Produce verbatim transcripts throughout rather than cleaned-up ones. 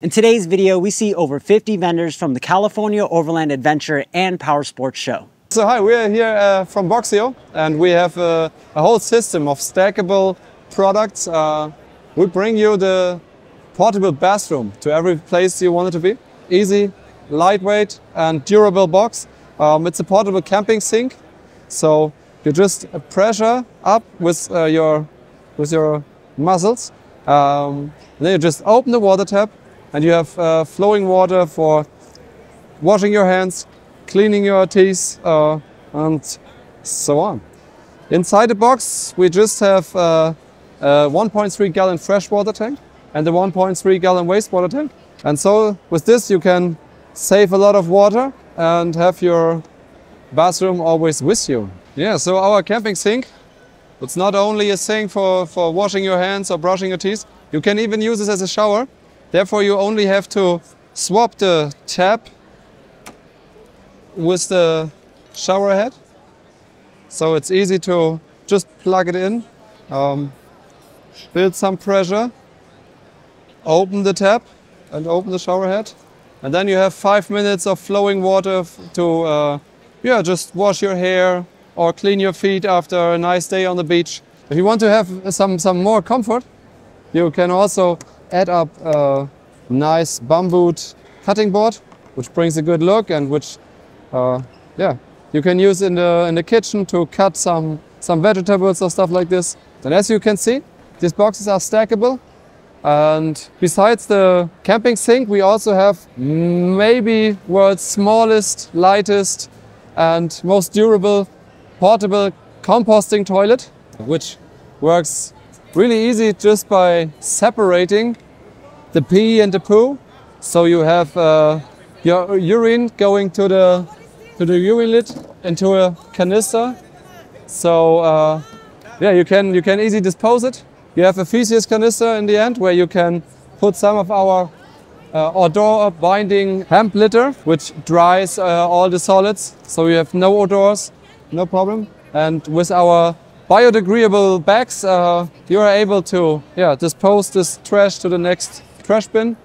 In today's video, we see over fifty vendors from the California Overland Adventure and Power Sports Show. So hi, we're here uh, from Boxio, and we have uh, a whole system of stackable products. Uh, we bring you the portable bathroom to every place you want it to be. Easy, lightweight, and durable box. Um, it's a portable camping sink, so you just pressure up with uh, your with your muzzles. Um, then you just open the water tap, and you have uh, flowing water for washing your hands, cleaning your teeth, uh, and so on. Inside the box, we just have uh, a one point three gallon freshwater tank and a one point three gallon wastewater tank. And so with this, you can save a lot of water and have your bathroom always with you. Yeah, so our camping sink, it's not only a sink for, for washing your hands or brushing your teeth. You can even use this as a shower. Therefore, you only have to swap the tap with the shower head. So it's easy to just plug it in, um, build some pressure, open the tap and open the shower head. And then you have five minutes of flowing water to uh, yeah, just wash your hair or clean your feet after a nice day on the beach. If you want to have some, some more comfort, you can also add up a nice bamboo cutting board, which brings a good look and which, uh, yeah, you can use in the in the kitchen to cut some some vegetables or stuff like this. And as you can see, these boxes are stackable. And besides the camping sink, we also have maybe world's smallest, lightest, and most durable portable composting toilet, which works really easy just by separating the pee and the poo. So you have uh, your urine going to the to the urine lid into a canister. So uh, yeah, you can you can easily dispose it. You have a feces canister in the end where you can put some of our uh, odor binding hemp litter, which dries uh, all the solids. So you have no odors, no problem. And with our biodegradable bags, uh, you are able to yeah, dispose this trash to the next trash bin,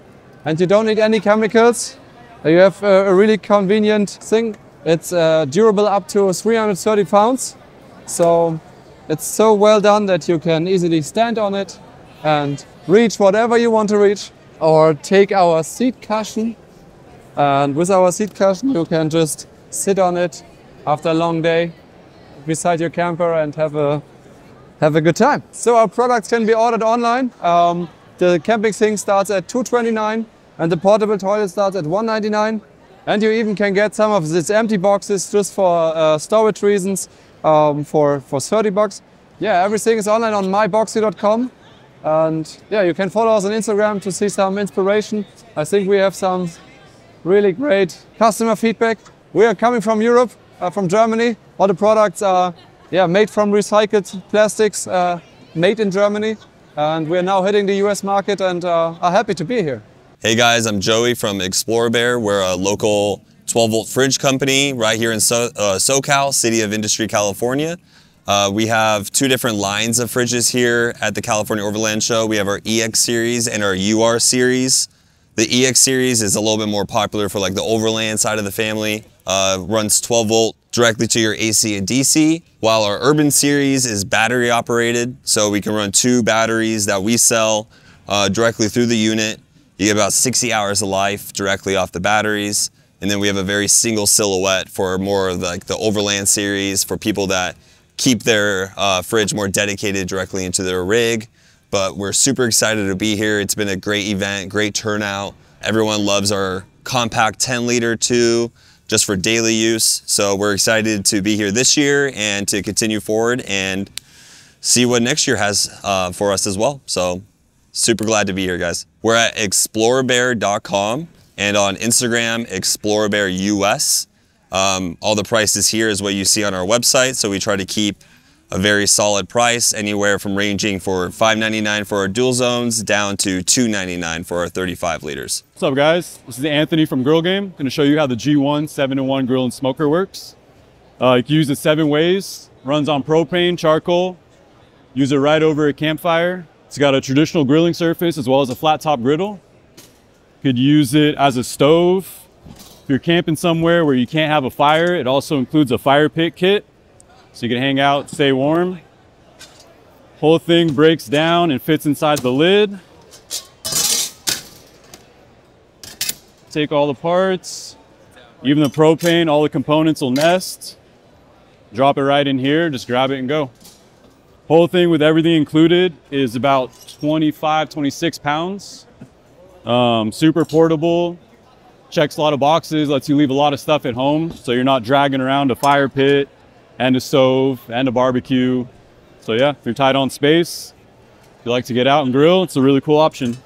and you don't need any chemicals. You have a, a really convenient thing. It's uh, durable up to three hundred thirty pounds, so it's so well done that you can easily stand on it and reach whatever you want to reach, or take our seat cushion. And with our seat cushion, you can just sit on it after a long day beside your camper and have a have a good time. So our products can be ordered online. Um, the camping sink starts at two twenty-nine and the portable toilet starts at one ninety-nine. And you even can get some of these empty boxes just for uh, storage reasons um, for, for thirty bucks. Yeah, everything is online on my boxio dot com. And yeah, you can follow us on Instagram to see some inspiration. I think we have some really great customer feedback. We are coming from Europe, uh, from Germany. All the products are yeah, made from recycled plastics, uh, made in Germany, and we're now hitting the U S market and uh, are happy to be here. Hey guys, I'm Joey from Explorer Bear. We're a local twelve volt fridge company right here in so uh, SoCal, City of Industry, California. Uh, we have two different lines of fridges here at the California Overland Show. We have our E X series and our U R series. The E X series is a little bit more popular for like the Overland side of the family. Uh, runs twelve volt directly to your A C and D C, while our Urban series is battery operated. So we can run two batteries that we sell uh, directly through the unit. You get about sixty hours of life directly off the batteries. And then we have a very single silhouette for more of the, like the Overland series for people that keep their uh, fridge more dedicated directly into their rig. But we're super excited to be here. It's been a great event, great turnout. Everyone loves our compact ten liter too, just for daily use. So we're excited to be here this year and to continue forward and see what next year has uh, for us as well. So super glad to be here, guys. We're at explorer bear dot com and on Instagram, explorer bear U S. Um, all the prices here is what you see on our website. So we try to keep a very solid price, anywhere from ranging for five ninety-nine for our dual zones down to two ninety-nine for our thirty-five liters. What's up guys? This is Anthony from Grill Game. I'm going to show you how the G one seven in one grill and smoker works. Uh, you can use it seven ways, runs on propane, charcoal, use it right over a campfire. It's got a traditional grilling surface as well as a flat top griddle. could use it as a stove. If you're camping somewhere where you can't have a fire, it also includes a fire pit kit, so you can hang out, stay warm. Whole thing breaks down and fits inside the lid. Take all the parts, even the propane, all the components will nest. Drop it right in here, just grab it and go. Whole thing with everything included is about twenty-five, twenty-six pounds. Um, super portable, checks a lot of boxes, lets you leave a lot of stuff at home, so you're not dragging around a fire pit and a stove and a barbecue. So yeah, if you're tight on space, if you like to get out and grill, it's a really cool option.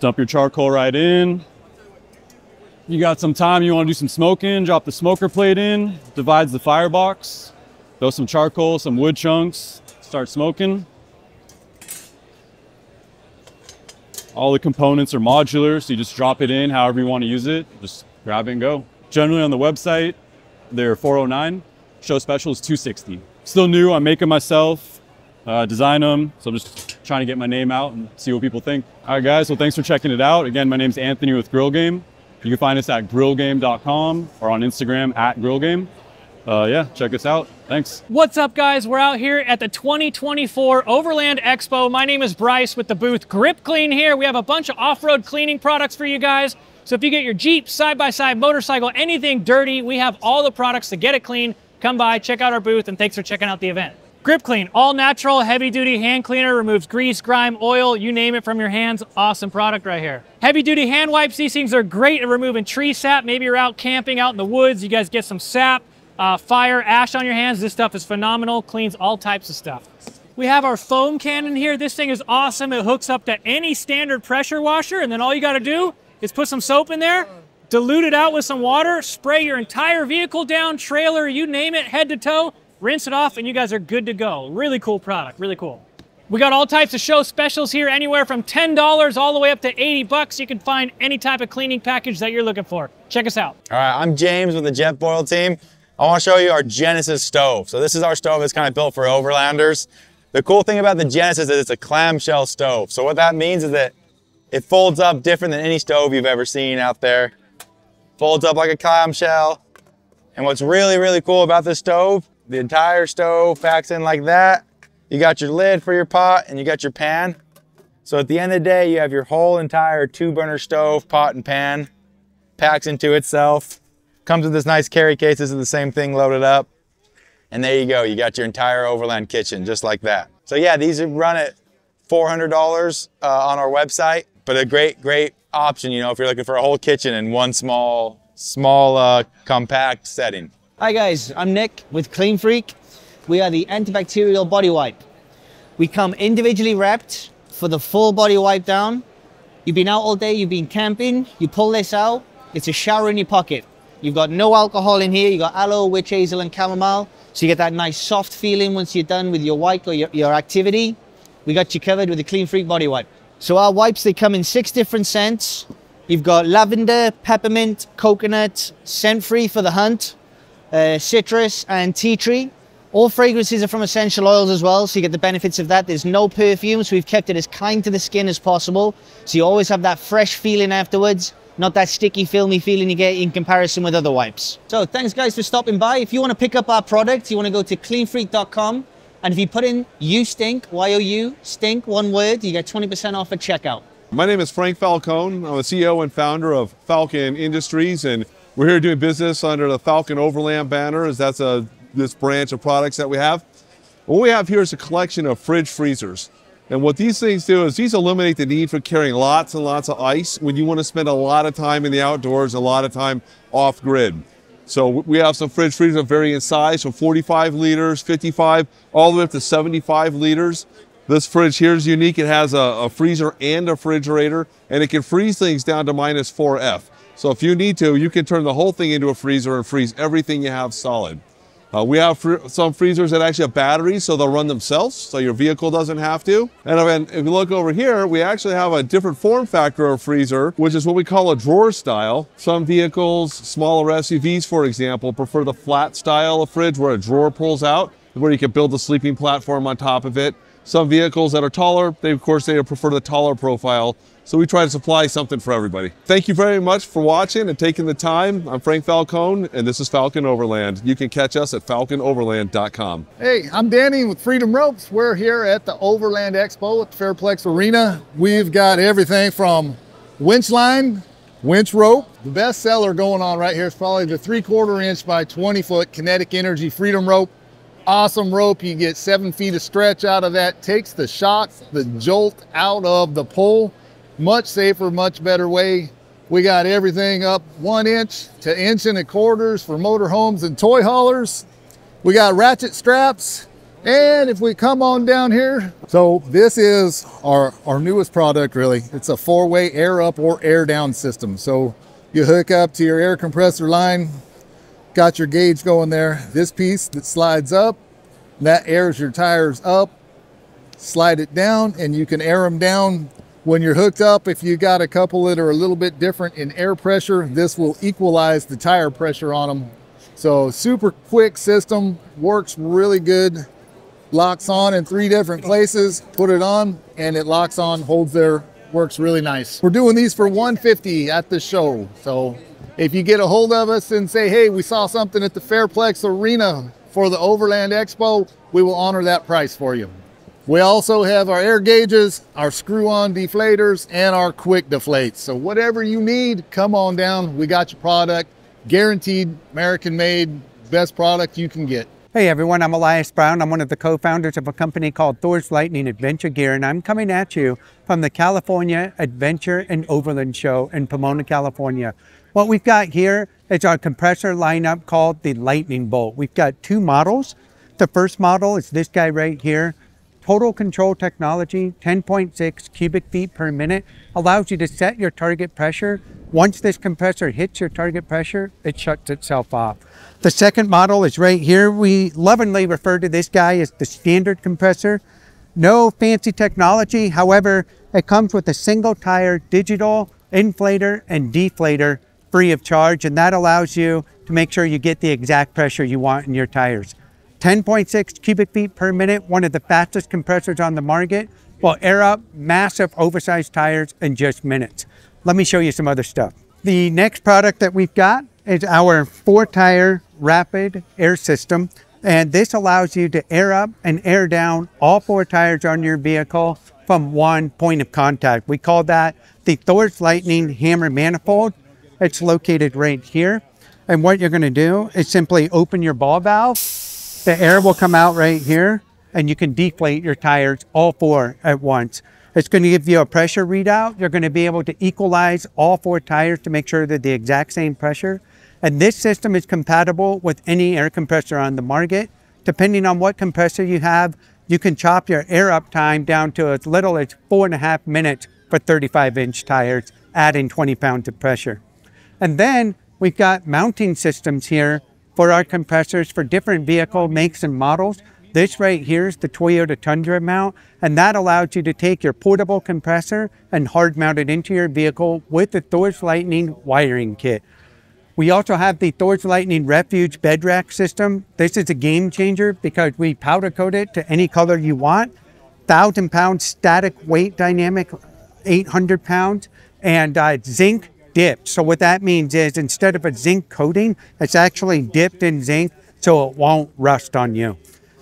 Dump your charcoal right in. You got some time, you want to do some smoking, drop the smoker plate in, divides the firebox, throw some charcoal, some wood chunks, start smoking. All the components are modular, so you just drop it in however you want to use it, just grab it and go. Generally on the website, they're four oh nine, show special is two sixty. Still new, I make them myself, uh, design them, so I'm just trying to get my name out and see what people think. All right guys, well thanks for checking it out. Again, my name's Anthony with Grill Game. You can find us at grill game dot com or on Instagram at grillgame. Uh, yeah, check us out. Thanks. What's up, guys? We're out here at the twenty twenty-four Overland Expo. My name is Bryce with the booth Grip Clean here. We have a bunch of off-road cleaning products for you guys. So if you get your Jeep, side-by-side, motorcycle, anything dirty, we have all the products to get it clean. Come by, check out our booth, and thanks for checking out the event. Grip Clean, all-natural, heavy-duty hand cleaner, removes grease, grime, oil, you name it from your hands. Awesome product right here. Heavy-duty hand wipes, these things are great at removing tree sap. Maybe you're out camping out in the woods, you guys get some sap, uh, fire, ash on your hands. This stuff is phenomenal, cleans all types of stuff. We have our foam cannon here. This thing is awesome. It hooks up to any standard pressure washer, and then all you gotta do is put some soap in there, dilute it out with some water, spray your entire vehicle down, trailer, you name it, head to toe. Rinse it off and you guys are good to go. Really cool product, really cool. We got all types of show specials here, anywhere from ten dollars all the way up to eighty bucks. You can find any type of cleaning package that you're looking for. Check us out. All right, I'm James with the Jet Boil team. I wanna show you our Genesis stove. So this is our stove that's kind of built for overlanders. The cool thing about the Genesis is it's a clamshell stove. So what that means is that it folds up different than any stove you've ever seen out there. Folds up like a clamshell. And what's really, really cool about this stove, the entire stove packs in like that. You got your lid for your pot and you got your pan. So at the end of the day, you have your whole entire two burner stove, pot and pan, packs into itself. Comes with this nice carry case. This is the same thing loaded up. And there you go. You got your entire overland kitchen just like that. So yeah, these run at four hundred dollars uh, on our website, but a great, great option, you know, if you're looking for a whole kitchen in one small, small uh, compact setting. Hi guys, I'm Nick with Clean Freak. We are the antibacterial body wipe. We come individually wrapped for the full body wipe down. You've been out all day, you've been camping, you pull this out, it's a shower in your pocket. You've got no alcohol in here, you've got aloe, witch hazel and chamomile, so you get that nice soft feeling once you're done with your wipe or your, your activity. We got you covered with the Clean Freak body wipe. So our wipes, they come in six different scents. You've got lavender, peppermint, coconut, scent-free for the hunt, Uh, citrus and tea tree. All fragrances are from essential oils as well, so you get the benefits of that. There's no perfume, so we've kept it as kind to the skin as possible, so you always have that fresh feeling afterwards, not that sticky, filmy feeling you get in comparison with other wipes. So thanks guys for stopping by. If you want to pick up our product, you want to go to clean freak dot com, and if you put in you stink, Y O U, stink, one word, you get twenty percent off at checkout. My name is Frank Falcone. I'm the C E O and founder of Falken Industries, and we're here doing business under the Falken Overland banner, as that's a, this branch of products that we have. What we have here is a collection of fridge freezers. And what these things do is these eliminate the need for carrying lots and lots of ice when you want to spend a lot of time in the outdoors, a lot of time off-grid. So we have some fridge freezers of varying size, from forty-five liters, fifty-five, all the way up to seventy-five liters. This fridge here is unique. It has a, a freezer and a refrigerator, and it can freeze things down to minus four F. So if you need to, you can turn the whole thing into a freezer and freeze everything you have solid. Uh, we have fr some freezers that actually have batteries, so they'll run themselves, so your vehicle doesn't have to. And if you look over here, we actually have a different form factor of freezer, which is what we call a drawer style. Some vehicles, smaller S U Vs, for example, prefer the flat style of fridge where a drawer pulls out, where you can build a sleeping platform on top of it. Some vehicles that are taller, they of course they prefer the taller profile. So we try to supply something for everybody. Thank you very much for watching and taking the time. I'm Frank Falcone, and this is Falken Overland. You can catch us at falken overland dot com. Hey, I'm Danny with Freedom Ropes. We're here at the Overland Expo at the Fairplex Arena. We've got everything from winch line, winch rope. The best seller going on right here is probably the three quarter inch by twenty foot kinetic energy Freedom Rope. Awesome rope. You get seven feet of stretch out of that. Takes the shock, the jolt out of the pole. Much safer, much better way. We got everything up one inch to inch and a quarters for motorhomes and toy haulers. We got ratchet straps. And if we come on down here, so this is our, our newest product really. It's a four-way air up or air down system. So you hook up to your air compressor line, got your gauge going there. This piece that slides up, that airs your tires up, slide it down, and you can air them down. When you're hooked up, if you got a couple that are a little bit different in air pressure, this will equalize the tire pressure on them. So super quick system, works really good. Locks on in three different places, put it on and it locks on, holds there, works really nice. We're doing these for one hundred fifty dollars at the show. So if you get a hold of us and say, hey, we saw something at the Fairplex Arena for the Overland Expo, we will honor that price for you. We also have our air gauges, our screw-on deflators, and our quick deflates. So whatever you need, come on down. We got your product. Guaranteed, American-made, best product you can get. Hey everyone, I'm Elias Brown. I'm one of the co-founders of a company called Thor's Lightning Adventure Gear, and I'm coming at you from the California Adventure and Overland Show in Pomona, California. What we've got here is our compressor lineup called the Lightning Bolt. We've got two models. The first model is this guy right here. Total control technology, ten point six cubic feet per minute, allows you to set your target pressure. Once this compressor hits your target pressure, it shuts itself off. The second model is right here. We lovingly refer to this guy as the standard compressor. No fancy technology. However, it comes with a single tire digital inflator and deflator free of charge. And that allows you to make sure you get the exact pressure you want in your tires. ten point six cubic feet per minute, one of the fastest compressors on the market, will air up massive oversized tires in just minutes. Let me show you some other stuff. The next product that we've got is our four tire rapid air system. And this allows you to air up and air down all four tires on your vehicle from one point of contact. We call that the Thor's Lightning Hammer Manifold. It's located right here. And what you're gonna do is simply open your ball valve. The air will come out right here and you can deflate your tires, all four at once. It's going to give you a pressure readout. You're going to be able to equalize all four tires to make sure they're the exact same pressure. And this system is compatible with any air compressor on the market. Depending on what compressor you have, you can chop your air up time down to as little as four and a half minutes for thirty-five inch tires, adding twenty pounds of pressure. And then we've got mounting systems here for our compressors for different vehicle makes and models. This right here is the Toyota Tundra mount, and that allows you to take your portable compressor and hard mount it into your vehicle with the Thor's Lightning wiring kit. We also have the Thor's Lightning Refuge bed rack system. This is a game changer because we powder coat it to any color you want. one thousand pound static weight dynamic, eight hundred pounds, and uh, zinc dipped. So what that means is instead of a zinc coating, it's actually dipped in zinc so it won't rust on you.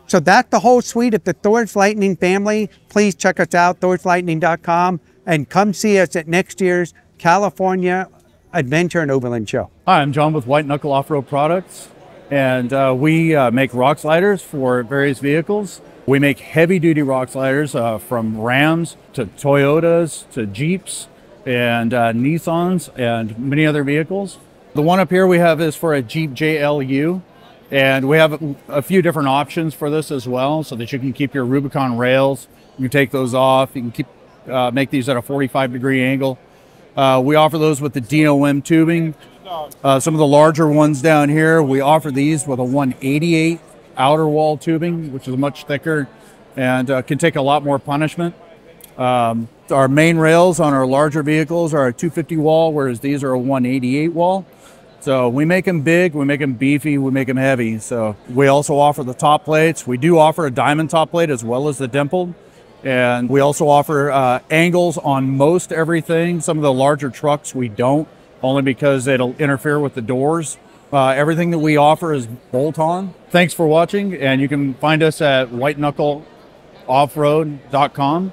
So that's the whole suite of the Thor's Lightning family. Please check us out, thor's lightning dot com, and come see us at next year's California Adventure and Overland Show. Hi, I'm John with White Knuckle Off-Road Products, and uh, we uh, make rock sliders for various vehicles. We make heavy-duty rock sliders uh, from Rams to Toyotas to Jeeps, and uh, Nissans and many other vehicles. The one up here we have is for a Jeep J L U, and we have a, a few different options for this as well, so that you can keep your Rubicon rails. You take those off. You can keep uh, make these at a forty-five degree angle. Uh, we offer those with the D O M tubing. Uh, some of the larger ones down here, we offer these with a one eighty-eight outer wall tubing, which is much thicker and uh, can take a lot more punishment. Um, Our main rails on our larger vehicles are a two fifty wall, whereas these are a one eighty-eight wall. So we make them big, we make them beefy, we make them heavy. So we also offer the top plates. We do offer a diamond top plate as well as the dimpled. And we also offer uh, angles on most everything. Some of the larger trucks we don't, only because it'll interfere with the doors. Uh, everything that we offer is bolt-on. Thanks for watching, and you can find us at white knuckle off road dot com.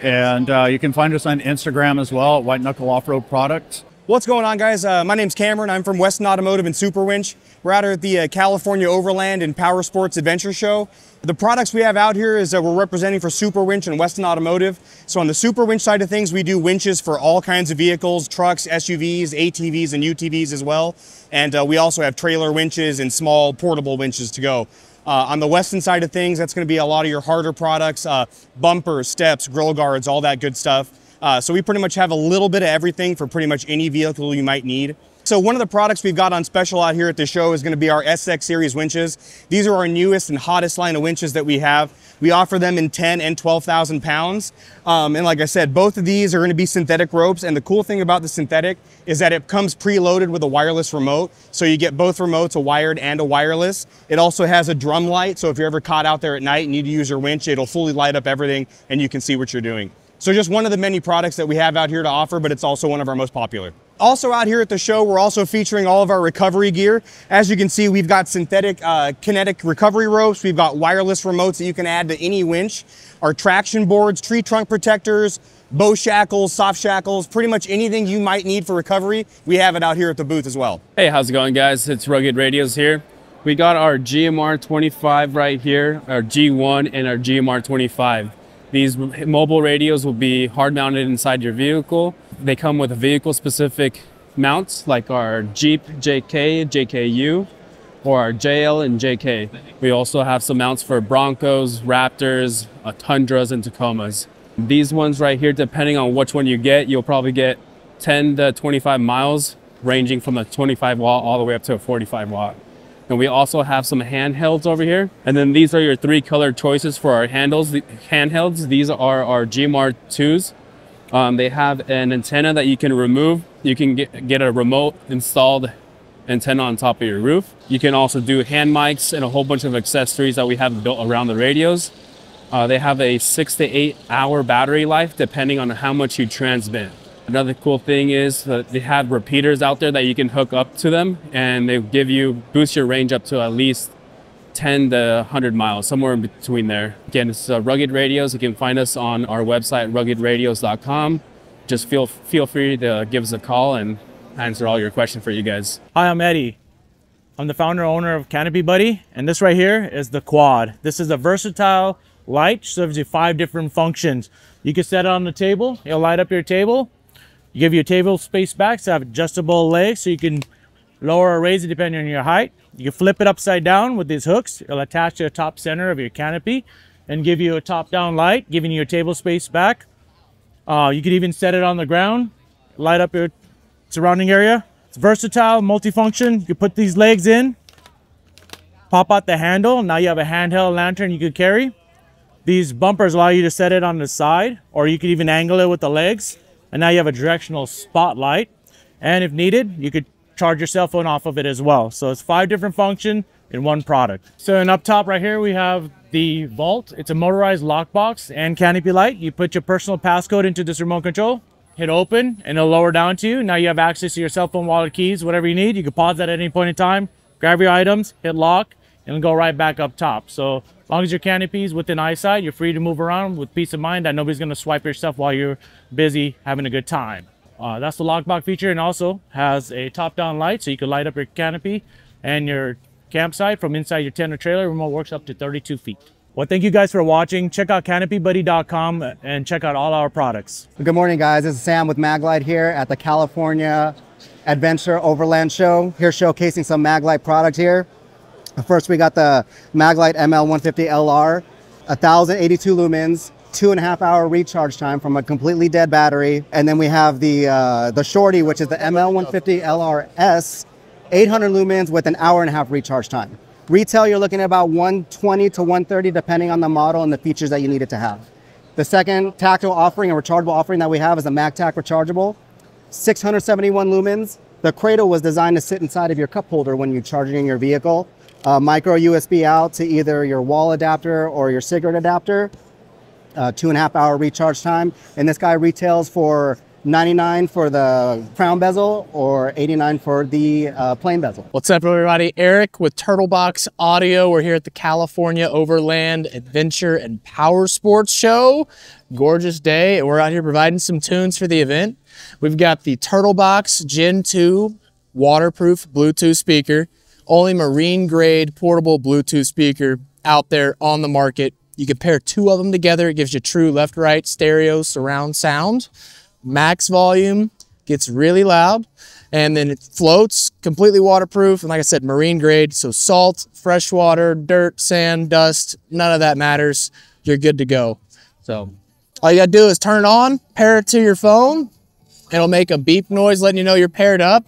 And uh, you can find us on Instagram as well, at White Knuckle Off-Road Products. What's going on, guys? Uh, my name's Cameron. I'm from Weston Automotive and Super Winch. We're out here at the uh, California Overland and Power Sports Adventure Show. The products we have out here is that we're representing for Super Winch and Weston Automotive. So on the Super Winch side of things, we do winches for all kinds of vehicles, trucks, S U Vs, A T Vs, and U T Vs as well. And uh, we also have trailer winches and small portable winches to go. Uh, on the Weston side of things, that's going to be a lot of your harder products, uh, bumpers, steps, grill guards, all that good stuff. Uh, so we pretty much have a little bit of everything for pretty much any vehicle you might need. So one of the products we've got on special out here at the show is going to be our S X series winches. These are our newest and hottest line of winches that we have. We offer them in ten and twelve thousand pounds. Um, and like I said, both of these are going to be synthetic ropes. And the cool thing about the synthetic is that it comes preloaded with a wireless remote. So you get both remotes, a wired and a wireless. It also has a drum light. So if you're ever caught out there at night and you need to use your winch, it'll fully light up everything and you can see what you're doing. So just one of the many products that we have out here to offer, but it's also one of our most popular. Also out here at the show, we're also featuring all of our recovery gear. As you can see, we've got synthetic uh, kinetic recovery ropes. We've got wireless remotes that you can add to any winch. Our traction boards, tree trunk protectors, bow shackles, soft shackles, pretty much anything you might need for recovery, we have it out here at the booth as well. Hey, how's it going, guys? It's Rugged Radios here. We got our G M R twenty-five right here, our G one and our G M R twenty-five. These mobile radios will be hard mounted inside your vehicle. They come with vehicle specific mounts like our Jeep J K, J K U, or our J L and J K. We also have some mounts for Broncos, Raptors, Tundras, and Tacomas. These ones right here, depending on which one you get, you'll probably get ten to twenty-five miles, ranging from a twenty-five watt all the way up to a forty-five watt. And we also have some handhelds over here. And then these are your three color choices for our handles. The handhelds, these are our G M R twos. Um, they have an antenna that you can remove. You can get, get a remote installed antenna on top of your roof. You can also do hand mics and a whole bunch of accessories that we have built around the radios. Uh, they have a six to eight hour battery life, depending on how much you transmit. Another cool thing is that they have repeaters out there that you can hook up to them, and they give you, boost your range up to at least ten to one hundred miles, somewhere in between there. Again, it's uh, Rugged Radios. You can find us on our website, rugged radios dot com. Just feel, feel free to give us a call and answer all your questions for you guys. Hi, I'm Eddie. I'm the founder and owner of Canopy Buddy, and this right here is the Quad. This is a versatile light, serves you five different functions. You can set it on the table, it'll light up your table. You give your table space back, so have adjustable legs so you can lower or raise it depending on your height. You can flip it upside down with these hooks. It'll attach to the top center of your canopy and give you a top-down light, giving you your table space back. Uh, you could even set it on the ground, light up your surrounding area. It's versatile, multifunction. You can put these legs in, pop out the handle. Now you have a handheld lantern you could carry. These bumpers allow you to set it on the side, or you could even angle it with the legs. And now you have a directional spotlight. And if needed, you could charge your cell phone off of it as well. So it's five different functions in one product. So and up top right here, we have the Vault. It's a motorized lockbox and canopy light. You put your personal passcode into this remote control, hit open, and it'll lower down to you. Now you have access to your cell phone, wallet, keys, whatever you need. You can pause that at any point in time, grab your items, hit lock, and go right back up top. So as long as your canopy is within eyesight, you're free to move around with peace of mind that nobody's gonna swipe your stuff while you're busy having a good time. Uh, that's the lockbox feature, and also has a top-down light so you can light up your canopy and your campsite from inside your tent or trailer. Remote works up to thirty-two feet. Well, thank you guys for watching. Check out canopy buddy dot com and check out all our products. Good morning, guys. This is Sam with Maglite here at the California Adventure Overland Show. Here showcasing some Maglite product here. First, we got the Maglite M L one fifty L R, one thousand eighty-two lumens, two and a half hour recharge time from a completely dead battery. And then we have the, uh, the Shorty, which is the M L one fifty L R S, eight hundred lumens with an hour and a half recharge time. Retail, you're looking at about one twenty to one thirty, depending on the model and the features that you need it to have. The second tactile offering and rechargeable offering that we have is the MagTac rechargeable, six hundred seventy-one lumens. The cradle was designed to sit inside of your cup holder when you're charging your vehicle. Uh, micro U S B out to either your wall adapter or your cigarette adapter. uh, two and a half hour recharge time. And this guy retails for ninety-nine dollars for the crown bezel or eighty-nine dollars for the uh, plain bezel. What's up everybody, Eric with Turtlebox Audio. We're here at the California Overland Adventure and Power Sports Show. Gorgeous day, and we're out here providing some tunes for the event. We've got the Turtlebox Gen two waterproof Bluetooth speaker, only marine grade portable Bluetooth speaker out there on the market. You can pair two of them together, it gives you true left-right stereo surround sound. Max volume, gets really loud, and then it floats, completely waterproof, and like I said, marine grade, so salt, fresh water, dirt, sand, dust, none of that matters. You're good to go. So all you gotta do is turn it on, pair it to your phone, it'll make a beep noise letting you know you're paired up,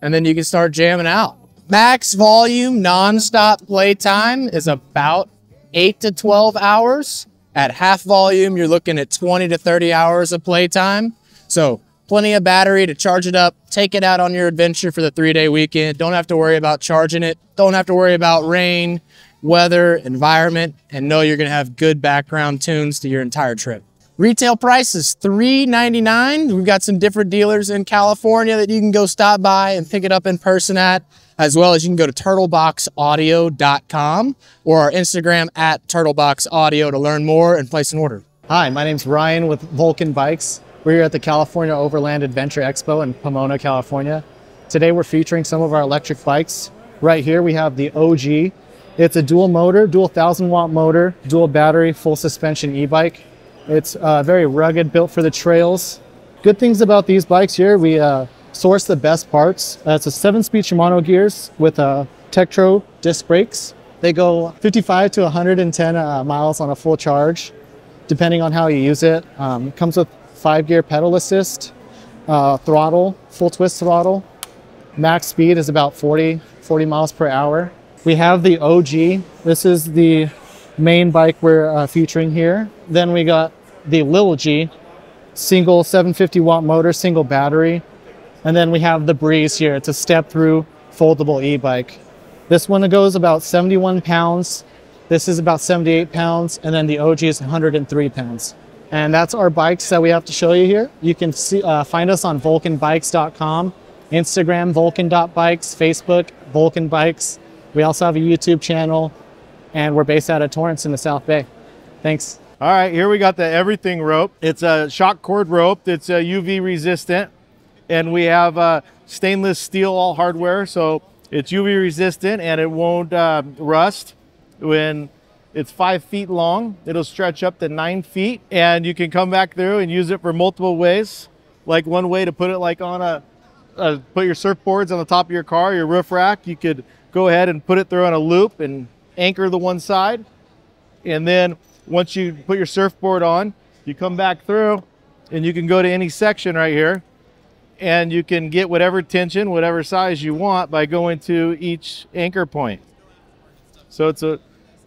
and then you can start jamming out. Max volume, non-stop play time is about eight to twelve hours. At half volume, you're looking at twenty to thirty hours of play time. So plenty of battery to charge it up, take it out on your adventure for the three-day weekend. Don't have to worry about charging it. Don't have to worry about rain, weather, environment, and know you're gonna have good background tunes to your entire trip. Retail price is three ninety-nine. We've got some different dealers in California that you can go stop by and pick it up in person at, as well as you can go to turtlebox audio dot com or our Instagram at turtleboxaudio to learn more and place an order. Hi, my name's Ryan with Vulcan Bikes. We're here at the California Overland Adventure Expo in Pomona, California. Today we're featuring some of our electric bikes. Right here we have the O G. It's a dual motor, dual thousand watt motor, dual battery, full suspension e-bike. It's uh, very rugged, built for the trails. Good things about these bikes here, we uh, source the best parts. Uh, it's a seven speed Shimano gears with uh, Tektro disc brakes. They go fifty-five to one hundred ten uh, miles on a full charge, depending on how you use it. Um, it comes with five gear pedal assist, uh, throttle, full twist throttle. Max speed is about forty, forty miles per hour. We have the O G. This is the main bike we're uh, featuring here. Then we got the Little G, single seven fifty watt motor, single battery. And then we have the Breeze here. It's a step through foldable e-bike. This one goes about seventy-one pounds. This is about seventy-eight pounds. And then the O G is one hundred three pounds. And that's our bikes that we have to show you here. You can see, uh, find us on vulcan bikes dot com, Instagram, vulcan dot bikes, Facebook, Vulcan Bikes. We also have a YouTube channel, and we're based out of Torrance in the South Bay. Thanks. All right, here we got the Everything Rope. It's a shock cord rope that's uh, U V resistant, and we have uh, stainless steel all hardware, so it's U V resistant and it won't uh, rust. When it's five feet long, it'll stretch up to nine feet, and you can come back through and use it for multiple ways. Like one way to put it like on a, uh, put your surfboards on the top of your car, your roof rack, you could go ahead and put it through on a loop and anchor the one side. And then once you put your surfboard on, you come back through and you can go to any section right here. And you can get whatever tension, whatever size you want by going to each anchor point. So it's a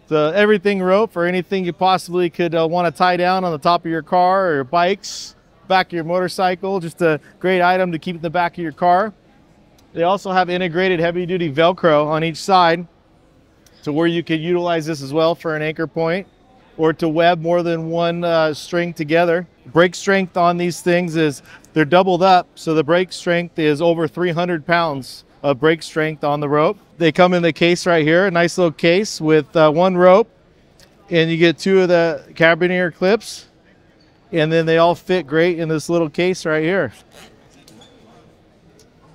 the Everything Rope for anything you possibly could uh, want to tie down on the top of your car or your bikes, back of your motorcycle. Just a great item to keep in the back of your car. They also have integrated heavy duty Velcro on each side to where you could utilize this as well for an anchor point or to web more than one uh, string together. Brake strength on these things is they're doubled up. So the brake strength is over three hundred pounds of brake strength on the rope. They come in the case right here, a nice little case with uh, one rope, and you get two of the carabiner clips, and then they all fit great in this little case right here.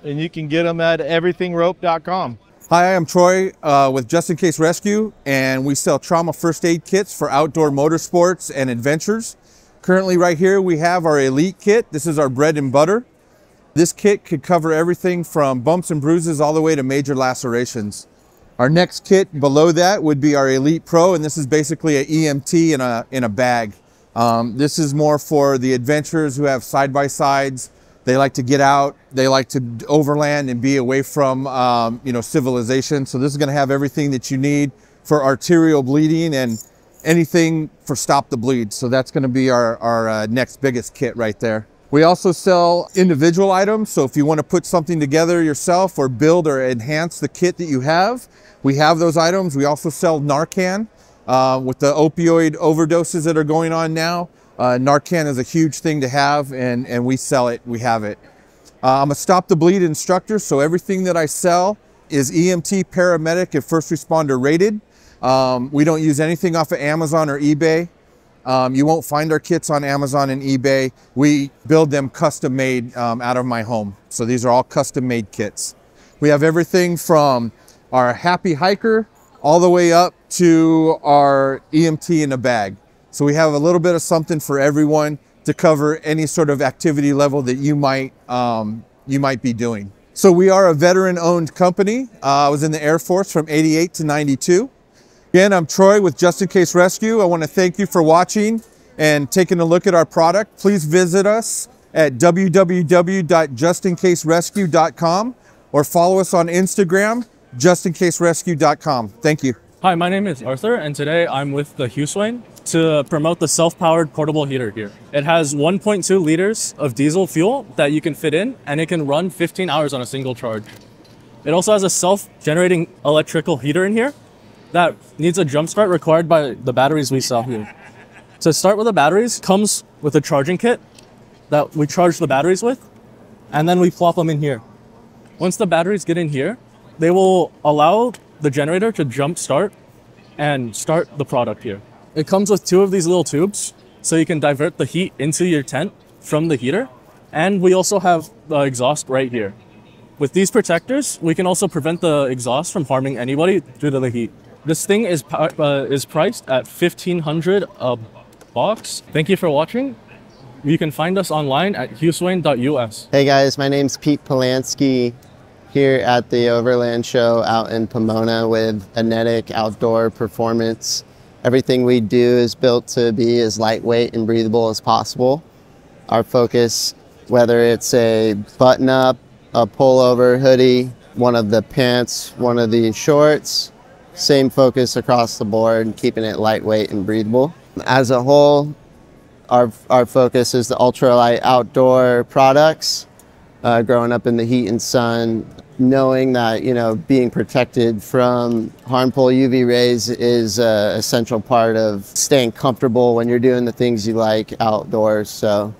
And you can get them at everything rope dot com. Hi, I'm Troy uh, with Just In Case Rescue, and we sell trauma first aid kits for outdoor motorsports and adventures. Currently right here we have our Elite Kit. This is our bread and butter. This kit could cover everything from bumps and bruises all the way to major lacerations. Our next kit below that would be our Elite Pro, and this is basically an E M T in a, in a bag. Um, this is more for the adventurers who have side-by-sides. They like to get out, they like to overland and be away from um, you know, civilization. So this is gonna have everything that you need for arterial bleeding and anything for stop the bleed. So that's gonna be our, our uh, next biggest kit right there. We also sell individual items, so if you want to put something together yourself or build or enhance the kit that you have, we have those items. We also sell Narcan. uh, with the opioid overdoses that are going on now. Uh, Narcan is a huge thing to have, and, and we sell it, we have it. Uh, I'm a Stop the Bleed instructor, so everything that I sell is E M T, paramedic, and first responder rated. Um, we don't use anything off of Amazon or eBay. Um, you won't find our kits on Amazon and eBay. We build them custom made um, out of my home. So these are all custom made kits. We have everything from our happy hiker all the way up to our E M T in a bag. So we have a little bit of something for everyone to cover any sort of activity level that you might, um, you might be doing. So we are a veteran-owned company. Uh, I was in the Air Force from eighty-eight to ninety-two. Again, I'm Troy with Just In Case Rescue. I want to thank you for watching and taking a look at our product. Please visit us at w w w dot just in case rescue dot com or follow us on Instagram, just in case rescue dot com. Thank you. Hi, my name is Arthur, and today I'm with the Huswain to promote the self-powered portable heater here. It has one point two liters of diesel fuel that you can fit in, and it can run fifteen hours on a single charge. It also has a self-generating electrical heater in here that needs a jump start required by the batteries we sell here. To start with the batteries, comes with a charging kit that we charge the batteries with, and then we plop them in here. Once the batteries get in here, they will allow the generator to jump start and start the product here. It comes with two of these little tubes, so you can divert the heat into your tent from the heater. And we also have the exhaust right here. With these protectors, we can also prevent the exhaust from harming anybody due to the heat. This thing is uh, is priced at fifteen hundred dollars a box. Thank you for watching. You can find us online at huswain dot U S. Hey guys, my name's Pete Polanski, here at the Overland Show out in Pomona with Anetic Outdoor Performance. Everything we do is built to be as lightweight and breathable as possible. Our focus, whether it's a button-up, a pullover hoodie, one of the pants, one of the shorts, same focus across the board, keeping it lightweight and breathable. As a whole, our, our focus is the ultralight outdoor products, uh, growing up in the heat and sun, knowing that, you know, being protected from harmful U V rays is an essential part of staying comfortable when you're doing the things you like outdoors. So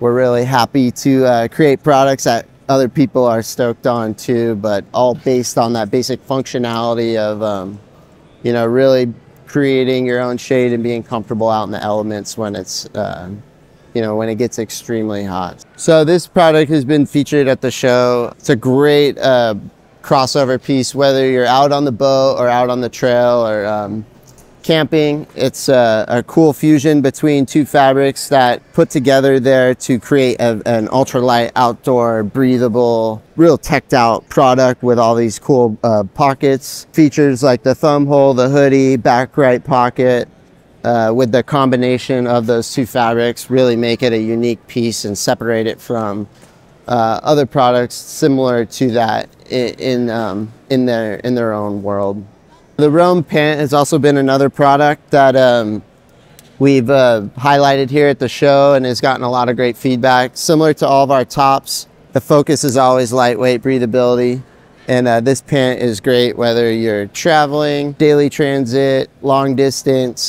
we're really happy to uh, create products that other people are stoked on too, but all based on that basic functionality of, um, you know, really creating your own shade and being comfortable out in the elements when it's, uh, you know, when it gets extremely hot. So this product has been featured at the show. It's a great uh, crossover piece, whether you're out on the boat or out on the trail or um, camping. It's a, a cool fusion between two fabrics that put together there to create a, an ultralight, outdoor, breathable, real teched out product with all these cool uh, pockets. Features like the thumb hole, the hoodie, back right pocket, Uh, with the combination of those two fabrics really make it a unique piece and separate it from uh, other products similar to that in in, um, in their in their own world. The Roam pant has also been another product that um, we've uh, highlighted here at the show and has gotten a lot of great feedback. Similar to all of our tops, the focus is always lightweight, breathability. And uh, this pant is great whether you're traveling, daily transit, long distance,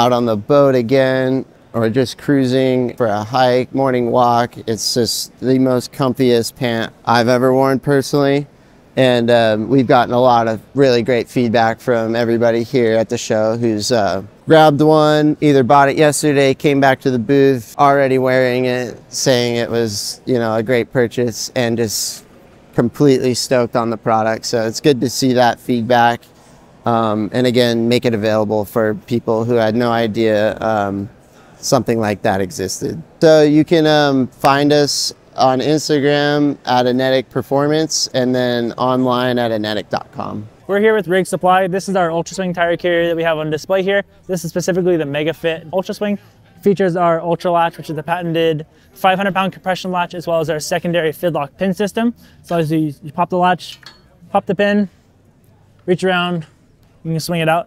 out on the boat again, or just cruising for a hike, morning walk. It's just the most comfiest pant I've ever worn personally. And um, we've gotten a lot of really great feedback from everybody here at the show who's uh, grabbed one, either bought it yesterday, came back to the booth, already wearing it, saying it was, you know, a great purchase and just completely stoked on the product. So it's good to see that feedback. Um, and again, make it available for people who had no idea um, something like that existed. So you can um, find us on Instagram at Anetic Performance and then online at anetic dot com. We're here with Rig Supply. This is our Ultra Swing tire carrier that we have on display here. This is specifically the MegaFit Ultra Swing. Features our Ultra Latch, which is the patented five hundred pound compression latch, as well as our secondary Fidlock pin system. So as you, you pop the latch, pop the pin, reach around, you can swing it out.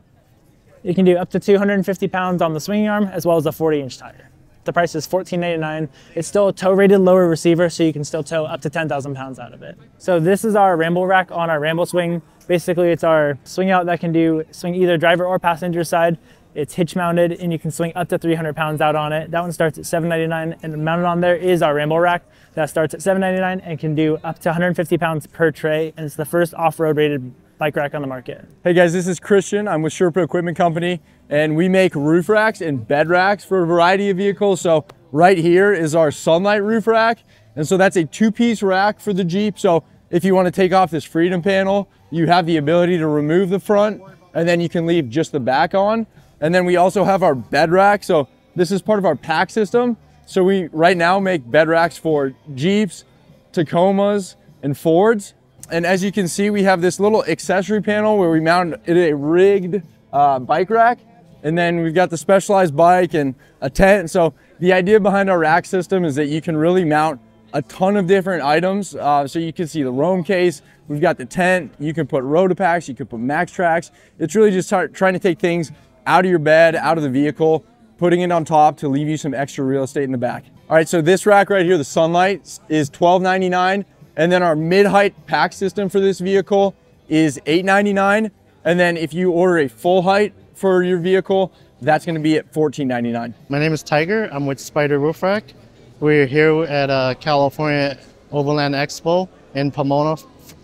You can do up to two hundred fifty pounds on the swinging arm, as well as a forty inch tire. The price is fourteen ninety-nine. It's still a tow-rated lower receiver, so you can still tow up to ten thousand pounds out of it. So this is our ramble rack on our ramble swing. Basically, it's our swing out that can do swing either driver or passenger side. It's hitch mounted and you can swing up to three hundred pounds out on it. That one starts at seven ninety-nine, and mounted on there is our ramble rack that starts at seven ninety-nine and can do up to one hundred fifty pounds per tray. And it's the first off-road rated bike rack on the market. Hey guys, this is Christian. I'm with Sherpa Equipment Company, and we make roof racks and bed racks for a variety of vehicles. So right here is our Sunlight roof rack. And so that's a two-piece rack for the Jeep. So if you want to take off this Freedom panel, you have the ability to remove the front, and then you can leave just the back on. And then we also have our bed rack. So this is part of our pack system. So we right now make bed racks for Jeeps, Tacomas, and Fords. And as you can see, we have this little accessory panel where we mount it a rigged uh, bike rack. And then we've got the specialized bike and a tent. So the idea behind our rack system is that you can really mount a ton of different items. Uh, so you can see the Roam case, we've got the tent, you can put Rotopacks, you can put Max Tracks. It's really just trying to take things out of your bed, out of the vehicle, putting it on top to leave you some extra real estate in the back. All right, so this rack right here, the Sunlight, is twelve ninety-nine. And then our mid-height pack system for this vehicle is eight ninety-nine. And then if you order a full height for your vehicle, that's gonna be at fourteen ninety-nine. My name is Tiger, I'm with Spider Roof Rack. We're here at uh, California Overland Expo in Pomona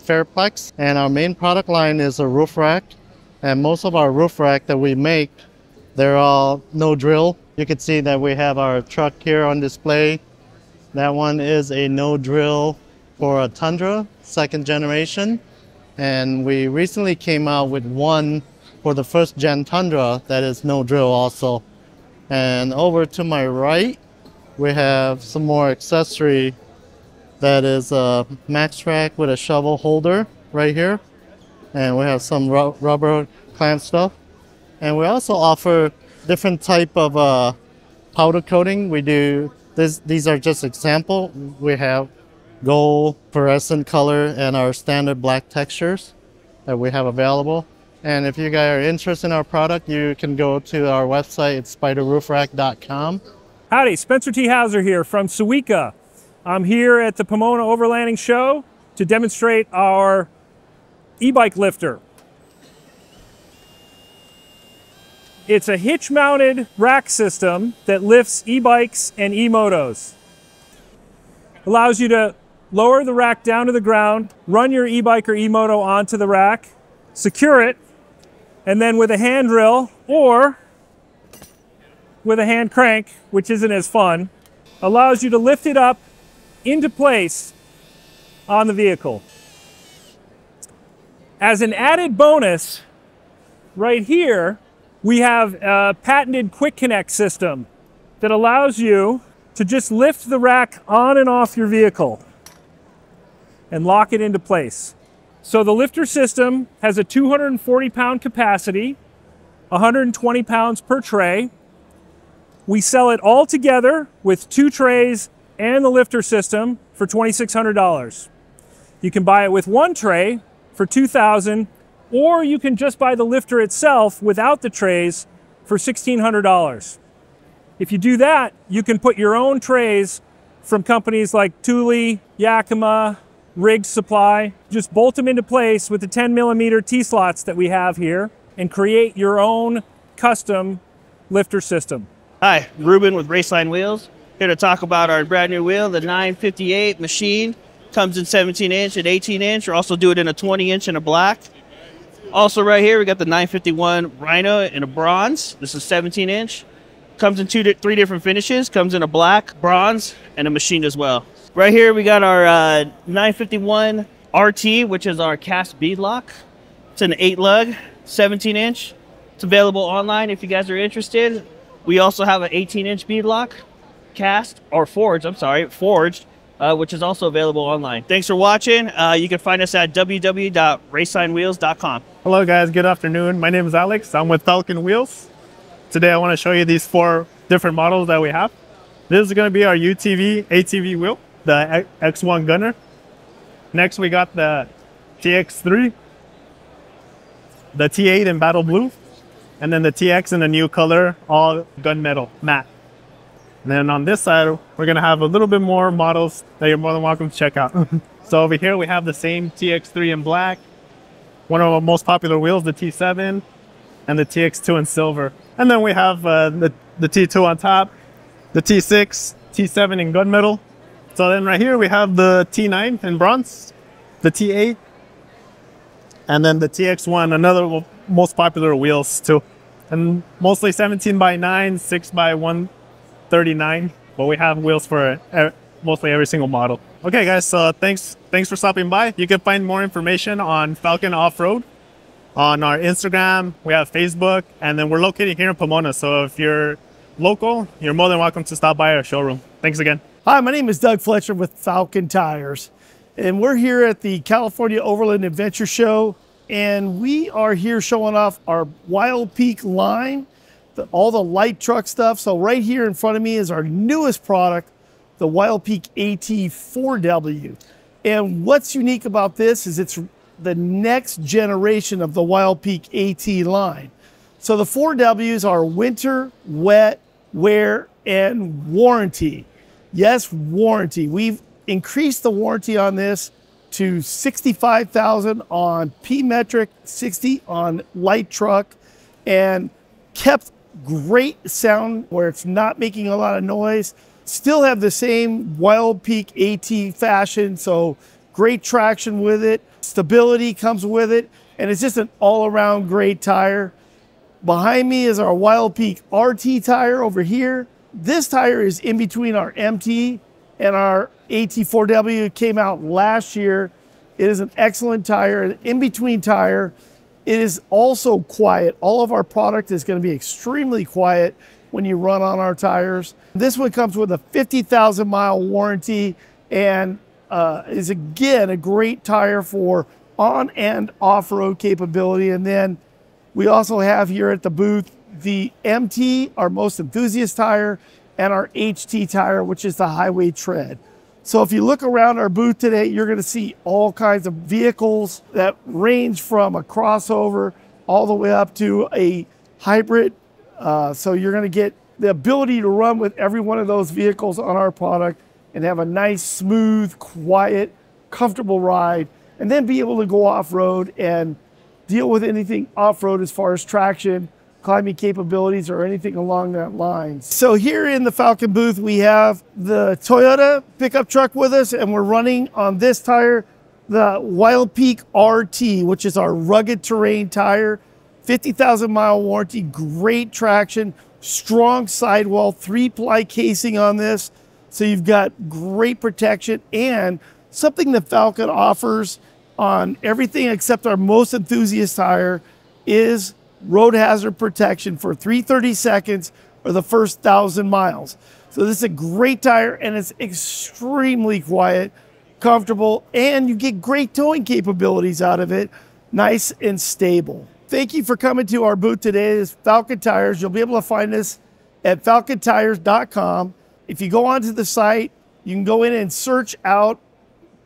Fairplex. And our main product line is a roof rack. And most of our roof rack that we make, they're all no drill. You can see that we have our truck here on display. That one is a no drill for a Tundra, second generation. And we recently came out with one for the first gen Tundra that is no drill also. And over to my right, we have some more accessory that is a Max Track with a shovel holder right here. And we have some rubber clamp stuff. And we also offer different type of uh, powder coating. We do, this, these are just example. We have gold, fluorescent color, and our standard black textures that we have available. And if you guys are interested in our product, you can go to our website, it's spider roof rack dot com. Howdy, Spencer T. Hauser here from Suica. I'm here at the Pomona Overlanding Show to demonstrate our e-bike lifter. It's a hitch mounted rack system that lifts e-bikes and e-motos. Allows you to lower the rack down to the ground, run your e-bike or e-moto onto the rack, secure it, and then with a hand drill or with a hand crank, which isn't as fun, allows you to lift it up into place on the vehicle. As an added bonus, right here, we have a patented quick connect system that allows you to just lift the rack on and off your vehicle and lock it into place. So the lifter system has a two hundred forty pound capacity, one hundred twenty pounds per tray. We sell it all together with two trays and the lifter system for twenty-six hundred dollars. You can buy it with one tray for two thousand dollars, or you can just buy the lifter itself without the trays for sixteen hundred dollars. If you do that, you can put your own trays from companies like Thule, Yakima, Riggs Supply. Just bolt them into place with the ten millimeter T-slots that we have here and create your own custom lifter system. Hi, Ruben with Raceline Wheels, here to talk about our brand new wheel, the nine fifty-eight machine. Comes in seventeen inch and eighteen inch. We also do it in a twenty inch and a black. Also right here, we got the nine fifty-one Rhino in a bronze. This is seventeen inch. Comes in two, three different finishes. Comes in a black, bronze, and a machine as well. Right here, we got our uh, nine fifty-one R T, which is our cast bead lock. It's an eight lug, seventeen inch. It's available online if you guys are interested. We also have an eighteen inch bead lock, cast, or forged, I'm sorry, forged. Uh, which is also available online. Thanks for watching. Uh, you can find us at w w w dot raceline wheels dot com. Hello guys, good afternoon. My name is Alex. I'm with Falken Wheels. Today I want to show you these four different models that we have. This is going to be our U T V, A T V wheel, the X one Gunner. Next we got the T X three, the T eight in battle blue, and then the T X in a new color, all gunmetal matte. And then on this side, we're gonna have a little bit more models that you're more than welcome to check out. So over here, we have the same T X three in black, one of our most popular wheels, the T seven, and the T X two in silver. And then we have uh, the, the T two on top, the T six, T seven in gunmetal. So then right here, we have the T nine in bronze, the T eight, and then the T X one, another most popular wheels too. And mostly seventeen by nine, six by one thirty-nine, but we have wheels for mostly every single model. Okay guys, so thanks thanks for stopping by. You can find more information on Falken Off-Road on our Instagram. We have Facebook, and then we're located here in Pomona. So if you're local, you're more than welcome to stop by our showroom. Thanks again. Hi, my name is Doug Fletcher with Falken Tires, and we're here at the California Overland Adventure Show, and we are here showing off our Wild Peak line, the, all the light truck stuff. So right here in front of me is our newest product, the Wild Peak A T four W. And what's unique about this is it's the next generation of the Wild Peak AT line. So the four W's are winter, wet, wear, and warranty. Yes, warranty. We've increased the warranty on this to sixty-five thousand on P-Metric, sixty on light truck, and kept great sound where it's not making a lot of noise. Still have the same Wild Peak AT fashion, so great traction with it. Stability comes with it, and it's just an all-around great tire. Behind me is our Wild Peak R T tire over here. This tire is in between our M T and our A T four W. It came out last year. It is an excellent tire, an in-between tire. It is also quiet. All of our product is going to be extremely quiet when you run on our tires. This one comes with a fifty thousand mile warranty and uh, is again a great tire for on and off-road capability. And then we also have here at the booth the M T, our most enthusiast tire, and our H T tire, which is the highway tread. So if you look around our booth today, you're gonna see all kinds of vehicles that range from a crossover all the way up to a hybrid. Uh, so you're gonna get the ability to run with every one of those vehicles on our product and have a nice, smooth, quiet, comfortable ride, and then be able to go off-road and deal with anything off-road as far as traction, climbing capabilities, or anything along that line. So here in the Falken booth, we have the Toyota pickup truck with us, and we're running on this tire, the Wild Peak R T, which is our rugged terrain tire, fifty thousand mile warranty, great traction, strong sidewall, three ply casing on this. So you've got great protection, and something that Falken offers on everything except our most enthusiast tire is road hazard protection for three thirty-seconds or the first thousand miles. So this is a great tire, and it's extremely quiet, comfortable, and you get great towing capabilities out of it. Nice and stable. Thank you for coming to our booth today. This is Falken Tires. You'll be able to find us at falken tires dot com. If you go onto the site, you can go in and search out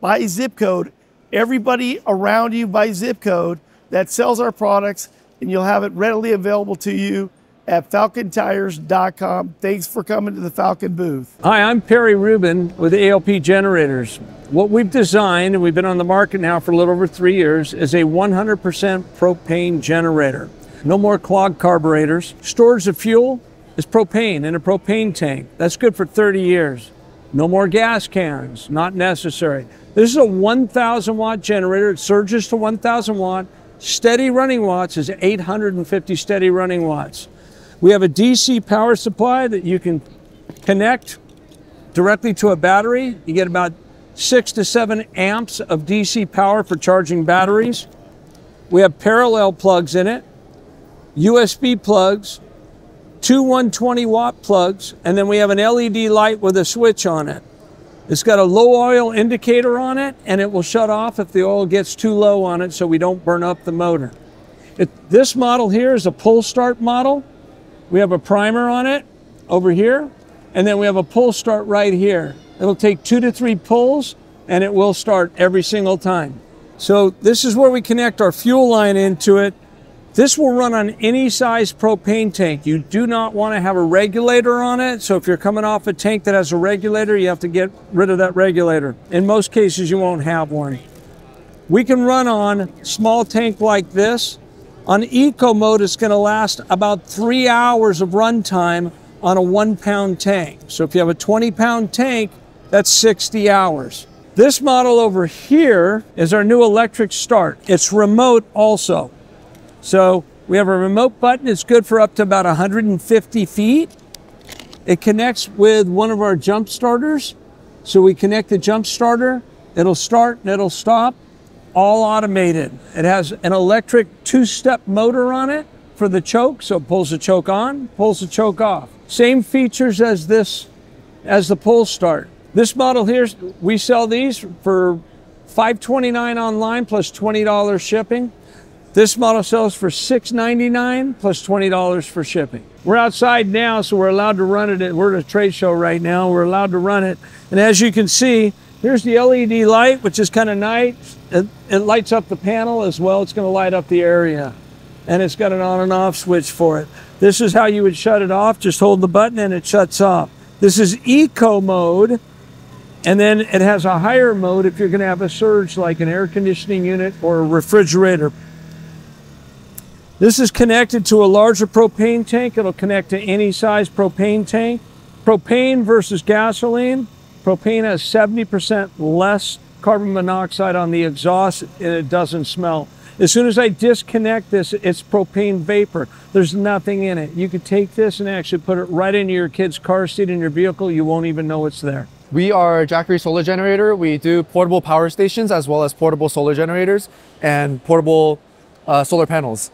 by zip code, everybody around you by zip code that sells our products, and you'll have it readily available to you at falken tires dot com. Thanks for coming to the Falken booth. Hi, I'm Perry Rubin with A L P Generators. What we've designed, and we've been on the market now for a little over three years, is a one hundred percent propane generator. No more clogged carburetors. Storage of fuel is propane in a propane tank. That's good for thirty years. No more gas cans, not necessary. This is a one thousand watt generator. It surges to one thousand watt. Steady running watts is eight hundred fifty steady running watts. We have a D C power supply that you can connect directly to a battery. You get about six to seven amps of D C power for charging batteries. We have parallel plugs in it, U S B plugs, two one twenty watt plugs, and then we have an L E D light with a switch on it. It's got a low oil indicator on it, and it will shut off if the oil gets too low on it so we don't burn up the motor. It, this model here is a pull start model. We have a primer on it over here, and then we have a pull start right here. It'll take two to three pulls, and it will start every single time. So this is where we connect our fuel line into it. This will run on any size propane tank. You do not want to have a regulator on it. So if you're coming off a tank that has a regulator, you have to get rid of that regulator. In most cases, you won't have one. We can run on a small tank like this. On eco mode, it's going to last about three hours of runtime on a one pound tank. So if you have a twenty pound tank, that's sixty hours. This model over here is our new electric start. It's remote also. So we have a remote button. It's good for up to about one hundred fifty feet. It connects with one of our jump starters. So we connect the jump starter, it'll start and it'll stop, all automated. It has an electric two-step motor on it for the choke. So it pulls the choke on, pulls the choke off. Same features as this, as the pull start. This model here, we sell these for five twenty-nine online plus twenty dollars shipping. This model sells for six ninety-nine plus twenty dollars for shipping. We're outside now, so we're allowed to run it. We're at a trade show right now. We're allowed to run it. And as you can see, here's the L E D light, which is kind of nice. It, it lights up the panel as well. It's going to light up the area. And it's got an on and off switch for it. This is how you would shut it off. Just hold the button and it shuts off. This is eco mode. And then it has a higher mode if you're going to have a surge like an air conditioning unit or a refrigerator. This is connected to a larger propane tank. It'll connect to any size propane tank. Propane versus gasoline. Propane has seventy percent less carbon monoxide on the exhaust and it doesn't smell. As soon as I disconnect this, it's propane vapor. There's nothing in it. You could take this and actually put it right into your kid's car seat in your vehicle. You won't even know it's there. We are a Jackery solar generator. We do portable power stations as well as portable solar generators and portable uh, solar panels.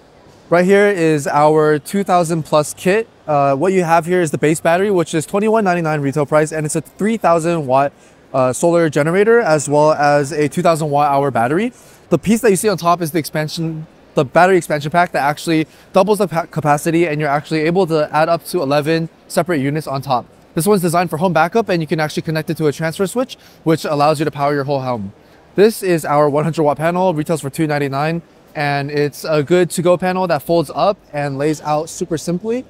Right here is our two thousand plus kit. Uh, what you have here is the base battery, which is twenty-one ninety-nine retail price, and it's a three thousand watt uh, solar generator as well as a two thousand watt hour battery. The piece that you see on top is the expansion, the battery expansion pack that actually doubles the capacity, and you're actually able to add up to eleven separate units on top. This one's designed for home backup, and you can actually connect it to a transfer switch, which allows you to power your whole home. This is our one hundred watt panel, retails for two ninety-nine. And it's a good to-go panel that folds up and lays out super simply.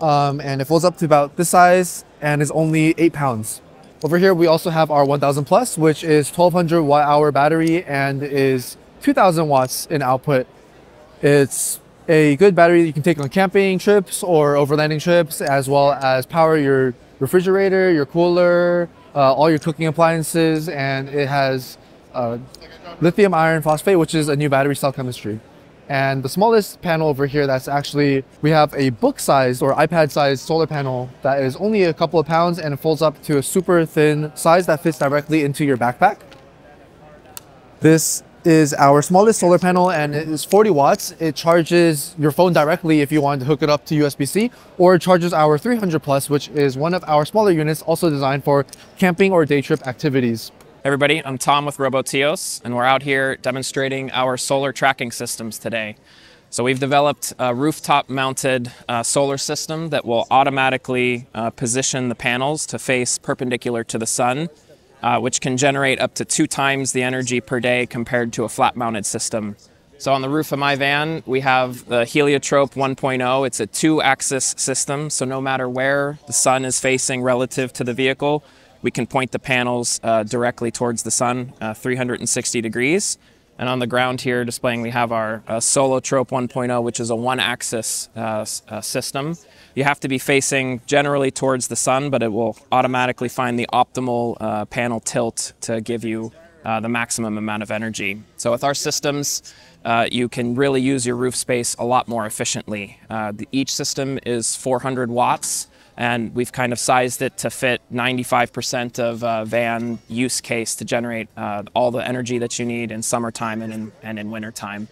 Um, and it folds up to about this size and is only eight pounds. Over here, we also have our one thousand plus, which is twelve hundred watt hour battery and is two thousand watts in output. It's a good battery that you can take on camping trips or overlanding trips, as well as power your refrigerator, your cooler, uh, all your cooking appliances, and it has Uh, lithium iron phosphate, which is a new battery cell chemistry. And the smallest panel over here, that's actually, we have a book size or iPad size solar panel that is only a couple of pounds, and it folds up to a super thin size that fits directly into your backpack. This is our smallest solar panel, and it is forty watts. It charges your phone directly if you want to hook it up to U S B C, or it charges our three hundred plus, which is one of our smaller units, also designed for camping or day trip activities. Everybody, I'm Tom with Roboteos, and we're out here demonstrating our solar tracking systems today. So we've developed a rooftop-mounted uh, solar system that will automatically uh, position the panels to face perpendicular to the sun, uh, which can generate up to two times the energy per day compared to a flat-mounted system. So on the roof of my van, we have the Heliotrope one point oh. It's a two-axis system, so no matter where the sun is facing relative to the vehicle, we can point the panels uh, directly towards the sun, uh, three hundred sixty degrees. And on the ground here displaying, we have our uh, Solotrope one point oh, which is a one-axis uh, uh, system. You have to be facing generally towards the sun, but it will automatically find the optimal uh, panel tilt to give you uh, the maximum amount of energy. So with our systems, uh, you can really use your roof space a lot more efficiently. Uh, the, each system is four hundred watts. And we've kind of sized it to fit ninety-five percent of uh, van use case to generate uh, all the energy that you need in summertime and in, and in wintertime.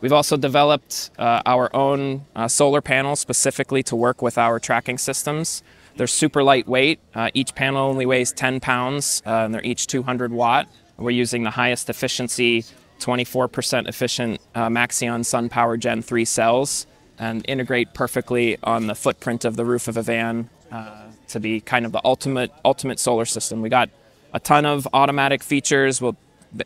We've also developed uh, our own uh, solar panels specifically to work with our tracking systems. They're super lightweight. Uh, each panel only weighs ten pounds, uh, and they're each two hundred watt. We're using the highest efficiency, twenty-four percent efficient uh, Maxion Sun Power Gen three cells, and integrate perfectly on the footprint of the roof of a van uh, to be kind of the ultimate ultimate solar system. We got a ton of automatic features. We'll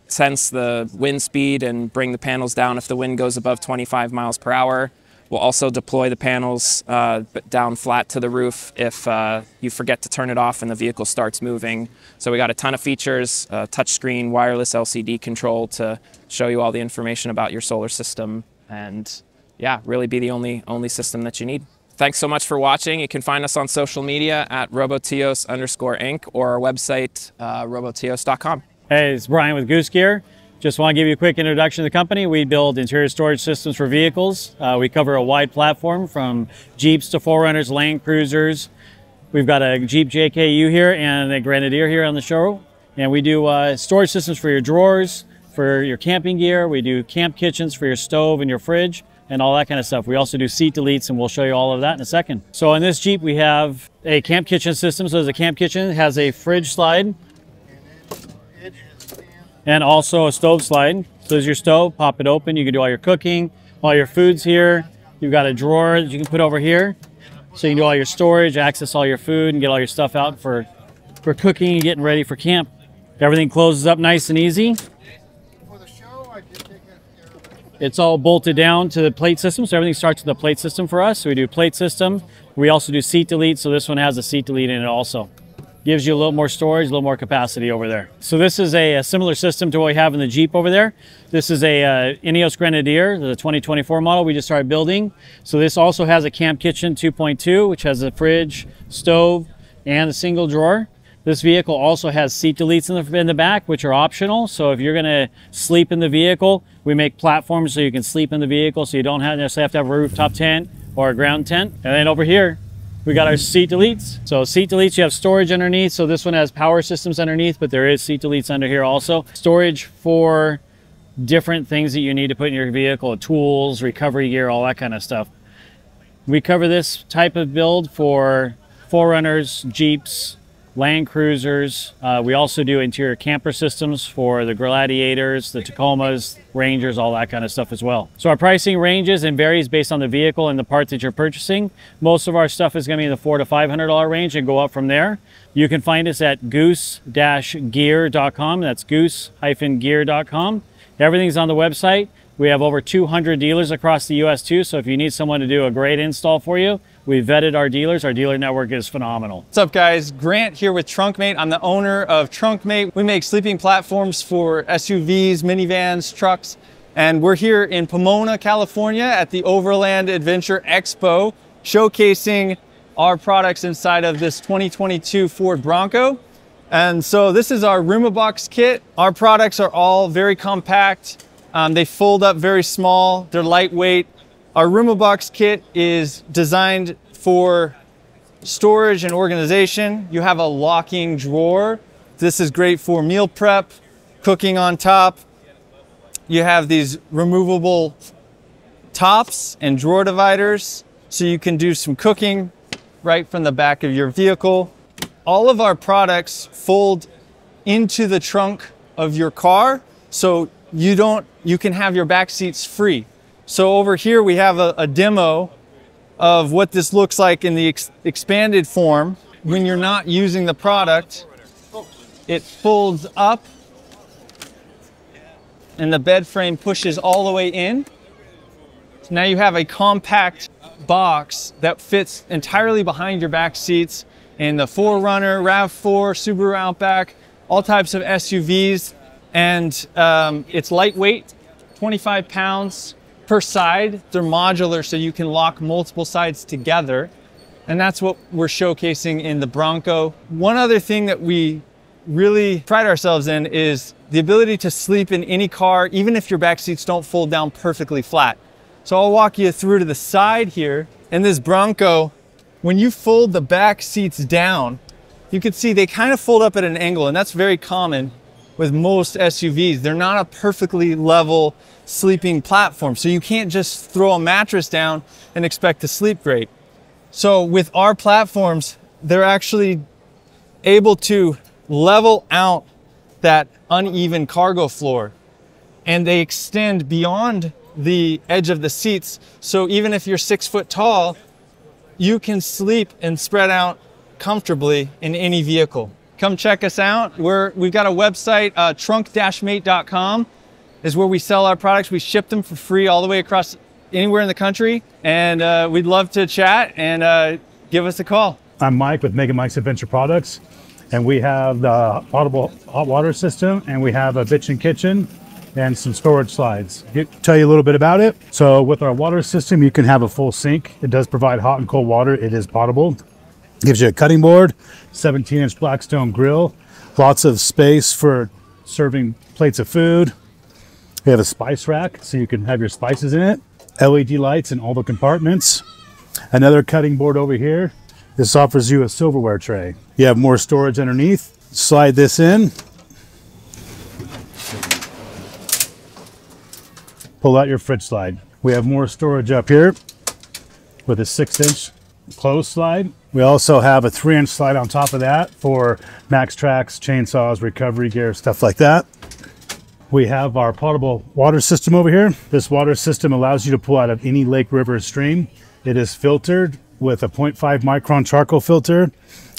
sense the wind speed and bring the panels down if the wind goes above twenty-five miles per hour. We'll also deploy the panels uh, down flat to the roof if uh, you forget to turn it off and the vehicle starts moving. So we got a ton of features, uh, touchscreen, wireless L C D control to show you all the information about your solar system, and yeah, really be the only, only system that you need. Thanks so much for watching. You can find us on social media at Roboteos underscore Inc or our website, uh, roboteos dot com. Hey, it's Brian with Goose Gear. Just want to give you a quick introduction to the company. We build interior storage systems for vehicles. Uh, we cover a wide platform from Jeeps to four runners, Land Cruisers. We've got a Jeep J K U here and a Grenadier here on the show. And we do uh, storage systems for your drawers, for your camping gear. We do camp kitchens for your stove and your fridge and all that kind of stuff. We also do seat deletes, and we'll show you all of that in a second. So on this Jeep, we have a camp kitchen system. So there's a camp kitchen, it has a fridge slide, and also a stove slide. So there's your stove, pop it open. You can do all your cooking, all your foods here. You've got a drawer that you can put over here. So you can do all your storage, access all your food, and get all your stuff out for, for cooking and getting ready for camp. Everything closes up nice and easy. It's all bolted down to the plate system. So everything starts with the plate system for us. So we do plate system. We also do seat delete. So this one has a seat delete in it also. Gives you a little more storage, a little more capacity over there. So this is a, a similar system to what we have in the Jeep over there. This is a uh, Ineos Grenadier, the twenty twenty-four model we just started building. So this also has a camp kitchen two point two, which has a fridge, stove, and a single drawer. This vehicle also has seat deletes in the, in the back, which are optional. So if you're gonna sleep in the vehicle, we make platforms so you can sleep in the vehicle, so you don't have, necessarily have to have a rooftop tent or a ground tent. And then over here, we got our seat deletes. So seat deletes, you have storage underneath. So this one has power systems underneath, but there is seat deletes under here also. Storage for different things that you need to put in your vehicle, tools, recovery gear, all that kind of stuff. We cover this type of build for four runners, Jeeps, Land Cruisers. Uh, we also do interior camper systems for the Gladiators, the Tacomas, Rangers, all that kind of stuff as well. So our pricing ranges and varies based on the vehicle and the part that you're purchasing. Most of our stuff is going to be in the four hundred to five hundred dollar range and go up from there. You can find us at goose dash gear dot com. That's goose dash gear dot com. Everything's on the website. We have over two hundred dealers across the U S too, so if you need someone to do a great install for you, we vetted our dealers. Our dealer network is phenomenal. What's up, guys? Grant here with Trunkmate. I'm the owner of Trunkmate. We make sleeping platforms for S U Vs, minivans, trucks, and we're here in Pomona, California at the Overland Adventure Expo, showcasing our products inside of this twenty twenty-two Ford Bronco. And so this is our Roomabox kit. Our products are all very compact. Um, they fold up very small, they're lightweight. Our Roomabox kit is designed for storage and organization. You have a locking drawer. This is great for meal prep, cooking on top. You have these removable tops and drawer dividers, so you can do some cooking right from the back of your vehicle. All of our products fold into the trunk of your car, so you don't, you can have your back seats free. So over here we have a, a demo of what this looks like in the ex expanded form. When you're not using the product, it folds up and the bed frame pushes all the way in. So now you have a compact box that fits entirely behind your back seats in the four runner, RAV four, Subaru Outback, all types of S U Vs. And um, it's lightweight, twenty-five pounds. Per side. They're modular, so you can lock multiple sides together. And that's what we're showcasing in the Bronco. One other thing that we really pride ourselves in is the ability to sleep in any car, even if your back seats don't fold down perfectly flat. So I'll walk you through to the side here. In this Bronco, when you fold the back seats down, you can see they kind of fold up at an angle, and that's very common with most S U Vs. They're not a perfectly level sleeping platform, so you can't just throw a mattress down and expect to sleep great. So with our platforms, they're actually able to level out that uneven cargo floor, and they extend beyond the edge of the seats. So even if you're six foot tall, you can sleep and spread out comfortably in any vehicle. Come check us out. We're, we've got a website, uh, trunk dash mate dot com. Is where we sell our products. We ship them for free all the way across anywhere in the country, and uh, we'd love to chat, and uh, give us a call. I'm Mike with Mega Mike's Adventure Products, and we have the Audible hot water system, and we have a bitchin' kitchen and some storage slides. I'll tell you a little bit about it. So with our water system, you can have a full sink. It does provide hot and cold water. It is potable. Gives you a cutting board, seventeen inch Blackstone grill, lots of space for serving plates of food. We have a spice rack, so you can have your spices in it. L E D lights in all the compartments. Another cutting board over here. This offers you a silverware tray. You have more storage underneath. Slide this in. Pull out your fridge slide. We have more storage up here with a six inch closed slide. We also have a three inch slide on top of that for max tracks, chainsaws, recovery gear, stuff like that. We have our potable water system over here. This water system allows you to pull out of any lake, river, or stream. It is filtered with a zero point five micron charcoal filter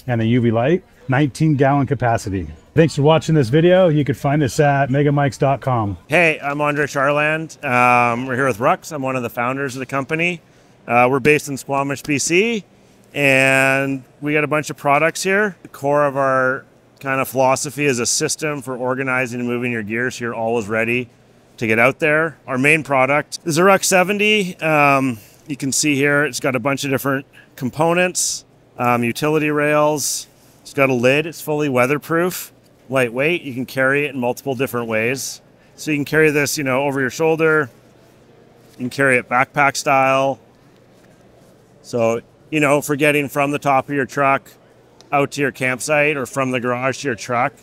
and a U V light, nineteen gallon capacity. Thanks for watching this video. You can find us at mega mikes dot com. Hey, I'm Andre Charland. Um, we're here with Rux. I'm one of the founders of the company. Uh, we're based in Squamish, B C, and we got a bunch of products here. The core of our kind of philosophy is a system for organizing and moving your gear so you're always ready to get out there. Our main product is a Rux seventy. Um, you can see here, it's got a bunch of different components, um, utility rails. It's got a lid, it's fully weatherproof, lightweight. You can carry it in multiple different ways. So you can carry this, you know, over your shoulder. You can carry it backpack style. So, you know, for getting from the top of your truck out to your campsite or from the garage to your truck,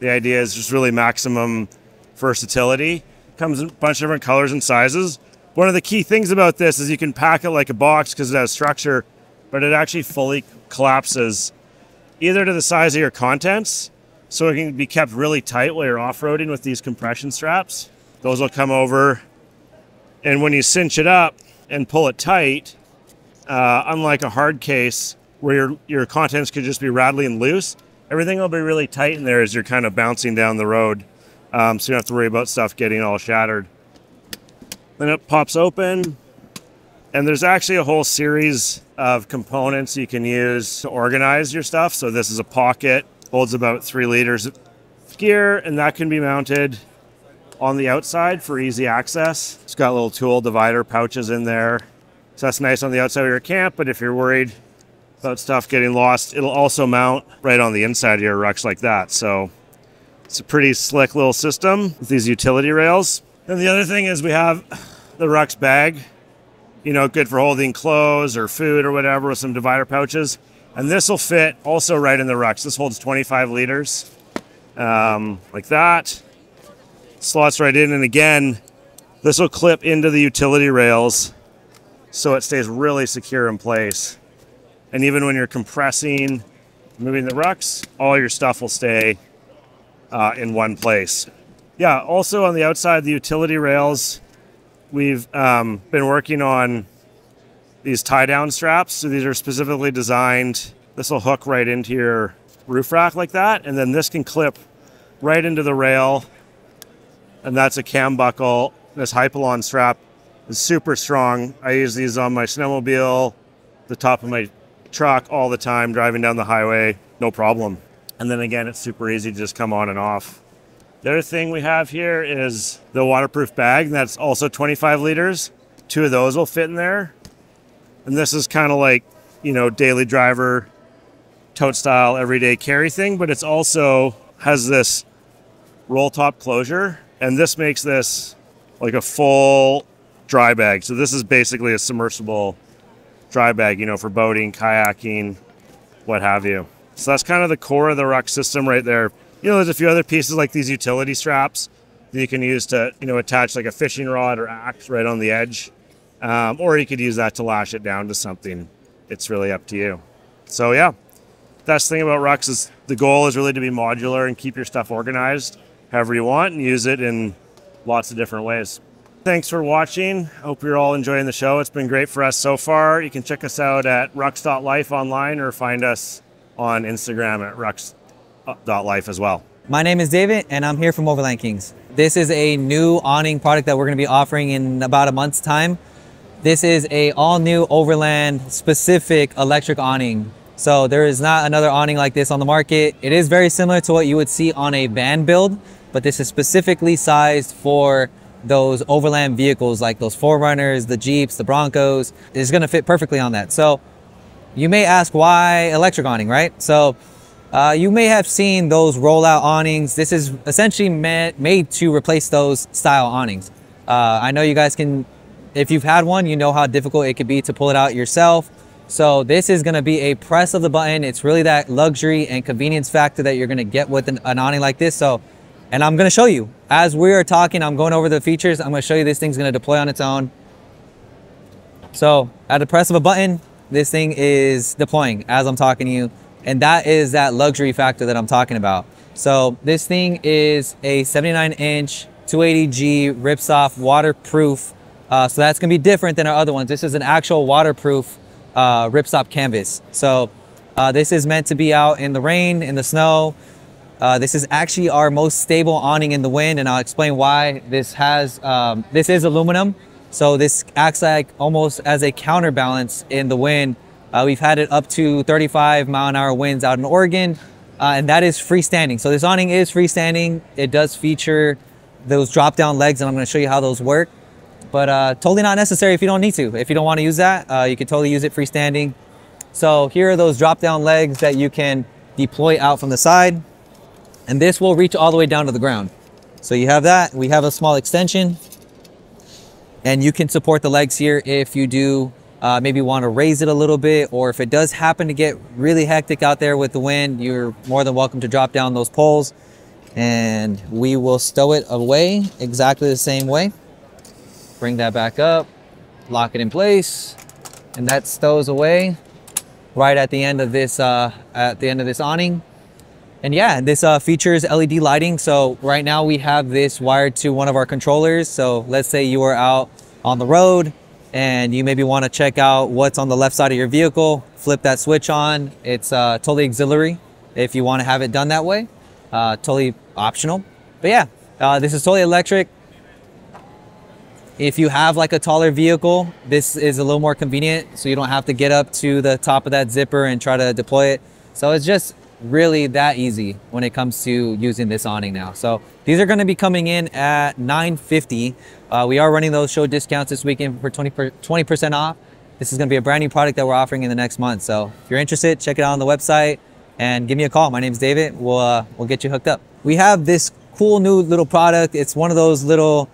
the idea is just really maximum versatility. Comes in a bunch of different colors and sizes. One of the key things about this is you can pack it like a box because it has structure, but it actually fully collapses either to the size of your contents, so it can be kept really tight while you're off-roading with these compression straps. Those will come over, and when you cinch it up and pull it tight, uh, unlike a hard case where your, your contents could just be rattling loose, everything will be really tight in there as you're kind of bouncing down the road, um, so you don't have to worry about stuff getting all shattered. Then it pops open, and there's actually a whole series of components you can use to organize your stuff. So this is a pocket, holds about three liters of gear, and that can be mounted on the outside for easy access. It's got little tool divider pouches in there. So that's nice on the outside of your camp, but if you're worried about stuff getting lost, it'll also mount right on the inside of your Rux like that. So it's a pretty slick little system with these utility rails. And the other thing is we have the Rux bag, you know, good for holding clothes or food or whatever, with some divider pouches. And this will fit also right in the Rux. This holds twenty-five liters, um, like that. Slots right in, and again, this will clip into the utility rails so it stays really secure in place. And even when you're compressing, moving the Rux, all your stuff will stay uh, in one place. Yeah, also on the outside, the utility rails, we've um, been working on these tie-down straps. So these are specifically designed. This will hook right into your roof rack like that. And then this can clip right into the rail. And that's a cam buckle. This Hypalon strap is super strong. I use these on my snowmobile, the top of my truck all the time, driving down the highway, no problem. And then again, it's super easy to just come on and off. The other thing we have here is the waterproof bag, and that's also twenty-five liters. Two of those will fit in there. And this is kind of like, you know, daily driver, tote style, everyday carry thing, but it's also has this roll top closure, and this makes this like a full dry bag. So this is basically a submersible dry bag, you know, for boating, kayaking, what have you. So that's kind of the core of the Rux system right there. You know, there's a few other pieces like these utility straps that you can use to, you know, attach like a fishing rod or axe right on the edge. Um, or you could use that to lash it down to something. It's really up to you. So yeah, that's the thing about Rux is the goal is really to be modular and keep your stuff organized however you want and use it in lots of different ways. Thanks for watching. Hope you're all enjoying the show. It's been great for us so far. You can check us out at rux dot life online or find us on Instagram at rux dot life. Dot life as well. My name is David, and I'm here from Overland Kings. This is a new awning product that we're going to be offering in about a month's time. This is a all-new Overland specific electric awning. So there is not another awning like this on the market. It is very similar to what you would see on a van build, but this is specifically sized for those Overland vehicles like those four runners, the Jeeps, the Broncos. It's gonna fit perfectly on that. So you may ask why electric awning, right? So uh, you may have seen those rollout awnings. This is essentially ma made to replace those style awnings. Uh, I know you guys can, if you've had one, you know how difficult it could be to pull it out yourself. So this is gonna be a press of the button. It's really that luxury and convenience factor that you're gonna get with an, an awning like this. So, and I'm gonna show you. As we are talking, I'm going over the features. I'm gonna show you this thing's gonna deploy on its own. So at the press of a button, this thing is deploying as I'm talking to you. And that is that luxury factor that I'm talking about. So this thing is a seventy-nine inch, two eighty G ripstop waterproof. Uh, so that's gonna be different than our other ones. This is an actual waterproof uh, ripstop canvas. So uh, this is meant to be out in the rain, in the snow. Uh, this is actually our most stable awning in the wind, and I'll explain why. This has, um, this is aluminum. So this acts like almost as a counterbalance in the wind. Uh, we've had it up to thirty-five mile an hour winds out in Oregon, uh, and that is freestanding. So this awning is freestanding. It does feature those drop down legs, and I'm gonna show you how those work. But uh, totally not necessary if you don't need to. If you don't wanna use that, uh, you can totally use it freestanding. So here are those drop down legs that you can deploy out from the side. And this will reach all the way down to the ground. So you have that. We have a small extension, and you can support the legs here if you do uh, maybe want to raise it a little bit, or if it does happen to get really hectic out there with the wind, you're more than welcome to drop down those poles, and we will stow it away exactly the same way. Bring that back up, lock it in place, and that stows away right at the end of this uh, at the end of this awning. And yeah, this uh, features L E D lighting. So right now we have this wired to one of our controllers. So let's say you are out on the road and you maybe want to check out what's on the left side of your vehicle, flip that switch on. It's uh, totally auxiliary if you want to have it done that way, uh, totally optional. But yeah, uh, this is totally electric. If you have like a taller vehicle, this is a little more convenient. So you don't have to get up to the top of that zipper and try to deploy it. So it's just really that easy when it comes to using this awning now. So these are going to be coming in at nine fifty. Uh, we are running those show discounts this weekend for twenty percent off. This is going to be a brand new product that we're offering in the next month. So if you're interested, check it out on the website and give me a call. My name's David. We'll, uh, we'll get you hooked up. We have this cool new little product. It's one of those little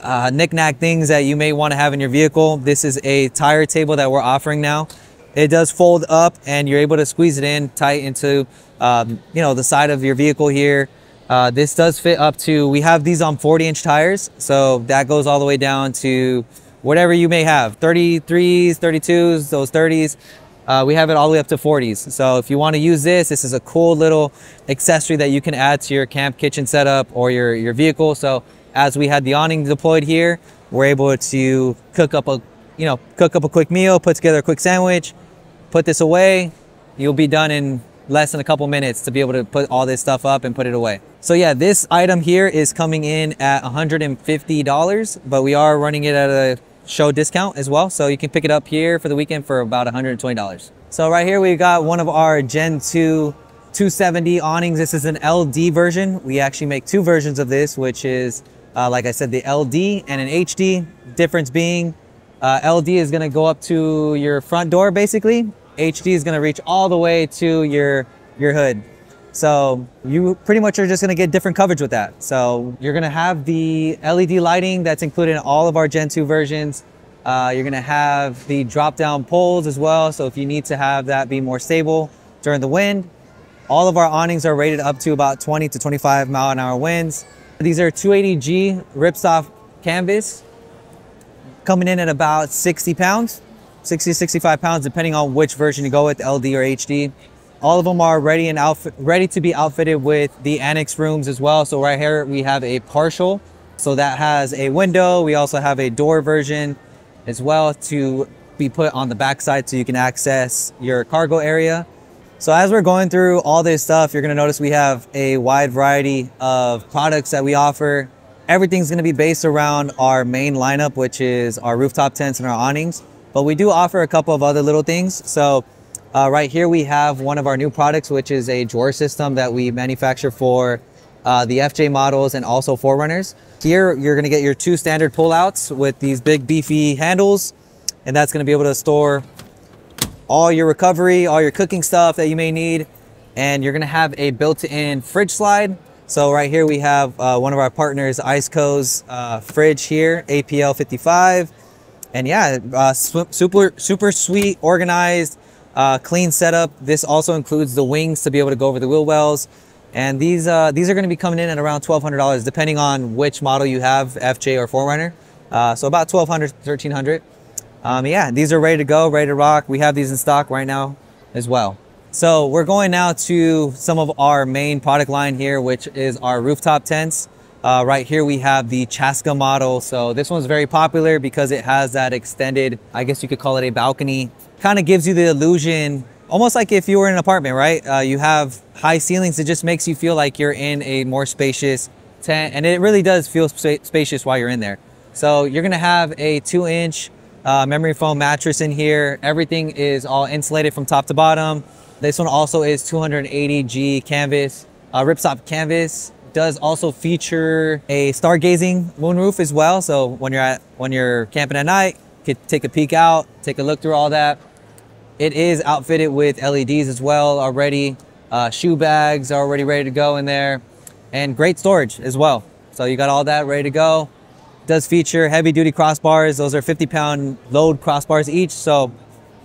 uh, knick-knack things that you may want to have in your vehicle. This is a tire table that we're offering now. It does fold up and you're able to squeeze it in tight into, um, you know, the side of your vehicle here. Uh, this does fit up to, we have these on forty inch tires. So that goes all the way down to whatever you may have, thirty-threes, thirty-twos, those thirties. Uh, we have it all the way up to forties. So if you want to use this, this is a cool little accessory that you can add to your camp kitchen setup or your, your vehicle. So as we had the awning deployed here, we're able to cook up a, you know, cook up a quick meal, put together a quick sandwich, put this away, you'll be done in less than a couple minutes to be able to put all this stuff up and put it away. So yeah, this item here is coming in at one hundred fifty dollars, but we are running it at a show discount as well. So you can pick it up here for the weekend for about one hundred twenty dollars. So right here, we've got one of our Gen two two seventy awnings. This is an L D version. We actually make two versions of this, which is, uh, like I said, the L D and an H D. Difference being uh, L D is gonna go up to your front door basically. H D is going to reach all the way to your your hood. So you pretty much are just going to get different coverage with that. So you're going to have the L E D lighting that's included in all of our Gen two versions. Uh, you're going to have the drop down poles as well. So if you need to have that be more stable during the wind, all of our awnings are rated up to about twenty to twenty-five mile an hour winds. These are two eighty G ripstop canvas coming in at about sixty pounds. sixty, sixty-five pounds, depending on which version you go with, L D or H D. All of them are ready and outfit, ready to be outfitted with the annex rooms as well. So right here, we have a partial. So that has a window. We also have a door version as well to be put on the backside so you can access your cargo area. So as we're going through all this stuff, you're gonna notice we have a wide variety of products that we offer. Everything's going to be based around our main lineup, which is our rooftop tents and our awnings, but we do offer a couple of other little things. So uh, right here we have one of our new products, which is a drawer system that we manufacture for uh, the F J models and also four runners. Here you're going to get your two standard pullouts with these big beefy handles, and that's going to be able to store all your recovery, all your cooking stuff that you may need. And you're going to have a built-in fridge slide. So right here we have uh, one of our partners, Iceco's uh, fridge here, A P L fifty-five. And yeah, uh, super, super sweet, organized, uh, clean setup. This also includes the wings to be able to go over the wheel wells. And these, uh, these are going to be coming in at around twelve hundred dollars, depending on which model you have, F J or four runner. Uh, so about twelve hundred dollars, thirteen hundred dollars. Um, yeah, these are ready to go, ready to rock. We have these in stock right now as well. So we're going now to some of our main product line here, which is our rooftop tents. Uh, right here we have the Chaska model. So this one's very popular because it has that extended, I guess you could call it a balcony. Kind of gives you the illusion, almost like if you were in an apartment, right? Uh, you have high ceilings. It just makes you feel like you're in a more spacious tent, and it really does feel sp spacious while you're in there. So you're gonna have a two inch uh, memory foam mattress in here. Everything is all insulated from top to bottom. This one also is two hundred eighty G canvas, uh, ripstop canvas. Does also feature a stargazing moonroof as well. So when you're at when you're camping at night, you could take a peek out, take a look through all that. It is outfitted with L E Ds as well already. Uh, shoe bags are already ready to go in there, and great storage as well. So you got all that ready to go. Does feature heavy duty crossbars. Those are fifty pound load crossbars each. So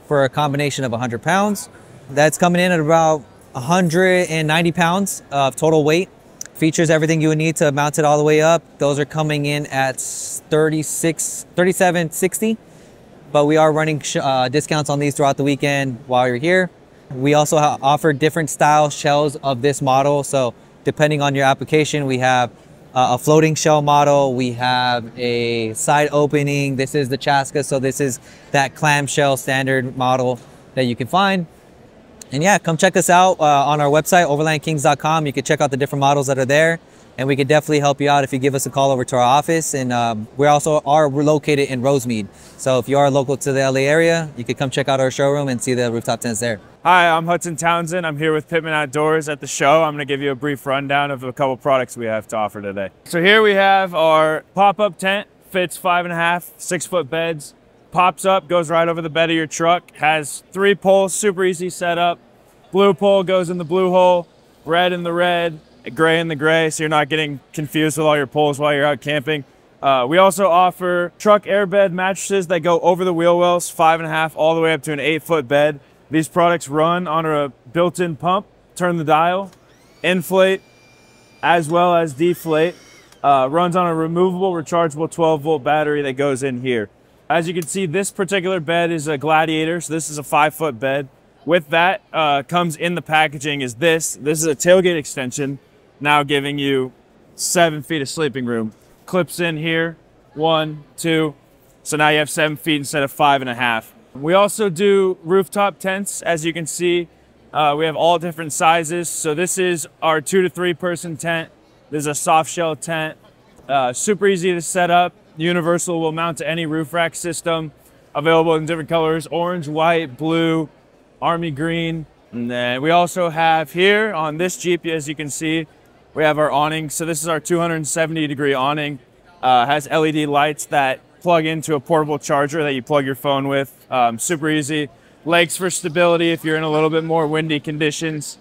for a combination of one hundred pounds. That's coming in at about one hundred ninety pounds of total weight. Features everything you would need to mount it all the way up. Those are coming in at thirty-six, thirty-seven sixty, but we are running uh, discounts on these throughout the weekend while you're here. We also offer different style shells of this model. So depending on your application, we have uh, a floating shell model. We have a side opening. This is the Chaska. So this is that clamshell standard model that you can find. And yeah, come check us out uh, on our website, overland kings dot com. You can check out the different models that are there, and we can definitely help you out if you give us a call over to our office. And um, we also are located in Rosemead. So if you are local to the L A area, you can come check out our showroom and see the rooftop tents there. Hi, I'm Hudson Townsend. I'm here with Pittman Outdoors at the show. I'm gonna give you a brief rundown of a couple products we have to offer today. So here we have our pop-up tent, fits five and a half, six foot beds. Pops up, goes right over the bed of your truck, has three poles, super easy setup. Blue pole goes in the blue hole, red in the red, gray in the gray, so you're not getting confused with all your poles while you're out camping. Uh, we also offer truck airbed mattresses that go over the wheel wells, five and a half, all the way up to an eight foot bed. These products run on a built-in pump, turn the dial, inflate, as well as deflate. Uh, runs on a removable, rechargeable twelve volt battery that goes in here. As you can see, this particular bed is a Gladiator, so this is a five foot bed. With that uh, comes in the packaging is this. This is a tailgate extension, now giving you seven feet of sleeping room. Clips in here, one, two. So now you have seven feet instead of five and a half. We also do rooftop tents. As you can see, uh, we have all different sizes. So this is our two to three person tent. This is a soft shell tent, uh, super easy to set up. Universal, will mount to any roof rack system, available in different colors, orange, white, blue, army green. And then we also have here on this Jeep, as you can see, we have our awning. So this is our two hundred seventy degree awning. Uh, has L E D lights that plug into a portable charger that you plug your phone with. Um, super easy. Legs for stability if you're in a little bit more windy conditions.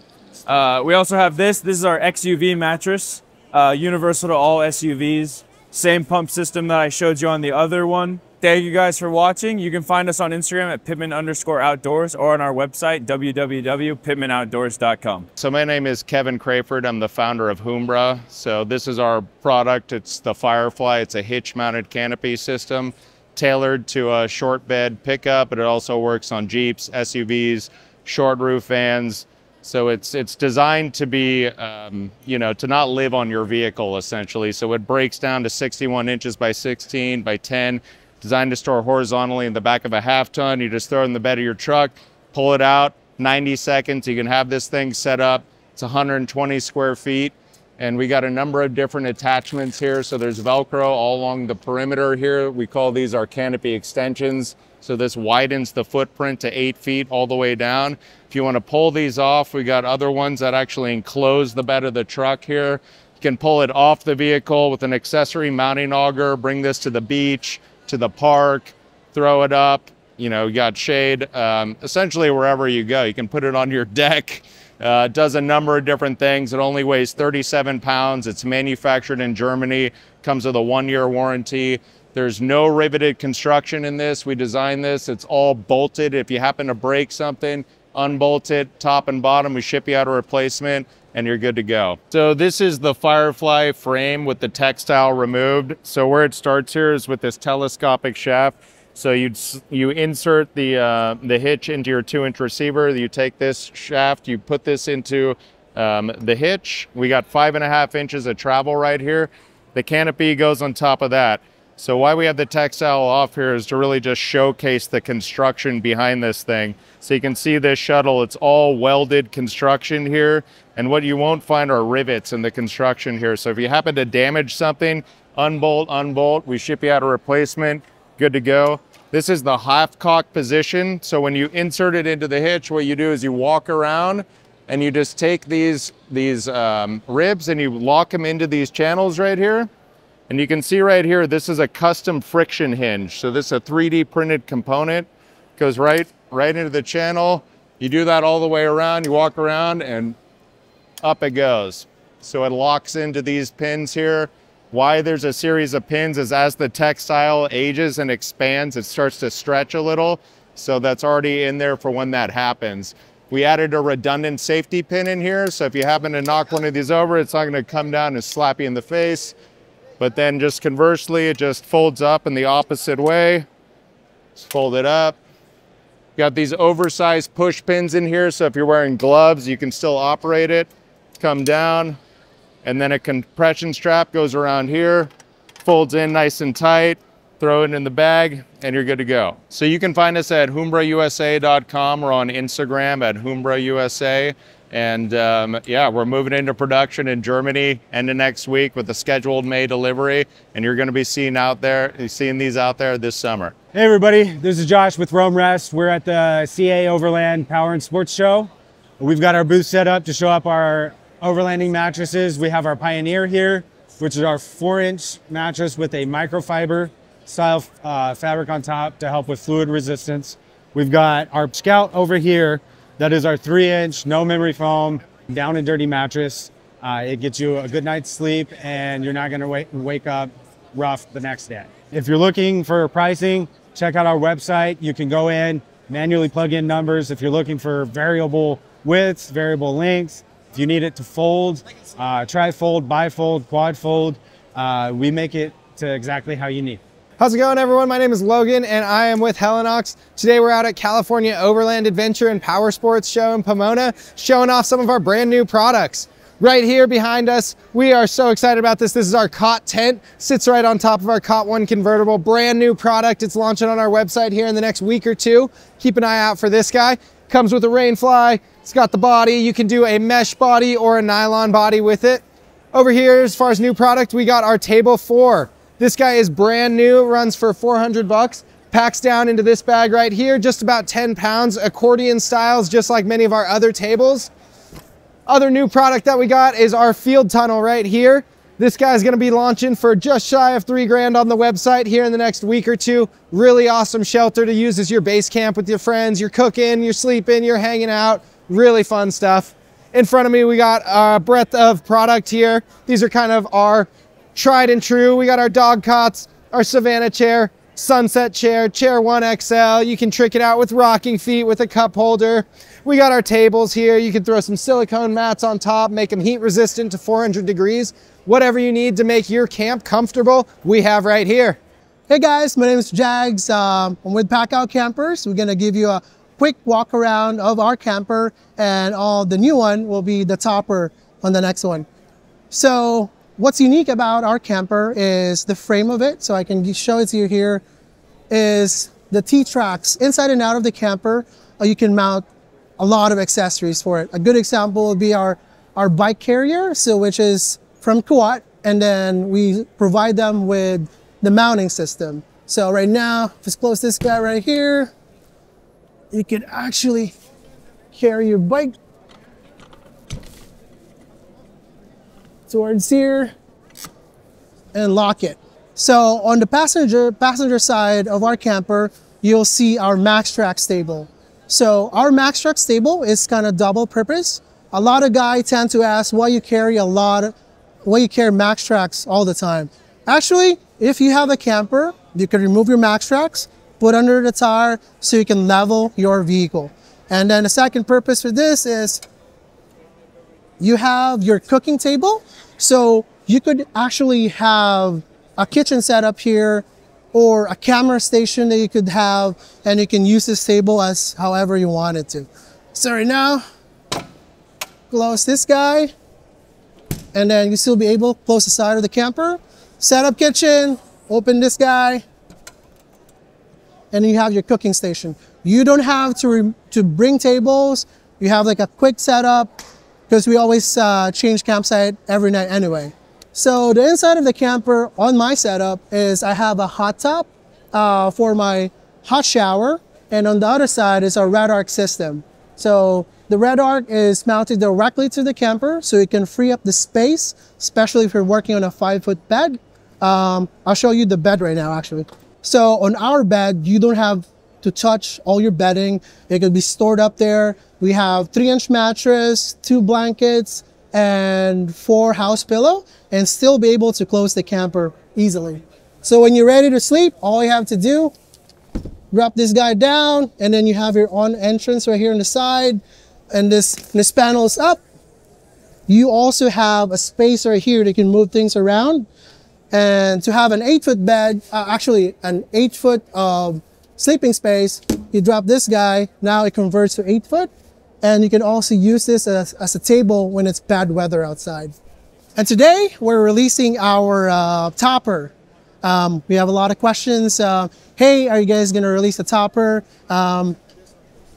Uh, we also have this. This is our X U V mattress, uh, universal to all S U Vs. Same pump system that I showed you on the other one. Thank you guys for watching. You can find us on Instagram at Pittman underscore outdoors or on our website, w w w dot pittman outdoors dot com. So my name is Kevin Crayford. I'm the founder of Humbra. So this is our product. It's the Firefly. It's a hitch mounted canopy system tailored to a short bed pickup, but it also works on Jeeps, S U Vs, short roof vans. So it's it's designed to be, um, you know, to not live on your vehicle, essentially. So it breaks down to sixty-one inches by sixteen by ten, designed to store horizontally in the back of a half ton. You just throw it in the bed of your truck, pull it out, ninety seconds. You can have this thing set up. It's one hundred twenty square feet. And we got a number of different attachments here. So there's Velcro all along the perimeter here. We call these our canopy extensions. So this widens the footprint to eight feet all the way down. If you want to pull these off, we got other ones that actually enclose the bed of the truck here. You can pull it off the vehicle with an accessory mounting auger, bring this to the beach, to the park, throw it up, you know, you got shade, um, essentially wherever you go. You can put it on your deck. Uh, it does a number of different things. It only weighs thirty-seven pounds. It's manufactured in Germany, comes with a one-year warranty. There's no riveted construction in this. We designed this. It's all bolted. If you happen to break something, unbolt it, top and bottom. We ship you out a replacement and you're good to go. So this is the Firefly frame with the textile removed. So where it starts here is with this telescopic shaft. So you'd, you insert the, uh, the hitch into your two inch receiver. You take this shaft, you put this into um, the hitch. We got five and a half inches of travel right here. The canopy goes on top of that. So why we have the textile off here is to really just showcase the construction behind this thing. So you can see this shuttle, it's all welded construction here. And what you won't find are rivets in the construction here. So if you happen to damage something, unbolt, unbolt, we ship you out a replacement, good to go. This is the half cock position. So when you insert it into the hitch, what you do is you walk around and you just take these, these um, ribs and you lock them into these channels right here. And you can see right here, this is a custom friction hinge. So this is a three D printed component. Goes right, right into the channel. You do that all the way around, you walk around and up it goes. So it locks into these pins here. Why there's a series of pins is as the textile ages and expands, it starts to stretch a little. So that's already in there for when that happens. We added a redundant safety pin in here. So if you happen to knock one of these over, it's not gonna come down and slap you in the face. But then just conversely, it just folds up in the opposite way. Just fold it up. Got these oversized push pins in here. So if you're wearing gloves, you can still operate it. Come down. And then a compression strap goes around here, folds in nice and tight, throw it in the bag, and you're good to go. So you can find us at humbra u s a dot com or on Instagram at humbra u s a. And um, yeah, we're moving into production in Germany end of next week with a scheduled May delivery. And you're gonna be seeing out there, seeing these out there this summer. Hey everybody, this is Josh with Rome Rest. We're at the C A Overland Power and Sports Show. We've got our booth set up to show up our overlanding mattresses. We have our Pioneer here, which is our four inch mattress with a microfiber style uh, fabric on top to help with fluid resistance. We've got our Scout over here. That is our three inch, no memory foam, down and dirty mattress. Uh, it gets you a good night's sleep and you're not gonna wake, wake up rough the next day. If you're looking for pricing, check out our website. You can go in, manually plug in numbers. If you're looking for variable widths, variable lengths, if you need it to fold, uh, tri-fold, bifold, quad-fold, uh, we make it to exactly how you need. How's it going, everyone? My name is Logan and I am with Helenox. Today we're out at California Overland Adventure and Power Sports Show in Pomona, showing off some of our brand new products. Right here behind us, we are so excited about this. This is our Cot tent, sits right on top of our Cot One convertible, brand new product. It's launching on our website here in the next week or two. Keep an eye out for this guy. Comes with a rain fly, it's got the body. You can do a mesh body or a nylon body with it. Over here, as far as new product, we got our Table Four. This guy is brand new, runs for four hundred bucks, packs down into this bag right here, just about ten pounds, accordion styles, just like many of our other tables. Other new product that we got is our field tunnel right here. This guy's gonna be launching for just shy of three grand on the website here in the next week or two. Really awesome shelter to use as your base camp with your friends. You're cooking, you're sleeping, you're hanging out, really fun stuff. In front of me, we got a breadth of product here. These are kind of our tried and true. We got our dog cots, our Savannah chair, sunset chair, chair one X L. You can trick it out with rocking feet with a cup holder. We got our tables here. You can throw some silicone mats on top, make them heat resistant to four hundred degrees. Whatever you need to make your camp comfortable, we have right here. Hey guys, my name is Jags. Um, I'm with Pack Out Campers. We're gonna give you a quick walk around of our camper, and all the new one will be the topper on the next one. So, what's unique about our camper is the frame of it. So I can show it to you here, is the T-Tracks inside and out of the camper. You can mount a lot of accessories for it. A good example would be our, our bike carrier, so which is from Kuwait, and then we provide them with the mounting system. So right now, if it's close this guy right here, you can actually carry your bike towards here and lock it. So on the passenger passenger side of our camper, you'll see our MaxTrax stable. So our MaxTrax stable is kind of double purpose. A lot of guys tend to ask why you carry a lot, why you carry MaxTrax all the time. Actually, if you have a camper, you can remove your MaxTrax, put under the tire so you can level your vehicle. And then the second purpose for this is you have your cooking table. So you could actually have a kitchen set up here or a camera station that you could have, and you can use this table as however you want it to. So right now, close this guy, and then you still be able to close the side of the camper, set up kitchen, open this guy, and you have your cooking station. You don't have to, to bring tables. You have like a quick setup because we always uh, change campsite every night anyway. So the inside of the camper on my setup is I have a hot top uh, for my hot shower, and on the other side is our Red Arc system. So the Red Arc is mounted directly to the camper so it can free up the space, especially if you're working on a five foot bed. Um, I'll show you the bed right now actually. So on our bed, you don't have to touch all your bedding. It could be stored up there. We have three inch mattress, two blankets, and four house pillow, and still be able to close the camper easily. So when you're ready to sleep, all you have to do, drop this guy down, and then you have your on entrance right here on the side, and this, this panel is up. You also have a space right here that you can move things around. And to have an eight foot bed, uh, actually an eight foot um, sleeping space, you drop this guy, now it converts to eight foot. And you can also use this as, as a table when it's bad weather outside. And today we're releasing our uh, topper. Um, we have a lot of questions. Uh, hey, are you guys gonna release a topper? Um,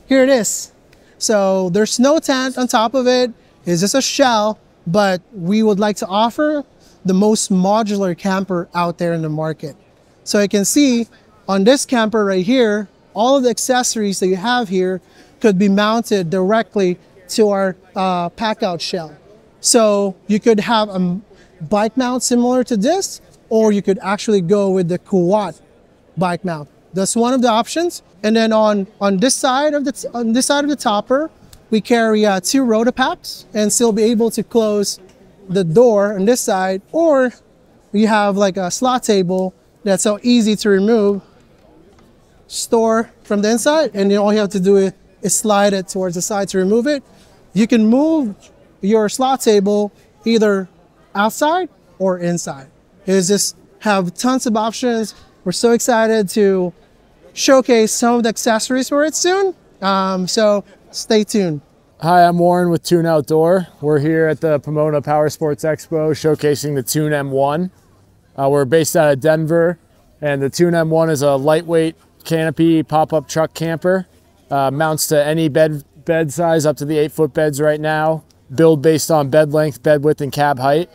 here it is. So there's no tent on top of it. It's just a shell, but we would like to offer the most modular camper out there in the market. So you can see on this camper right here, all of the accessories that you have here could be mounted directly to our uh, pack out shell. So you could have a bike mount similar to this, or you could actually go with the Kuwait bike mount. That's one of the options. And then on, on, this, side of the on this side of the topper, we carry uh, two Rotopacks and still be able to close the door on this side, or you have like a slot table that's so easy to remove, store from the inside, and then all you have to do is slide it towards the side to remove it. You can move your slot table either outside or inside. It's just have tons of options. We're so excited to showcase some of the accessories for it soon. Um, so stay tuned. Hi, I'm Warren with Tune Outdoor. We're here at the Pomona Power Sports Expo showcasing the Tune M one. Uh, we're based out of Denver, and the Tune M one is a lightweight canopy pop-up truck camper. Uh, mounts to any bed, bed size up to the eight foot beds right now. Build based on bed length, bed width, and cab height.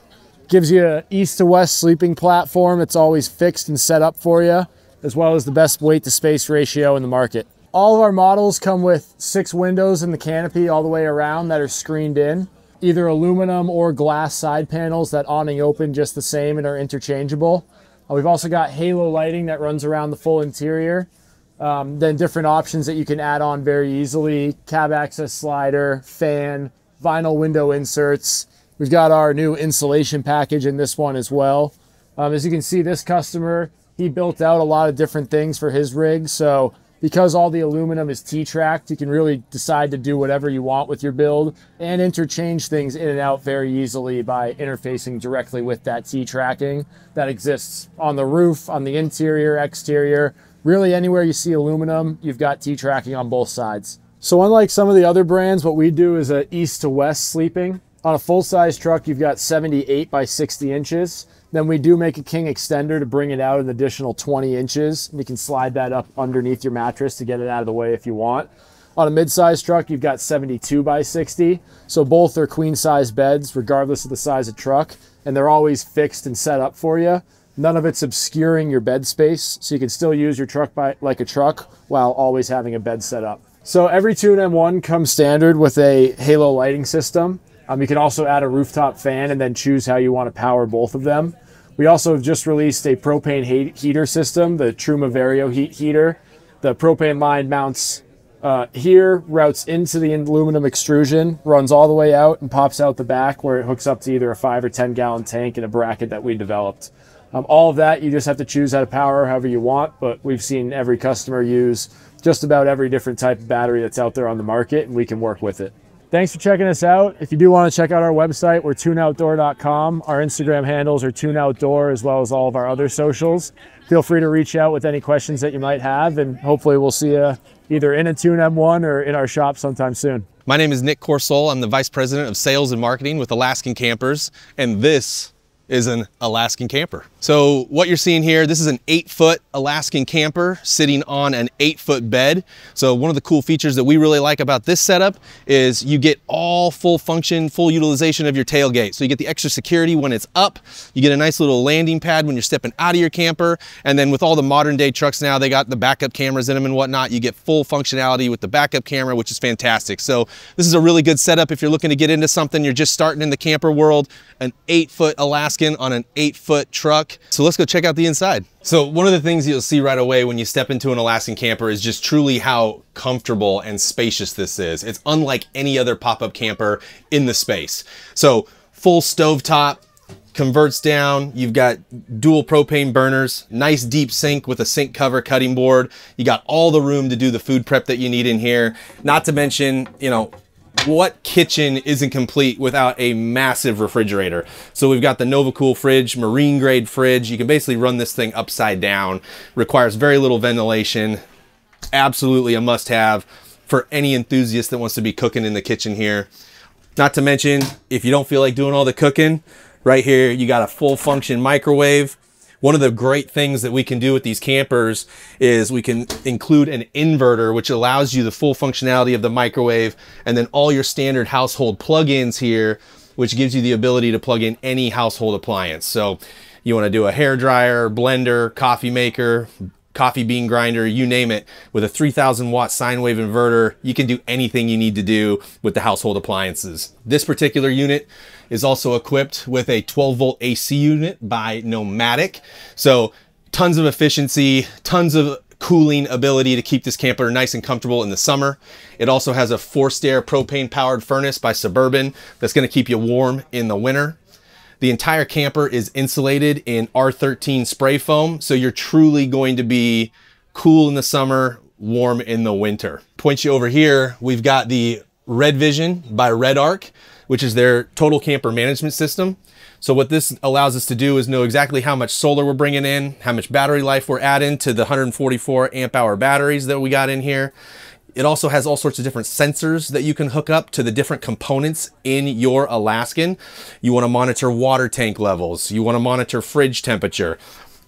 Gives you an east to west sleeping platform. It's always fixed and set up for you, as well as the best weight to space ratio in the market. All of our models come with six windows in the canopy all the way around that are screened in, either aluminum or glass side panels that awning open just the same and are interchangeable. Uh, we've also got halo lighting that runs around the full interior. Um, then different options that you can add on very easily, cab access slider, fan, vinyl window inserts. We've got our new insulation package in this one as well. Um, as you can see, this customer, he built out a lot of different things for his rig. So because all the aluminum is T-tracked, you can really decide to do whatever you want with your build and interchange things in and out very easily by interfacing directly with that T-tracking that exists on the roof, on the interior, exterior. Really anywhere you see aluminum, you've got T-tracking on both sides. So unlike some of the other brands, what we do is a east to west sleeping. On a full-size truck, you've got seventy-eight by sixty inches. Then we do make a king extender to bring it out an additional twenty inches. And you can slide that up underneath your mattress to get it out of the way if you want. On a mid-size truck, you've got seventy-two by sixty. So both are queen size beds, regardless of the size of truck. and they're always fixed and set up for you. None of it's obscuring your bed space, so you can still use your truck by, like a truck while always having a bed set up. So every Tune M one comes standard with a halo lighting system. Um, you can also add a rooftop fan and then choose how you want to power both of them. We also have just released a propane heater system, the Trumaverio heat heater. The propane line mounts uh, here, routes into the aluminum extrusion, runs all the way out and pops out the back where it hooks up to either a five or ten gallon tank in a bracket that we developed. Um, all of that, you just have to choose how to power however you want, but we've seen every customer use just about every different type of battery that's out there on the market, and we can work with it. Thanks for checking us out. If you do want to check out our website, we're tune outdoor dot com. Our Instagram handles are tuneoutdoor, as well as all of our other socials. Feel free to reach out with any questions that you might have, and hopefully we'll see you either in a Tune M one or in our shop sometime soon. My name is Nick Corsol. I'm the Vice President of Sales and Marketing with Alaskan Campers, and this is an Alaskan camper. So what you're seeing here, this is an eight foot Alaskan camper sitting on an eight foot bed. So one of the cool features that we really like about this setup is you get all full function, full utilization of your tailgate. So you get the extra security when it's up, you get a nice little landing pad when you're stepping out of your camper. And then with all the modern day trucks now, they got the backup cameras in them and whatnot. You get full functionality with the backup camera, which is fantastic. So this is a really good setup if you're looking to get into something, you're just starting in the camper world, an eight foot Alaskan on an eight foot truck. So let's go check out the inside. So one of the things you'll see right away when you step into an Alaskan camper is just truly how comfortable and spacious this is. It's unlike any other pop-up camper in the space. So full stovetop, converts down, you've got dual propane burners, nice deep sink with a sink cover cutting board. You got all the room to do the food prep that you need in here. Not to mention, you know, what kitchen isn't complete without a massive refrigerator? So we've got the NovaCool fridge, marine grade fridge. You can basically run this thing upside down. Requires very little ventilation. Absolutely a must have for any enthusiast that wants to be cooking in the kitchen here. Not to mention, if you don't feel like doing all the cooking, right here, you got a full function microwave. One of the great things that we can do with these campers is we can include an inverter, which allows you the full functionality of the microwave and then all your standard household plug-ins here, which gives you the ability to plug in any household appliance. So you want to do a hairdryer, blender, coffee maker, coffee bean grinder, you name it. With a three thousand watt sine wave inverter, you can do anything you need to do with the household appliances. This particular unit is also equipped with a twelve volt A C unit by Nomadic. So tons of efficiency, tons of cooling ability to keep this camper nice and comfortable in the summer. It also has a forced air propane powered furnace by Suburban that's gonna keep you warm in the winter. The entire camper is insulated in R thirteen spray foam, so you're truly going to be cool in the summer, warm in the winter. Point you over here, we've got the Red Vision by Red Arc, which is their total camper management system. So what this allows us to do is know exactly how much solar we're bringing in, how much battery life we're adding to the one hundred forty-four amp hour batteries that we got in here. It also has all sorts of different sensors that you can hook up to the different components in your Alaskan. You want to monitor water tank levels. You want to monitor fridge temperature,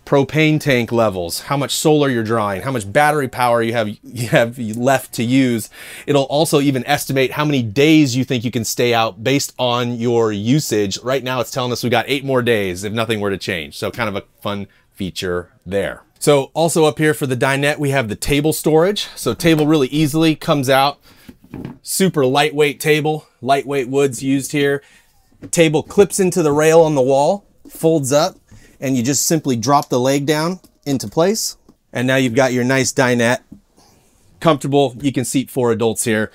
propane tank levels, how much solar you're drawing, how much battery power you have, you have left to use. It'll also even estimate how many days you think you can stay out based on your usage. Right now it's telling us we've got eight more days if nothing were to change. So kind of a fun feature there. So also up here for the dinette, we have the table storage. So table really easily comes out, super lightweight table, lightweight woods used here. Table clips into the rail on the wall, folds up, and you just simply drop the leg down into place. And now you've got your nice dinette, comfortable. You can seat four adults here,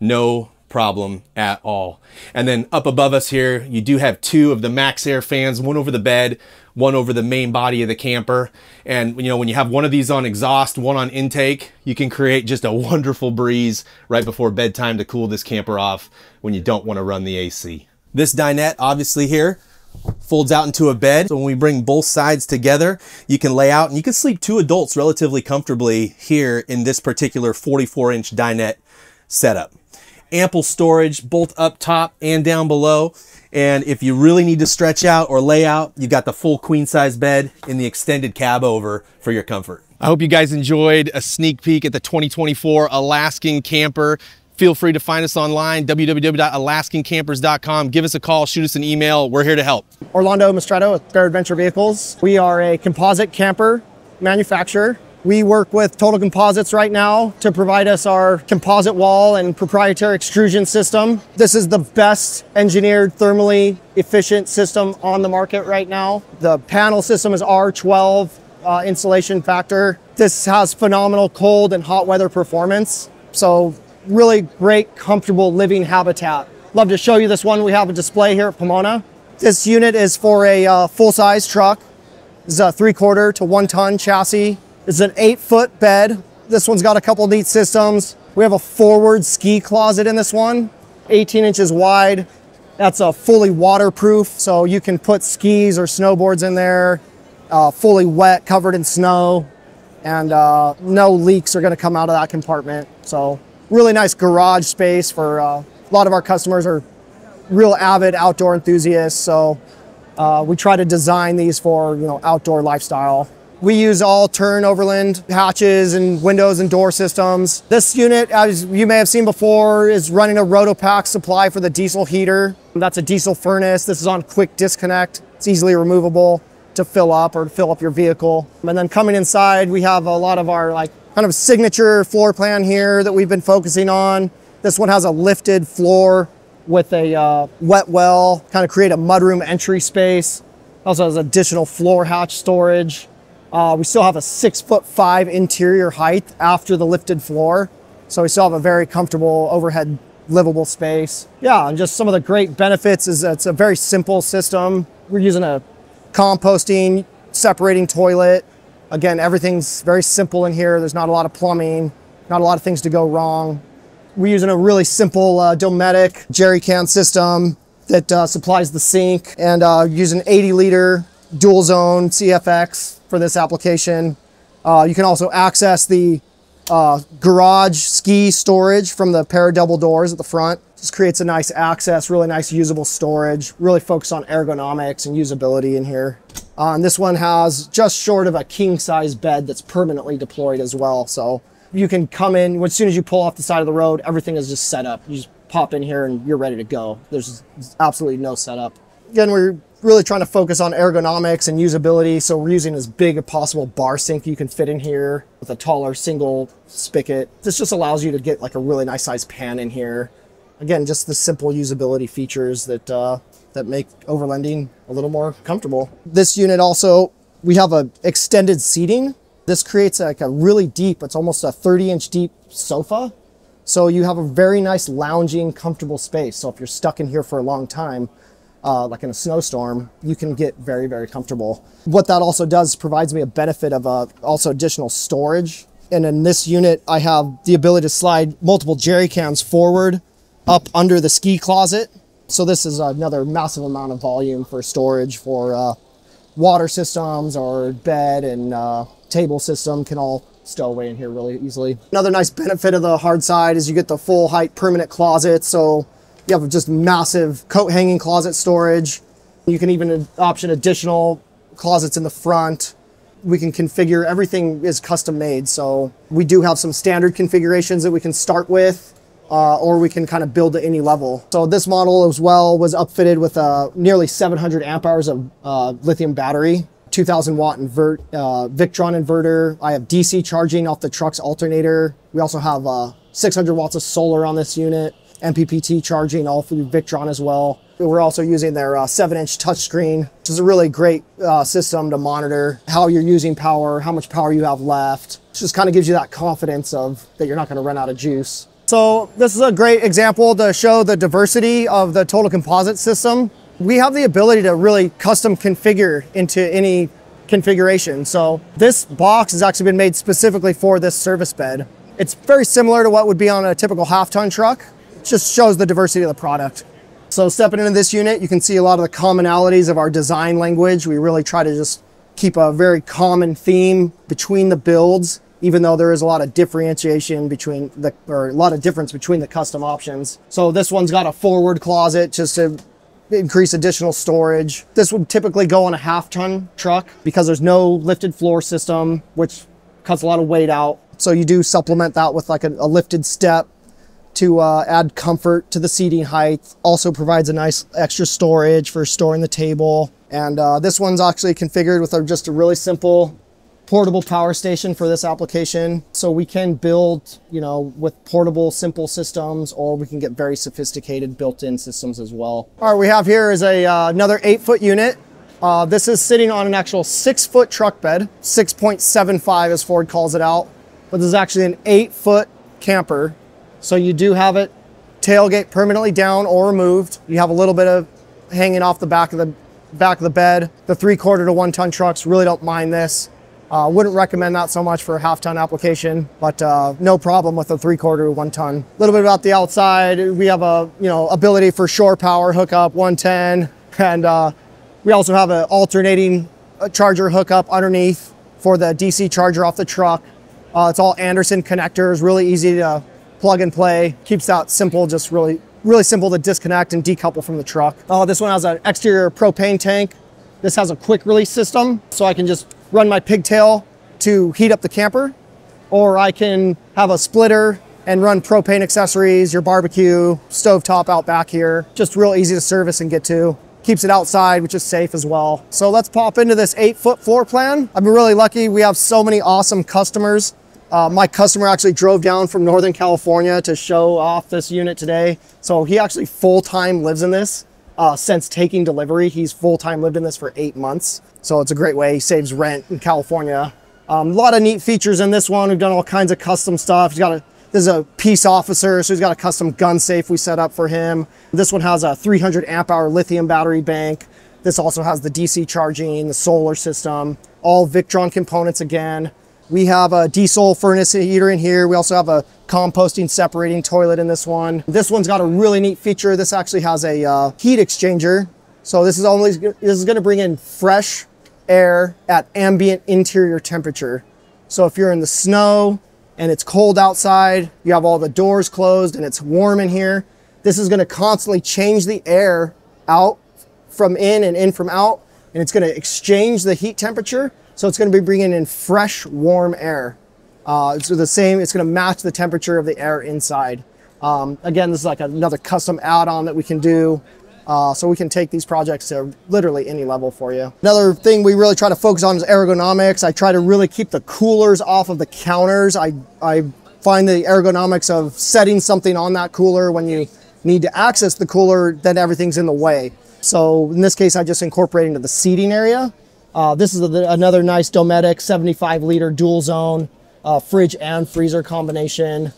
no problem at all. And then up above us here, you do have two of the Max Air fans, one over the bed, one over the main body of the camper. And you know, when you have one of these on exhaust, one on intake, you can create just a wonderful breeze right before bedtime to cool this camper off when you don't want to run the A C. This dinette obviously here folds out into a bed. So when we bring both sides together, you can lay out and you can sleep two adults relatively comfortably here in this particular forty-four inch dinette setup. Ample storage both up top and down below. And if you really need to stretch out or lay out, you've got the full queen size bed in the extended cab over for your comfort. I hope you guys enjoyed a sneak peek at the twenty twenty-four Alaskan camper. Feel free to find us online, w w w dot alaskan campers dot com. Give us a call, shoot us an email. We're here to help. Orlando Mastrato with Fair Adventure Vehicles. We are a composite camper manufacturer. We work with Total Composites right now to provide us our composite wall and proprietary extrusion system. This is the best engineered, thermally efficient system on the market right now. The panel system is R twelve uh, insulation factor. This has phenomenal cold and hot weather performance. So really great, comfortable living habitat. Love to show you this one. We have a display here at Pomona. This unit is for a uh, full-size truck. It's a three-quarter to one-ton chassis. It's an eight-foot bed. This one's got a couple neat systems. We have a forward ski closet in this one, eighteen inches wide. That's a fully waterproof, so you can put skis or snowboards in there, uh, fully wet, covered in snow, and uh, no leaks are gonna come out of that compartment. So really nice garage space for uh, a lot of our customers are real avid outdoor enthusiasts, so uh, we try to design these for, you know, outdoor lifestyle. We use all turn Overland hatches and windows and door systems. This unit, as you may have seen before, is running a Rotopax supply for the diesel heater. That's a diesel furnace. This is on quick disconnect. It's easily removable to fill up or to fill up your vehicle. And then coming inside, we have a lot of our like kind of signature floor plan here that we've been focusing on. This one has a lifted floor with a uh, wet well, kind of create a mudroom entry space. Also has additional floor hatch storage. Uh, we still have a six foot five interior height after the lifted floor. So we still have a very comfortable overhead livable space. Yeah, and just some of the great benefits is that it's a very simple system. We're using a composting, separating toilet. Again, everything's very simple in here. There's not a lot of plumbing, not a lot of things to go wrong. We're using a really simple uh, Dometic jerry can system that uh, supplies the sink and uh, using an eighty liter dual zone C F X. For this application. Uh, you can also access the uh, garage ski storage from the pair of double doors at the front. Just creates a nice access, really nice usable storage, really focused on ergonomics and usability in here. Uh, and this one has just short of a king size bed that's permanently deployed as well. So you can come in, as soon as you pull off the side of the road, everything is just set up. You just pop in here and you're ready to go. There's absolutely no setup. Again, we're really trying to focus on ergonomics and usability. So we're using as big a possible bar sink you can fit in here with a taller single spigot. This just allows you to get like a really nice sized pan in here. Again, just the simple usability features that, uh, that make overlanding a little more comfortable. This unit also, we have a extended seating. This creates like a really deep, it's almost a thirty inch deep sofa. So you have a very nice lounging, comfortable space. So if you're stuck in here for a long time, Uh, like in a snowstorm, you can get very, very comfortable. What that also does provides me a benefit of uh, also additional storage. And in this unit, I have the ability to slide multiple jerry cans forward up under the ski closet. So this is another massive amount of volume for storage for uh, water systems or bed and uh, table system can all stow away in here really easily. Another nice benefit of the hard side is you get the full height permanent closet. So you have just massive coat hanging closet storage. You can even option additional closets in the front. We can configure, everything is custom made. So we do have some standard configurations that we can start with, uh, or we can kind of build to any level. So this model as well was upfitted with uh, nearly seven hundred amp hours of uh, lithium battery, two thousand watt invert, uh, Victron inverter. I have D C charging off the truck's alternator. We also have uh, six hundred watts of solar on this unit. M P P T charging all through Victron as well. We're also using their uh, seven inch touchscreen, which is a really great uh, system to monitor how you're using power, how much power you have left. It just kind of gives you that confidence of that you're not gonna run out of juice. So this is a great example to show the diversity of the Total Composite system. We have the ability to really custom configure into any configuration. So this box has actually been made specifically for this service bed. It's very similar to what would be on a typical half ton truck. Just shows the diversity of the product. So stepping into this unit, you can see a lot of the commonalities of our design language. We really try to just keep a very common theme between the builds, even though there is a lot of differentiation between the, or a lot of difference between the custom options. So this one's got a forward closet just to increase additional storage. This would typically go on a half ton truck because there's no lifted floor system, which cuts a lot of weight out. So you do supplement that with like a, a lifted step to uh, add comfort to the seating height. Also provides a nice extra storage for storing the table. And uh, this one's actually configured with a, just a really simple portable power station for this application. So we can build, you know, with portable, simple systems, or we can get very sophisticated built-in systems as well. All right, we have here is a, uh, another eight foot unit. Uh, this is sitting on an actual six foot truck bed, six point seven five as Ford calls it out, but this is actually an eight foot camper. So you do have it tailgate permanently down or removed. You have a little bit of hanging off the back of the back of the bed. The three quarter to one ton trucks really don't mind this. I uh, wouldn't recommend that so much for a half ton application, but uh, no problem with a three quarter to one ton. A little bit about the outside. We have a, you know, ability for shore power hookup, one ten. And uh, we also have an alternating charger hookup underneath for the D C charger off the truck. Uh, it's all Anderson connectors, really easy to plug and play. Keeps that simple, just really, really simple to disconnect and decouple from the truck. Uh, this one has an exterior propane tank. This has a quick release system, so I can just run my pigtail to heat up the camper, or I can have a splitter and run propane accessories, your barbecue, stovetop out back here. Just real easy to service and get to. Keeps it outside, which is safe as well. So let's pop into this eight foot floor plan. I've been really lucky. We have so many awesome customers. Uh, my customer actually drove down from Northern California to show off this unit today. So he actually full-time lives in this. Uh, since taking delivery, he's full-time lived in this for eight months. So it's a great way, he saves rent in California. Um, a lot of neat features in this one. We've done all kinds of custom stuff. He's got a, this is a peace officer, so he's got a custom gun safe we set up for him. This one has a three hundred amp hour lithium battery bank. This also has the D C charging, the solar system, all Victron components again. We have a diesel furnace heater in here. We also have a composting separating toilet in this one. This one's got a really neat feature. This actually has a uh, heat exchanger. So this is only, this is gonna bring in fresh air at ambient interior temperature. So if you're in the snow and it's cold outside, you have all the doors closed and it's warm in here, this is gonna constantly change the air out from in and in from out, and it's gonna exchange the heat temperature. So it's gonna be bringing in fresh, warm air. Uh, it's the same, it's gonna match the temperature of the air inside. Um, again, this is like another custom add-on that we can do. Uh, so we can take these projects to literally any level for you. Another thing we really try to focus on is ergonomics. I try to really keep the coolers off of the counters. I, I find the ergonomics of setting something on that cooler when you need to access the cooler, then everything's in the way. So in this case, I just incorporate into the seating area. Uh, this is a, another nice Dometic seventy-five liter dual zone. Uh, fridge and freezer combination.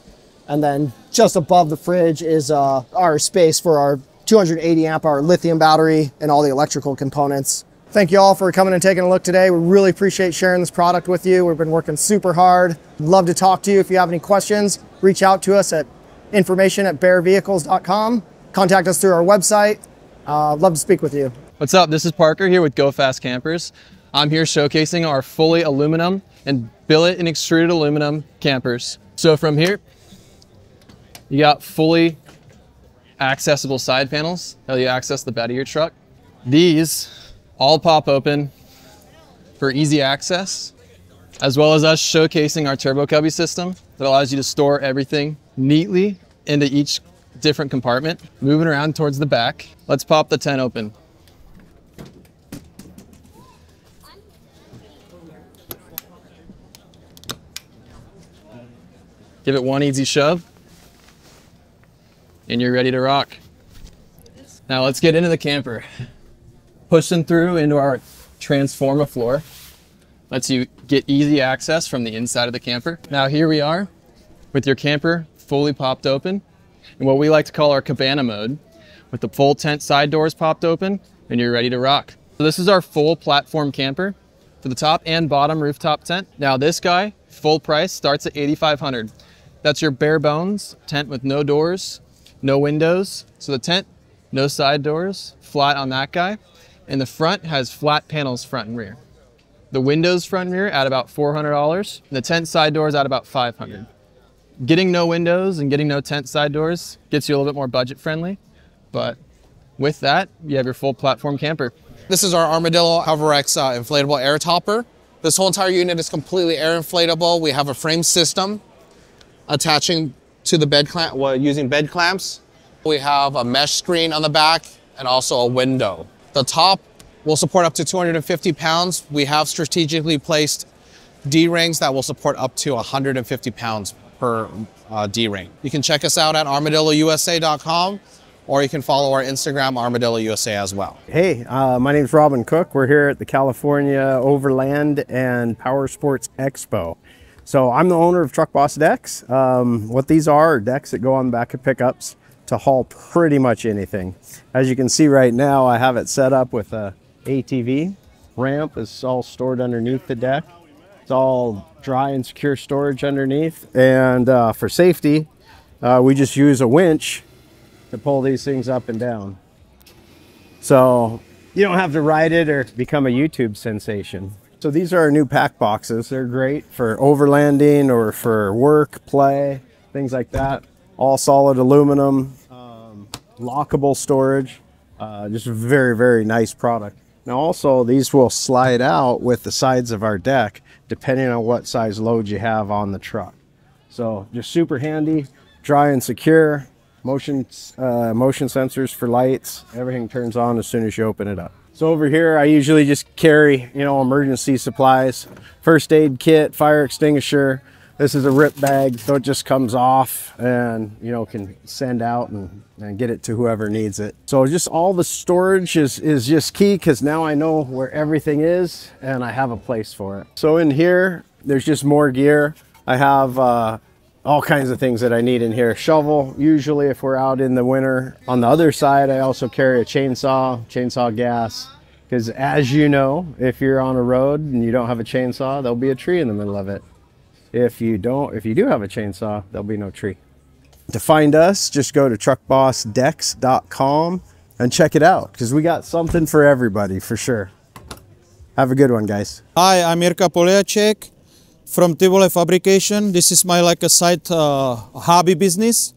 And then just above the fridge is uh, our space for our two hundred eighty amp hour lithium battery and all the electrical components. Thank you all for coming and taking a look today. We really appreciate sharing this product with you. We've been working super hard. Love to talk to you. If you have any questions, reach out to us at information at bear vehicles dot com. Contact us through our website. Uh, love to speak with you. What's up? This is Parker here with Go Fast Campers. I'm here showcasing our fully aluminum and billet and extruded aluminum campers. So from here, you got fully accessible side panels. How you access the bed of your truck. These all pop open for easy access, as well as us showcasing our Turbo Cubby system that allows you to store everything neatly into each different compartment. Moving around towards the back, let's pop the tent open. Give it one easy shove, and you're ready to rock. Now let's get into the camper. Pushing through into our Transforma floor lets you get easy access from the inside of the camper. Now here we are with your camper fully popped open, in what we like to call our cabana mode, with the full tent side doors popped open, and you're ready to rock. So this is our full platform camper for the top and bottom rooftop tent. Now this guy, full price, starts at eighty-five hundred dollars. That's your bare bones tent with no doors, no windows. So the tent, no side doors, flat on that guy. And the front has flat panels front and rear. The windows front and rear at about four hundred dollars. The tent side doors at about five hundred dollars. Getting no windows and getting no tent side doors gets you a little bit more budget friendly. But with that, you have your full platform camper. This is our Armadillo HoverX uh, inflatable air topper. This whole entire unit is completely air inflatable. We have a frame system attaching to the bed clamp, well, using bed clamps. We have a mesh screen on the back and also a window. The top will support up to two hundred fifty pounds. We have strategically placed D-rings that will support up to one hundred fifty pounds per uh, D-ring. You can check us out at armadillo U S A dot com, or you can follow our Instagram, armadillo U S A, as well. Hey, uh, my name is Robin Cook. We're here at the California Overland and Power Sports Expo. So I'm the owner of Truck Boss Decks. Um, what these are are decks that go on the back of pickups to haul pretty much anything. As you can see right now, I have it set up with a A T V. Ramp is all stored underneath the deck. It's all dry and secure storage underneath. And uh, for safety, uh, we just use a winch to pull these things up and down. So you don't have to ride it or become a YouTube sensation. So these are our new pack boxes. They're great for overlanding or for work, play, things like that. All solid aluminum, um, lockable storage. Uh, just a very, very nice product. Now also, these will slide out with the sides of our deck, depending on what size load you have on the truck. So just super handy, dry and secure, motion, uh, motion sensors for lights. Everything turns on as soon as you open it up. So over here, I usually just carry, you know, emergency supplies, first aid kit, fire extinguisher. This is a rip bag, so it just comes off and, you know, can send out and, and get it to whoever needs it. So just all the storage is, is just key, because now I know where everything is and I have a place for it. So in here, there's just more gear. I have uh, all kinds of things that I need in here. Shovel, usually if we're out in the winter. On the other side, I also carry a chainsaw, chainsaw gas. Because as you know, if you're on a road and you don't have a chainsaw, there'll be a tree in the middle of it. If you don't, if you do have a chainsaw, there'll be no tree. To find us, just go to truck boss decks dot com and check it out, because we got something for everybody for sure. Have a good one, guys. Hi, I'm Jirka Poliacek from Tivole Fabrication. This is my like a side uh, hobby business,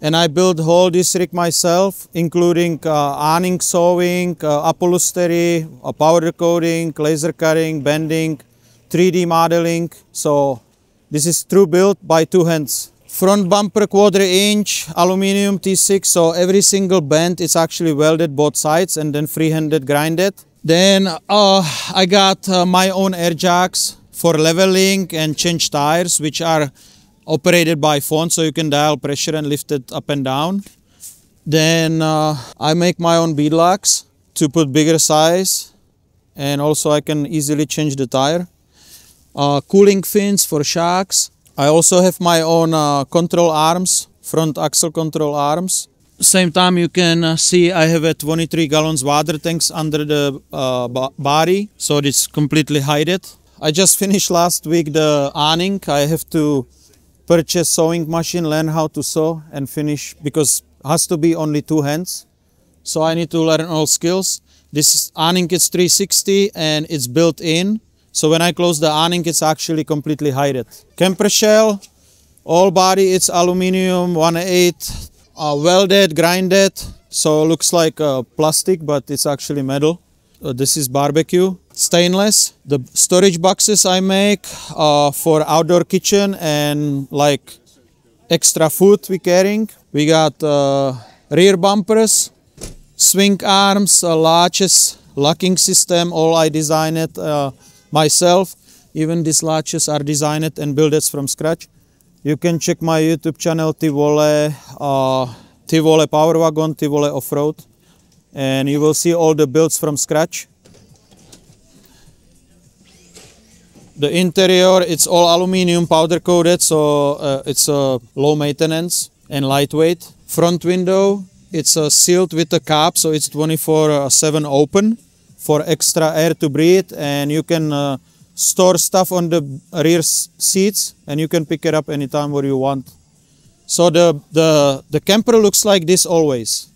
and I build whole this rig myself, including uh, awning sewing, uh, upholstery, uh, powder coating, laser cutting, bending, three D modeling. So this is true built by two hands. Front bumper quarter inch, aluminum T six, so every single bend is actually welded both sides and then free-handed grinded. Then uh, I got uh, my own air jacks for leveling and change tires, which are operated by phone, so you can dial pressure and lift it up and down. Then uh, I make my own beadlocks to put bigger size, and also I can easily change the tire. Uh, cooling fins for shocks. I also have my own uh, control arms, front axle control arms. Same time you can uh, see I have a twenty-three gallons water tanks under the uh, body, so it's completely hidden. I just finished last week the awning. I have to purchase sewing machine, learn how to sew and finish, because it has to be only two hands. So I need to learn all skills. This awning is three sixty and it's built in. So when I close the awning, it's actually completely hidden. Camper shell, all body, it's aluminum, one eighth, uh, welded, grinded. So it looks like uh, plastic, but it's actually metal. Uh, this is barbecue, stainless. The storage boxes I make uh, for outdoor kitchen and like extra food we carrying. We got uh, rear bumpers, swing arms, uh, latches, locking system, all I designed it. Uh, myself. Even these latches are designed and built from scratch. You can check my YouTube channel, Tivole, uh, Tivole Power Wagon, Tivole Off-Road, and you will see all the builds from scratch. The interior, it's all aluminum powder coated, so uh, it's uh, low maintenance and lightweight. Front window, it's uh, sealed with a cap, so it's twenty-four seven open for extra air to breathe, and you can uh, store stuff on the rear seats and you can pick it up anytime where you want. So the, the, the camper looks like this always.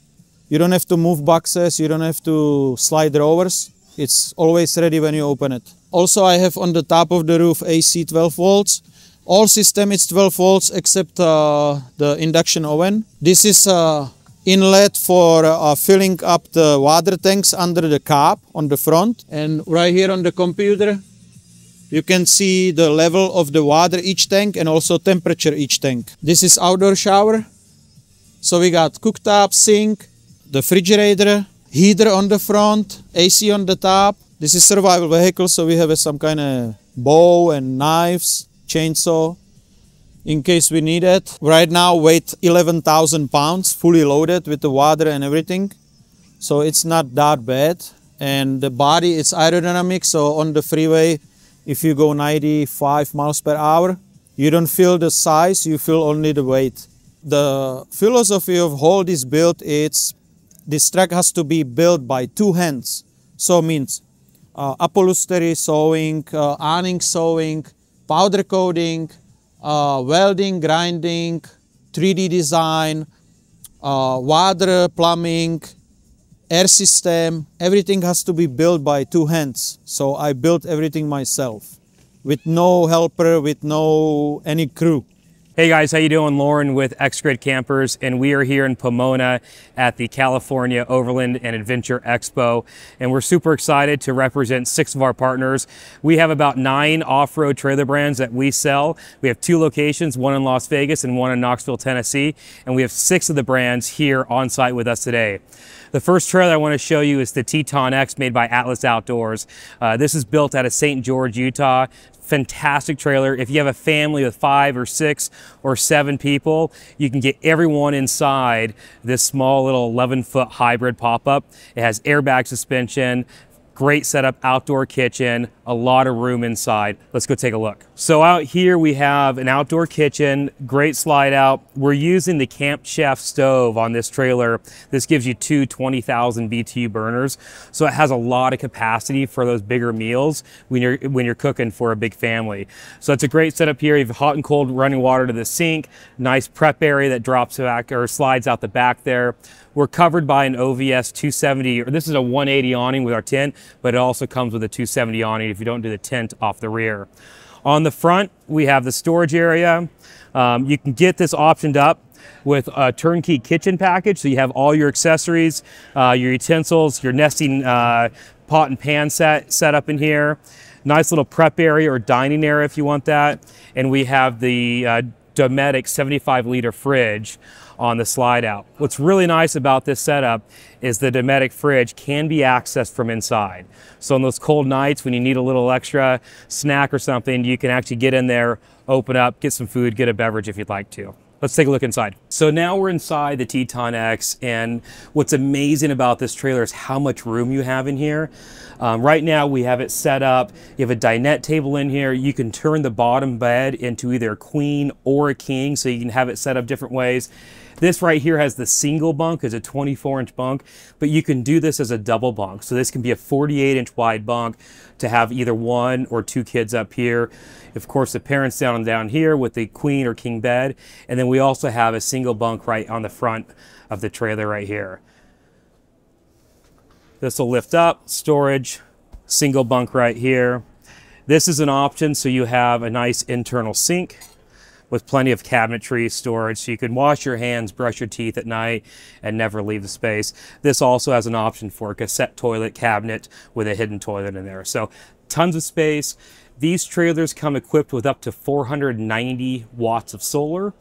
You don't have to move boxes, you don't have to slide drawers. It's always ready when you open it. Also I have on the top of the roof A C twelve volts. All system is twelve volts except uh, the induction oven. This is uh, inlet for uh, filling up the water tanks under the cap on the front, and right here on the computer You can see the level of the water each tank and also temperature each tank. This is outdoor shower. So we got cooktop, sink, the refrigerator, heater on the front, A C on the top. This is survival vehicle, so we have some kind of bow and knives, chainsaw, in case we need it. Right now weight eleven thousand pounds, fully loaded with the water and everything. So it's not that bad. And the body is aerodynamic, so on the freeway, if you go ninety-five miles per hour, you don't feel the size, you feel only the weight. The philosophy of how this built is, this track has to be built by two hands. So means uh, upholstery sewing, uh, awning sewing, powder coating, uh, welding, grinding, three D design, uh, water, plumbing, air system, everything has to be built by two hands. So I built everything myself with no helper, with no any crew. Hey guys, how you doing? Lauren with X-Grid Campers, and we are here in Pomona at the California Overland and Adventure Expo, and we're super excited to represent six of our partners. We have about nine off-road trailer brands that we sell. We have two locations, one in Las Vegas and one in Knoxville, Tennessee, and we have six of the brands here on site with us today. The first trailer I want to show you is the Teton X made by Atlas Outdoors. Uh, this is built out of Saint George, Utah. Fantastic trailer. If you have a family with five or six or seven people, you can get everyone inside this small little eleven foot hybrid pop-up. It has airbag suspension, great setup, outdoor kitchen, a lot of room inside. Let's go take a look. So out here we have an outdoor kitchen, great slide out. We're using the Camp Chef stove on this trailer. This gives you two twenty thousand B T U burners. So it has a lot of capacity for those bigger meals when you're, when you're cooking for a big family. So it's a great setup here. You have hot and cold running water to the sink, nice prep area that drops back or slides out the back there. We're covered by an O V S two seventy, or this is a one eighty awning with our tent, but it also comes with a two seventy awning if you don't do the tent off the rear. On the front, we have the storage area. Um, you can get this optioned up with a turnkey kitchen package, so you have all your accessories, uh, your utensils, your nesting uh, pot and pan set, set up in here. Nice little prep area or dining area if you want that. And we have the uh, Dometic seventy-five liter fridge on the slide out. What's really nice about this setup is the Dometic fridge can be accessed from inside. So on those cold nights when you need a little extra snack or something, you can actually get in there, open up, get some food, get a beverage if you'd like to. Let's take a look inside. So now we're inside the Teton X, and what's amazing about this trailer is how much room you have in here. Um, right now we have it set up. You have a dinette table in here. You can turn the bottom bed into either a queen or a king, so you can have it set up different ways. This right here has the single bunk, is a twenty-four inch bunk, but you can do this as a double bunk. So this can be a forty-eight inch wide bunk to have either one or two kids up here. Of course, the parents down and down here with the queen or king bed. And then we also have a single bunk right on the front of the trailer right here. This will lift up, storage, single bunk right here. This is an option, so you have a nice internal sink with plenty of cabinetry storage, so you can wash your hands, brush your teeth at night, and never leave the space. This also has an option for a cassette toilet cabinet with a hidden toilet in there. So tons of space. These trailers come equipped with up to four hundred ninety watts of solar.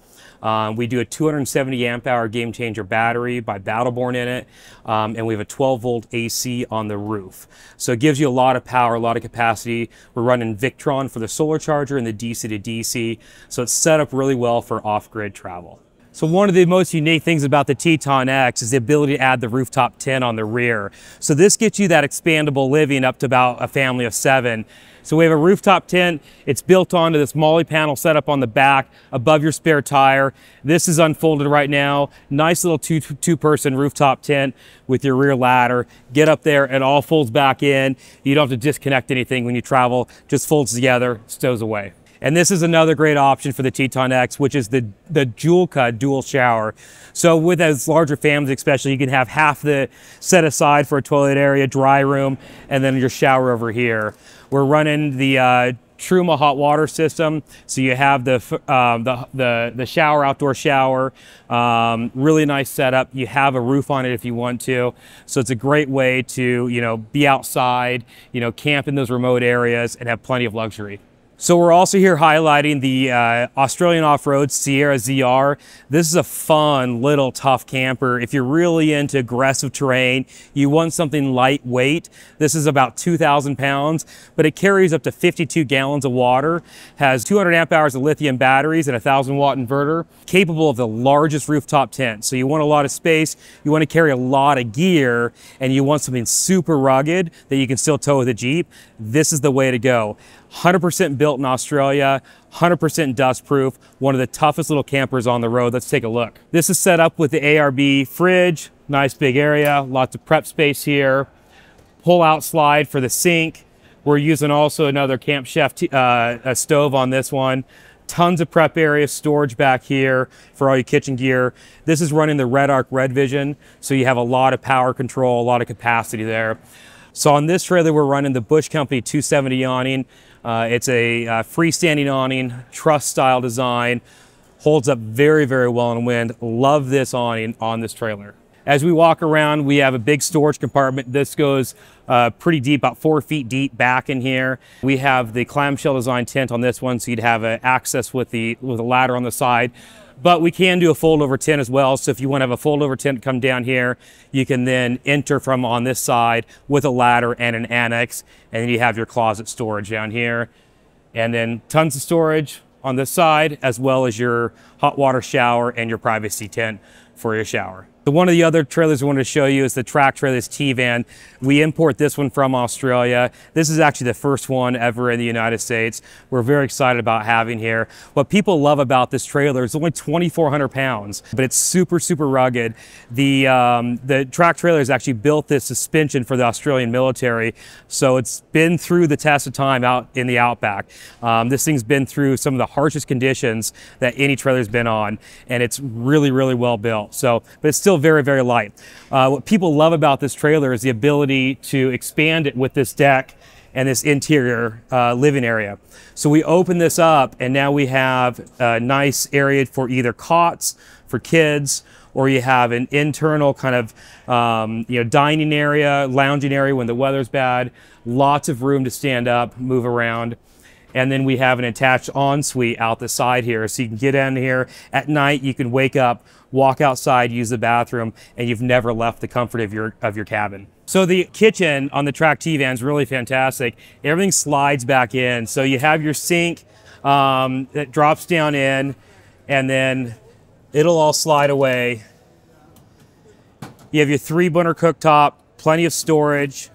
Um, we do a two hundred seventy amp hour Game Changer battery by Battleborn in it, um, and we have a twelve volt A C on the roof. So it gives you a lot of power, a lot of capacity. We're running Victron for the solar charger and the D C to D C, so it's set up really well for off-grid travel. So one of the most unique things about the Teton X is the ability to add the rooftop tent on the rear. So this gets you that expandable living up to about a family of seven. So we have a rooftop tent. It's built onto this MOLLE panel setup on the back above your spare tire. This is unfolded right now. Nice little two, two person rooftop tent with your rear ladder. Get up there, it all folds back in. You don't have to disconnect anything when you travel. Just folds together, stows away. And this is another great option for the Teton X, which is the, the Joulka dual shower. So with as larger families especially, you can have half the set aside for a toilet area, dry room, and then your shower over here. We're running the uh, Truma hot water system. So you have the uh, the, the the shower, outdoor shower, um, really nice setup. You have a roof on it if you want to. So it's a great way to, you know, be outside, you know, camp in those remote areas and have plenty of luxury. So we're also here highlighting the uh, Australian Off-Road Sierra Z R. This is a fun little tough camper. If you're really into aggressive terrain, you want something lightweight. This is about two thousand pounds, but it carries up to fifty-two gallons of water, has two hundred amp hours of lithium batteries and a one thousand watt inverter, capable of the largest rooftop tent. So you want a lot of space, you want to carry a lot of gear, and you want something super rugged that you can still tow with a Jeep. This is the way to go. one hundred percent built in Australia, one hundred percent dust proof, one of the toughest little campers on the road. Let's take a look. This is set up with the A R B fridge, nice big area, lots of prep space here. Pull out slide for the sink. We're using also another Camp Chef uh, a stove on this one. Tons of prep area, storage back here for all your kitchen gear. This is running the Red Arc Red Vision, so you have a lot of power control, a lot of capacity there. So on this trailer, we're running the Busch Company two seventy awning. Uh, it's a uh, freestanding awning, truss style design, holds up very, very well in wind. Love this awning on this trailer. As we walk around, we have a big storage compartment. This goes uh, pretty deep, about four feet deep back in here. We have the clamshell design tent on this one, so you'd have uh, access with the, with a ladder on the side. But we can do a fold over tent as well. So if you want to have a fold over tent come down here, you can then enter from on this side with a ladder and an annex. And then you have your closet storage down here. And then tons of storage on this side, as well as your hot water shower and your privacy tent for your shower. So one of the other trailers I wanted to show you is the Track Trailers T-Van. We import this one from Australia. This is actually the first one ever in the United States. We're very excited about having here. What people love about this trailer is only twenty-four hundred pounds, but it's super, super rugged. The, um, the Track Trailers actually built this suspension for the Australian military, so it's been through the test of time out in the outback. Um, this thing's been through some of the harshest conditions that any trailer's been on, and it's really, really well built. So, but it's still very, very light. Uh, what people love about this trailer is the ability to expand it with this deck and this interior uh, living area. So we open this up and now we have a nice area for either cots for kids, or you have an internal kind of um, you know, dining area, lounging area when the weather's bad, lots of room to stand up, move around. And then we have an attached ensuite out the side here. So you can get in here at night, you can wake up, walk outside, use the bathroom, and you've never left the comfort of your, of your cabin. So the kitchen on the Track T-Van is really fantastic. Everything slides back in. So you have your sink um, that drops down in, and then it'll all slide away. You have your three burner cooktop, plenty of storage.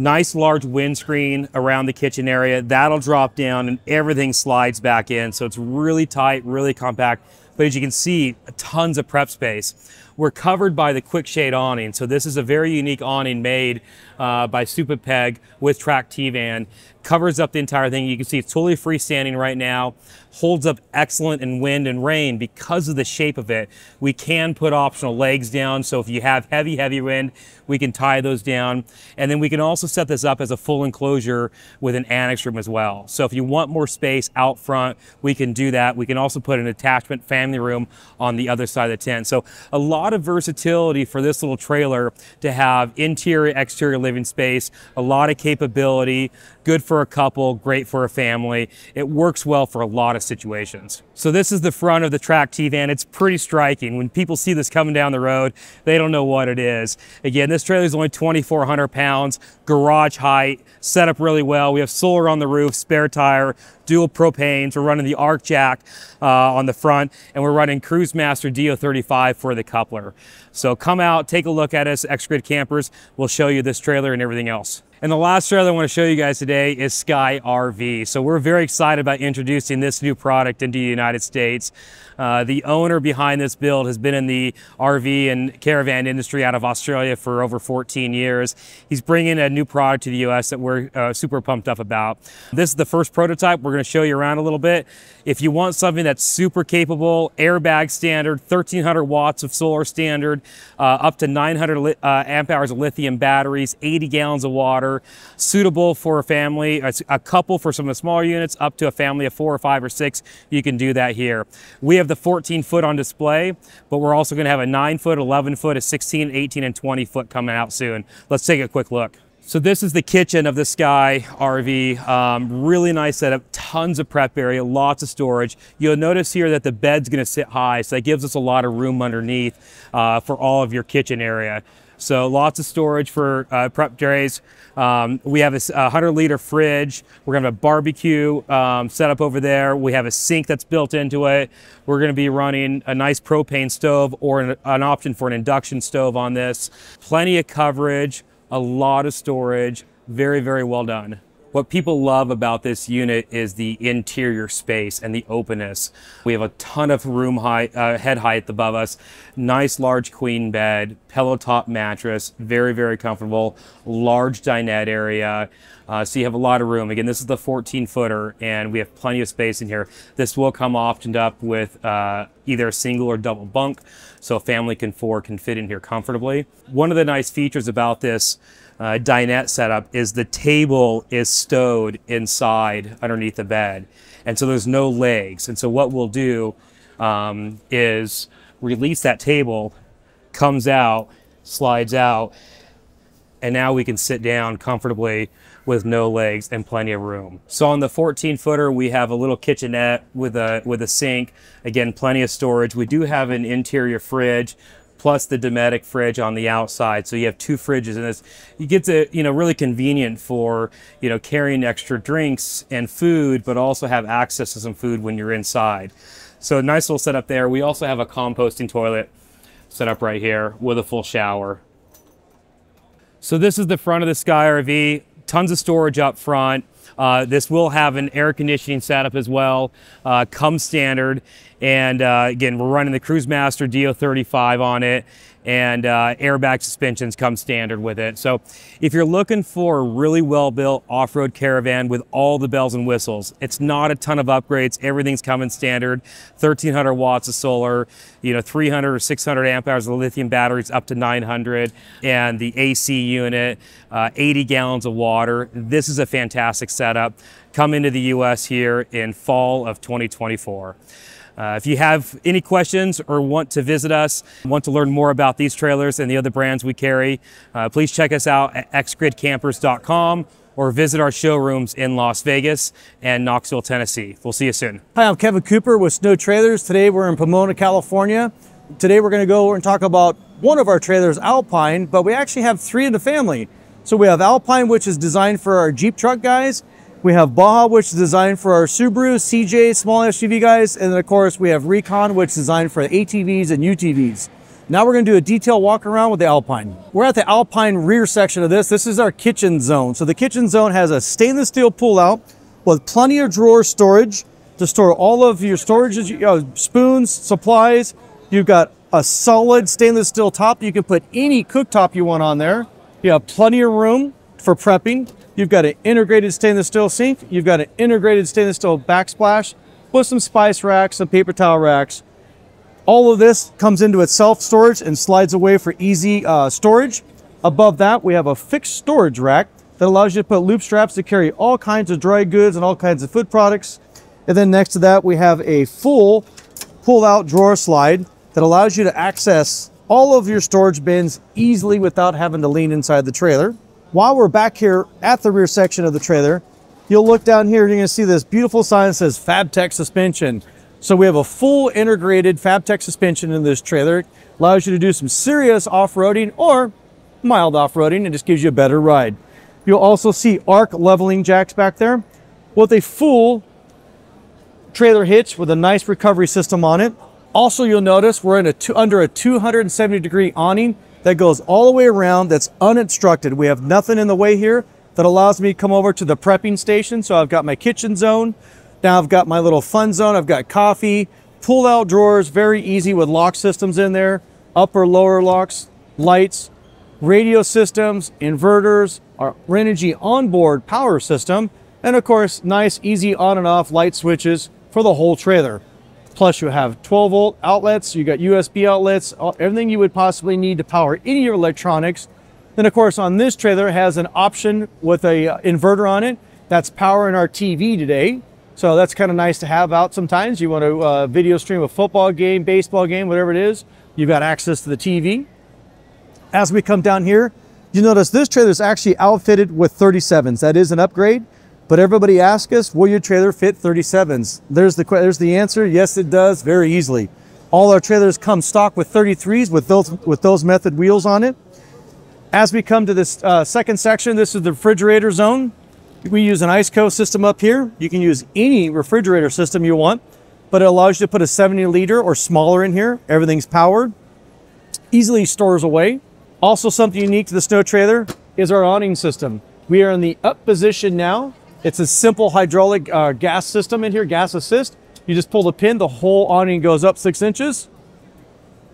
Nice large windscreen around the kitchen area. That'll drop down and everything slides back in. So it's really tight, really compact. But as you can see, tons of prep space. We're covered by the quick shade awning. So this is a very unique awning made uh, by Stupid Peg with Track T-Van. Covers up the entire thing. You can see it's totally freestanding right now. Holds up excellent in wind and rain because of the shape of it. We can put optional legs down. So if you have heavy, heavy wind, we can tie those down. And then we can also set this up as a full enclosure with an annex room as well. So if you want more space out front, we can do that. We can also put an attachment family room on the other side of the tent. So a lot of versatility for this little trailer to have interior, exterior living space, a lot of capability, good for a couple, great for a family. It works well for a lot of situations. So this is the front of the Track T-Van. It's pretty striking. When people see this coming down the road, they don't know what it is. Again, this trailer is only twenty-four hundred pounds, garage height, set up really well. We have solar on the roof, spare tire, dual propanes. We're running the Arc Jack uh, on the front, and we're running Cruise Master D O thirty-five for the coupler. So come out, take a look at us, X-Grid Campers. We'll show you this trailer and everything else. And the last trailer I want to show you guys today is Sky R V. So we're very excited about introducing this new product into the United States. Uh, the owner behind this build has been in the R V and caravan industry out of Australia for over fourteen years. He's bringing a new product to the U S that we're uh, super pumped up about. This is the first prototype. We're going to show you around a little bit. If you want something that's super capable, airbag standard, thirteen hundred watts of solar standard, uh, up to nine hundred uh, amp hours of lithium batteries, eighty gallons of water, water, suitable for a family, a couple for some of the smaller units, up to a family of four or five or six. You can do that here. We have the fourteen foot on display, but we're also gonna have a nine foot, eleven foot, a sixteen, eighteen, and twenty foot coming out soon. Let's take a quick look. So this is the kitchen of the Sky R V. Um, really nice setup, tons of prep area, lots of storage. You'll notice here that the bed's gonna sit high, so that gives us a lot of room underneath uh, for all of your kitchen area. So lots of storage for uh, prep trays. Um, we have a one hundred liter fridge. We're gonna have a barbecue um, set up over there. We have a sink that's built into it. We're gonna be running a nice propane stove or an, an option for an induction stove on this. Plenty of coverage, a lot of storage, very, very well done. What people love about this unit is the interior space and the openness. We have a ton of room height, uh, head height above us, nice large queen bed, pillow top mattress, very, very comfortable, large dinette area. Uh, so you have a lot of room. Again, this is the fourteen footer and we have plenty of space in here. This will come optioned up with uh, either a single or double bunk, so a family can four can fit in here comfortably. One of the nice features about this Uh, dinette setup is the table is stowed inside underneath the bed, and so there's no legs. And so what we'll do um, is release that table, comes out, slides out, and now we can sit down comfortably with no legs and plenty of room. So on the fourteen footer, we have a little kitchenette with a with a sink. Again, plenty of storage. We do have an interior fridge, plus the Dometic fridge on the outside. So you have two fridges in this. You get to, you know, really convenient for, you know, carrying extra drinks and food, but also have access to some food when you're inside. So nice little setup there. We also have a composting toilet set up right here with a full shower. So this is the front of the Sky R V. Tons of storage up front. Uh, this will have an air conditioning setup as well, uh, come standard. And uh, again, we're running the Cruise Master D O thirty-five on it, and uh, airbag suspensions come standard with it. So if you're looking for a really well-built off-road caravan with all the bells and whistles, it's not a ton of upgrades. Everything's coming standard, thirteen hundred watts of solar, you know, three hundred or six hundred amp hours of lithium batteries up to nine hundred, and the A C unit, uh, eighty gallons of water. This is a fantastic setup. Come into the U S here in fall of twenty twenty-four. Uh, if you have any questions or want to visit us, want to learn more about these trailers and the other brands we carry, uh, please check us out at X grid campers dot com or visit our showrooms in Las Vegas and Knoxville, Tennessee. We'll see you soon. Hi, I'm Kevin Cooper with Snow Trailers. Today we're in Pomona, California. Today we're going to go and talk about one of our trailers, Alpine, but we actually have three in the family. So we have Alpine, which is designed for our Jeep truck guys. We have Baja, which is designed for our Subaru, C J, small S U V guys. And then of course we have Recon, which is designed for A T Vs and U T Vs. Now we're gonna do a detail walk around with the Alpine. We're at the Alpine rear section of this. This is our kitchen zone. So the kitchen zone has a stainless steel pull out with plenty of drawer storage to store all of your storages, you know, spoons, supplies. You've got a solid stainless steel top. You can put any cooktop you want on there. You have plenty of room for prepping. You've got an integrated stainless steel sink. You've got an integrated stainless steel backsplash with some spice racks, some paper towel racks. All of this comes into its self-storage and slides away for easy uh, storage. Above that, we have a fixed storage rack that allows you to put loop straps to carry all kinds of dry goods and all kinds of food products. And then next to that, we have a full pull-out drawer slide that allows you to access all of your storage bins easily without having to lean inside the trailer. While we're back here at the rear section of the trailer, you'll look down here and you're gonna see this beautiful sign that says FabTech suspension. So we have a full integrated FabTech suspension in this trailer. It allows you to do some serious off-roading or mild off-roading and just gives you a better ride. You'll also see arc leveling jacks back there with a full trailer hitch with a nice recovery system on it. Also, you'll notice we're in a two, under a two hundred seventy degree awning that goes all the way around, that's unobstructed. We have nothing in the way here that allows me to come over to the prepping station. So I've got my kitchen zone. Now I've got my little fun zone. I've got coffee, pull out drawers, very easy with lock systems in there, upper lower locks, lights, radio systems, inverters, our Renogy onboard power system. And of course, nice, easy on and off light switches for the whole trailer. Plus you have twelve volt outlets, you got U S B outlets, everything you would possibly need to power any of your electronics. Then of course on this trailer it has an option with a uh, inverter on it that's powering our T V today. So that's kind of nice to have out sometimes. You want to uh, video stream a football game, baseball game, whatever it is, you've got access to the T V. As we come down here, you notice this trailer is actually outfitted with thirty-sevens. That is an upgrade, but everybody asks us, will your trailer fit thirty-sevens? There's the, there's the answer, yes it does, very easily. All our trailers come stock with thirty-threes with those, with those method wheels on it. As we come to this uh, second section, this is the refrigerator zone. We use an I C E C O system up here. You can use any refrigerator system you want, but it allows you to put a seventy liter or smaller in here. Everything's powered, easily stores away. Also something unique to the snow trailer is our awning system. We are in the up position now. It's a simple hydraulic uh, gas system in here, gas assist. You just pull the pin, the whole awning goes up six inches.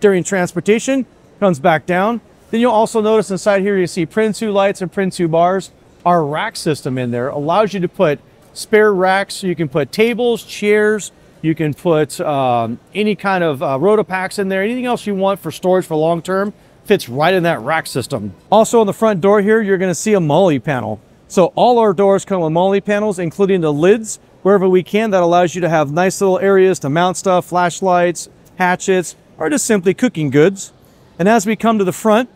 During transportation, comes back down. Then you'll also notice inside here, you see Prin two lights and Prin two bars. Our rack system in there allows you to put spare racks. You can put tables, chairs, you can put um, any kind of uh, rotopacks in there, anything else you want for storage for long-term. Fits right in that rack system. Also on the front door here, you're gonna see a MOLLE panel. So all our doors come with MOLLE panels, including the lids, wherever we can. That allows you to have nice little areas to mount stuff, flashlights, hatchets, or just simply cooking goods. And as we come to the front,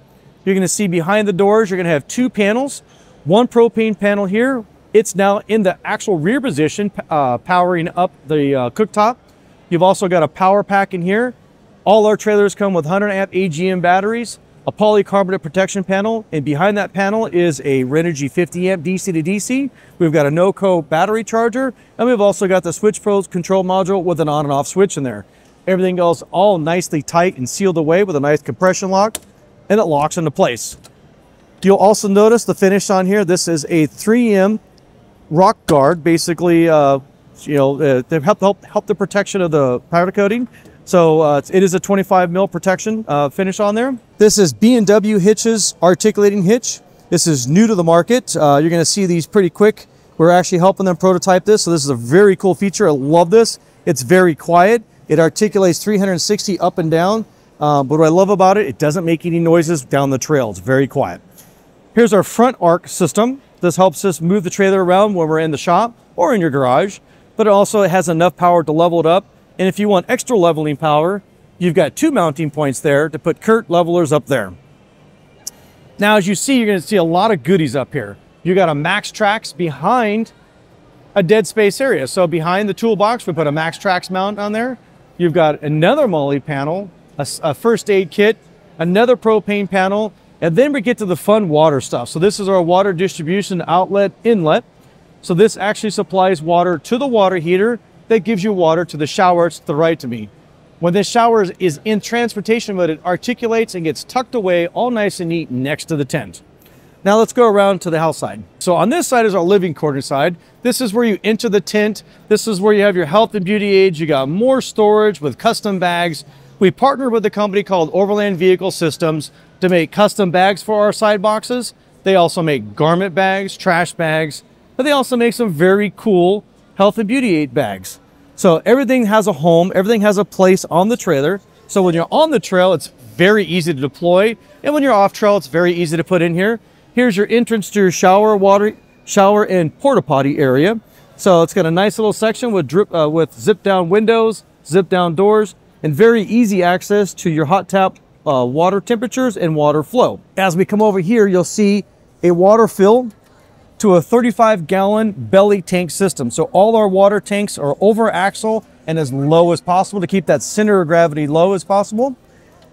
you're gonna see behind the doors, you're gonna have two panels, one propane panel here. It's now in the actual rear position, uh, powering up the uh, cooktop. You've also got a power pack in here. All our trailers come with one hundred amp A G M batteries, a polycarbonate protection panel, and behind that panel is a Renogy fifty amp D C to D C. We've got a NoCo battery charger, and we've also got the Switch Pro's control module with an on and off switch in there. Everything goes all nicely tight and sealed away with a nice compression lock, and it locks into place. You'll also notice the finish on here. This is a three M rock guard, basically, uh, you know, uh, they help, help, help the protection of the powder coating. So uh, it is a twenty-five mil protection uh, finish on there. This is B and W Hitch's articulating hitch. This is new to the market. Uh, you're gonna see these pretty quick. We're actually helping them prototype this. So this is a very cool feature. I love this. It's very quiet. It articulates three hundred sixty up and down. Uh, but what I love about it, it doesn't make any noises down the trail. It's very quiet. Here's our front arc system. This helps us move the trailer around when we're in the shop or in your garage, but it also has enough power to level it up. And if you want extra leveling power, you've got two mounting points there to put Kurt levelers up there. Now, as you see, you're gonna see a lot of goodies up here. You got a MaxTrax behind a dead space area. So behind the toolbox, we put a MaxTrax mount on there. You've got another MOLLE panel, a, a first aid kit, another propane panel, and then we get to the fun water stuff. So this is our water distribution outlet inlet. So this actually supplies water to the water heater that gives you water to the shower to the right to me. When this shower is in transportation mode, it articulates and gets tucked away all nice and neat next to the tent. Now let's go around to the house side. So on this side is our living quarters side. This is where you enter the tent. This is where you have your health and beauty aids. You got more storage with custom bags. We partnered with a company called Overland Vehicle Systems to make custom bags for our side boxes. They also make garment bags, trash bags, but they also make some very cool health and beauty aid bags. So everything has a home, everything has a place on the trailer. So when you're on the trail, it's very easy to deploy. And when you're off trail, it's very easy to put in here. Here's your entrance to your shower, water, shower and porta potty area. So it's got a nice little section with drip, uh, with zip down windows, zip down doors, and very easy access to your hot tap uh, water temperatures and water flow. As we come over here, you'll see a water fill to a thirty-five gallon belly tank system. So all our water tanks are over axle and as low as possible to keep that center of gravity low as possible. And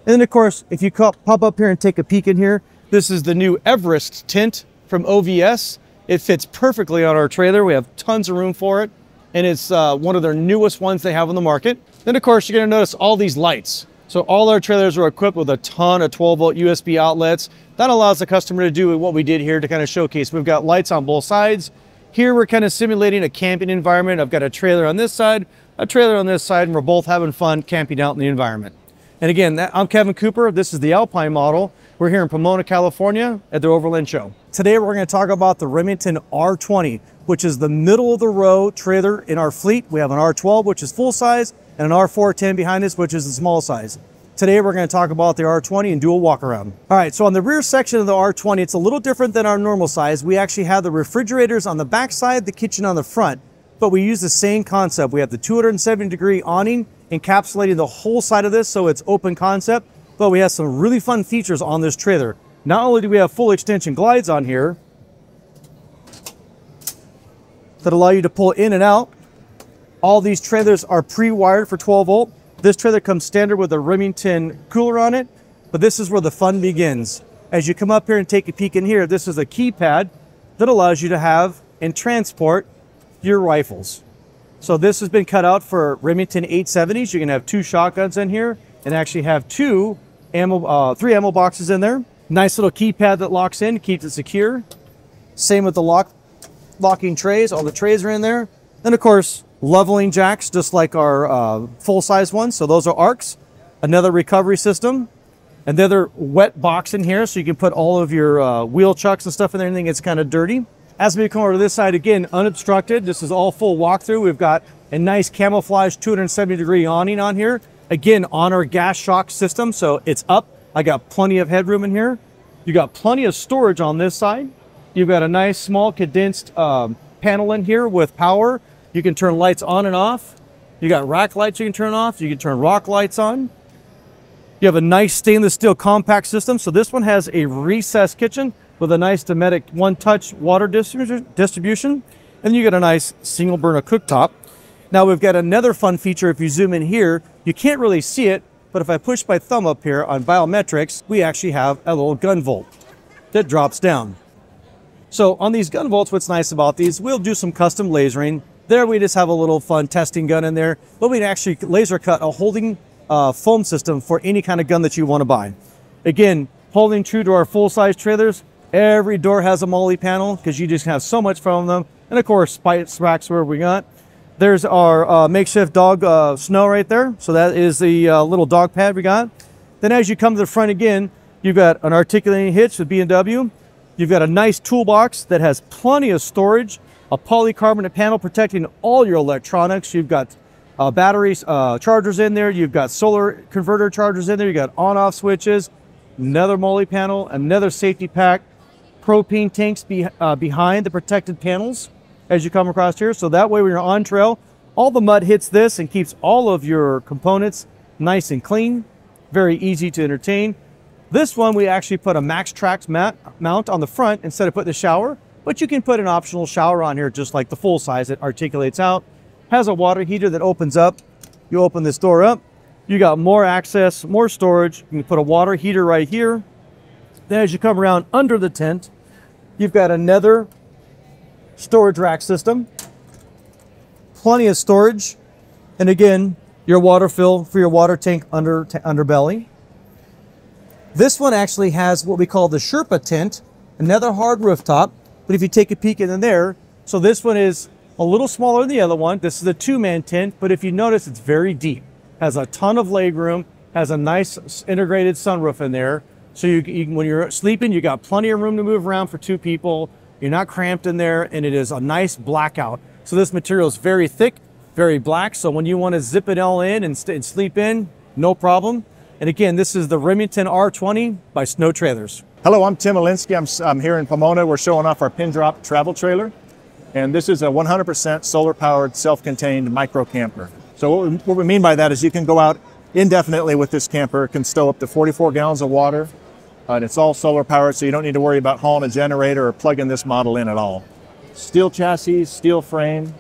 then of course, if you pop up here and take a peek in here, this is the new Everest tent from O V S. It fits perfectly on our trailer. We have tons of room for it. And it's uh, one of their newest ones they have on the market. Then of course, you're gonna notice all these lights. So all our trailers are equipped with a ton of twelve volt U S B outlets. That allows the customer to do what we did here to kind of showcase. We've got lights on both sides. Here we're kind of simulating a camping environment. I've got a trailer on this side, a trailer on this side, and we're both having fun camping out in the environment. And again, that, I'm Kevin Cooper. This is the Alpine model. We're here in Pomona, California at the Overland Show. Today we're going to talk about the Remington R twenty, which is the middle of the row trailer in our fleet. We have an R twelve, which is full size, and an R four ten behind us, which is the small size. Today we're going to talk about the R twenty and do a walk around. All right, so on the rear section of the R twenty, it's a little different than our normal size. We actually have the refrigerators on the back side, the kitchen on the front, but we use the same concept. We have the two hundred seventy degree awning encapsulating the whole side of this, so it's open concept, but we have some really fun features on this trailer. Not only do we have full extension glides on here that allow you to pull in and out, all these trailers are pre-wired for twelve volt. This trailer comes standard with a Remington cooler on it, but this is where the fun begins. As you come up here and take a peek in here, this is a keypad that allows you to have and transport your rifles. So this has been cut out for Remington eight seventies. You can have two shotguns in here and actually have two ammo, uh, three ammo boxes in there. Nice little keypad that locks in, keeps it secure. Same with the lock, locking trays. All the trays are in there. Then of course, leveling jacks, just like our uh, full-size ones. So those are arcs. Another recovery system. Another wet box in here, so you can put all of your uh, wheel chucks and stuff in there. Anything that's kind of dirty. As we come over to this side, again, unobstructed. This is all full walkthrough. We've got a nice camouflage two hundred seventy degree awning on here. Again, on our gas shock system, so it's up. I got plenty of headroom in here. You got plenty of storage on this side. You've got a nice, small, condensed um, panel in here with power. You can turn lights on and off. You got rack lights you can turn off. You can turn rock lights on. You have a nice stainless steel compact system. So this one has a recessed kitchen with a nice Dometic one-touch water distribution. And you get a nice single burner cooktop. Now we've got another fun feature. If you zoom in here, you can't really see it, but if I push my thumb up here on biometrics, we actually have a little gun vault that drops down. So on these gun vaults, what's nice about these, we'll do some custom lasering. There we just have a little fun testing gun in there, but we can actually laser cut a holding uh, foam system for any kind of gun that you want to buy. Again, holding true to our full-size trailers, every door has a MOLLE panel because you just have so much from them. And of course, spice racks where we got. There's our uh, makeshift dog uh, snow right there. So that is the uh, little dog pad we got. Then as you come to the front again, you've got an articulating hitch with B M W. You've got a nice toolbox that has plenty of storage. A polycarbonate panel protecting all your electronics. You've got uh, batteries, uh, chargers in there. You've got solar converter chargers in there. You've got on-off switches, another MOLLE panel, another safety pack, propane tanks be, uh, behind the protected panels as you come across here. So that way when you're on trail, all the mud hits this and keeps all of your components nice and clean, very easy to entertain. This one, we actually put a MaxTrax mat, mount on the front instead of putting the shower. But you can put an optional shower on here, just like the full size. It articulates out, has a water heater that opens up. You open this door up, you got more access, more storage. You can put a water heater right here. Then as you come around under the tent, you've got another storage rack system, plenty of storage. And again, your water fill for your water tank under underbelly. This one actually has what we call the Sherpa tent, another hard rooftop. But if you take a peek in there, so this one is a little smaller than the other one. This is a two-man tent, but if you notice, it's very deep. Has a ton of leg room, has a nice integrated sunroof in there. So you, you, when you're sleeping, you got plenty of room to move around for two people. You're not cramped in there, and it is a nice blackout. So this material is very thick, very black. So when you want to zip it all in and, and sleep in, no problem. And again, this is the Remington R twenty by Snow Trailers. Hello, I'm Tim Alinsky. I'm, I'm here in Pomona. We're showing off our Pin Drop travel trailer. And this is a one hundred percent solar-powered, self-contained micro camper. So what we, what we mean by that is you can go out indefinitely with this camper. It can stow up to forty-four gallons of water. Uh, and it's all solar-powered, so you don't need to worry about hauling a generator or plugging this model in at all. Steel chassis, steel frame,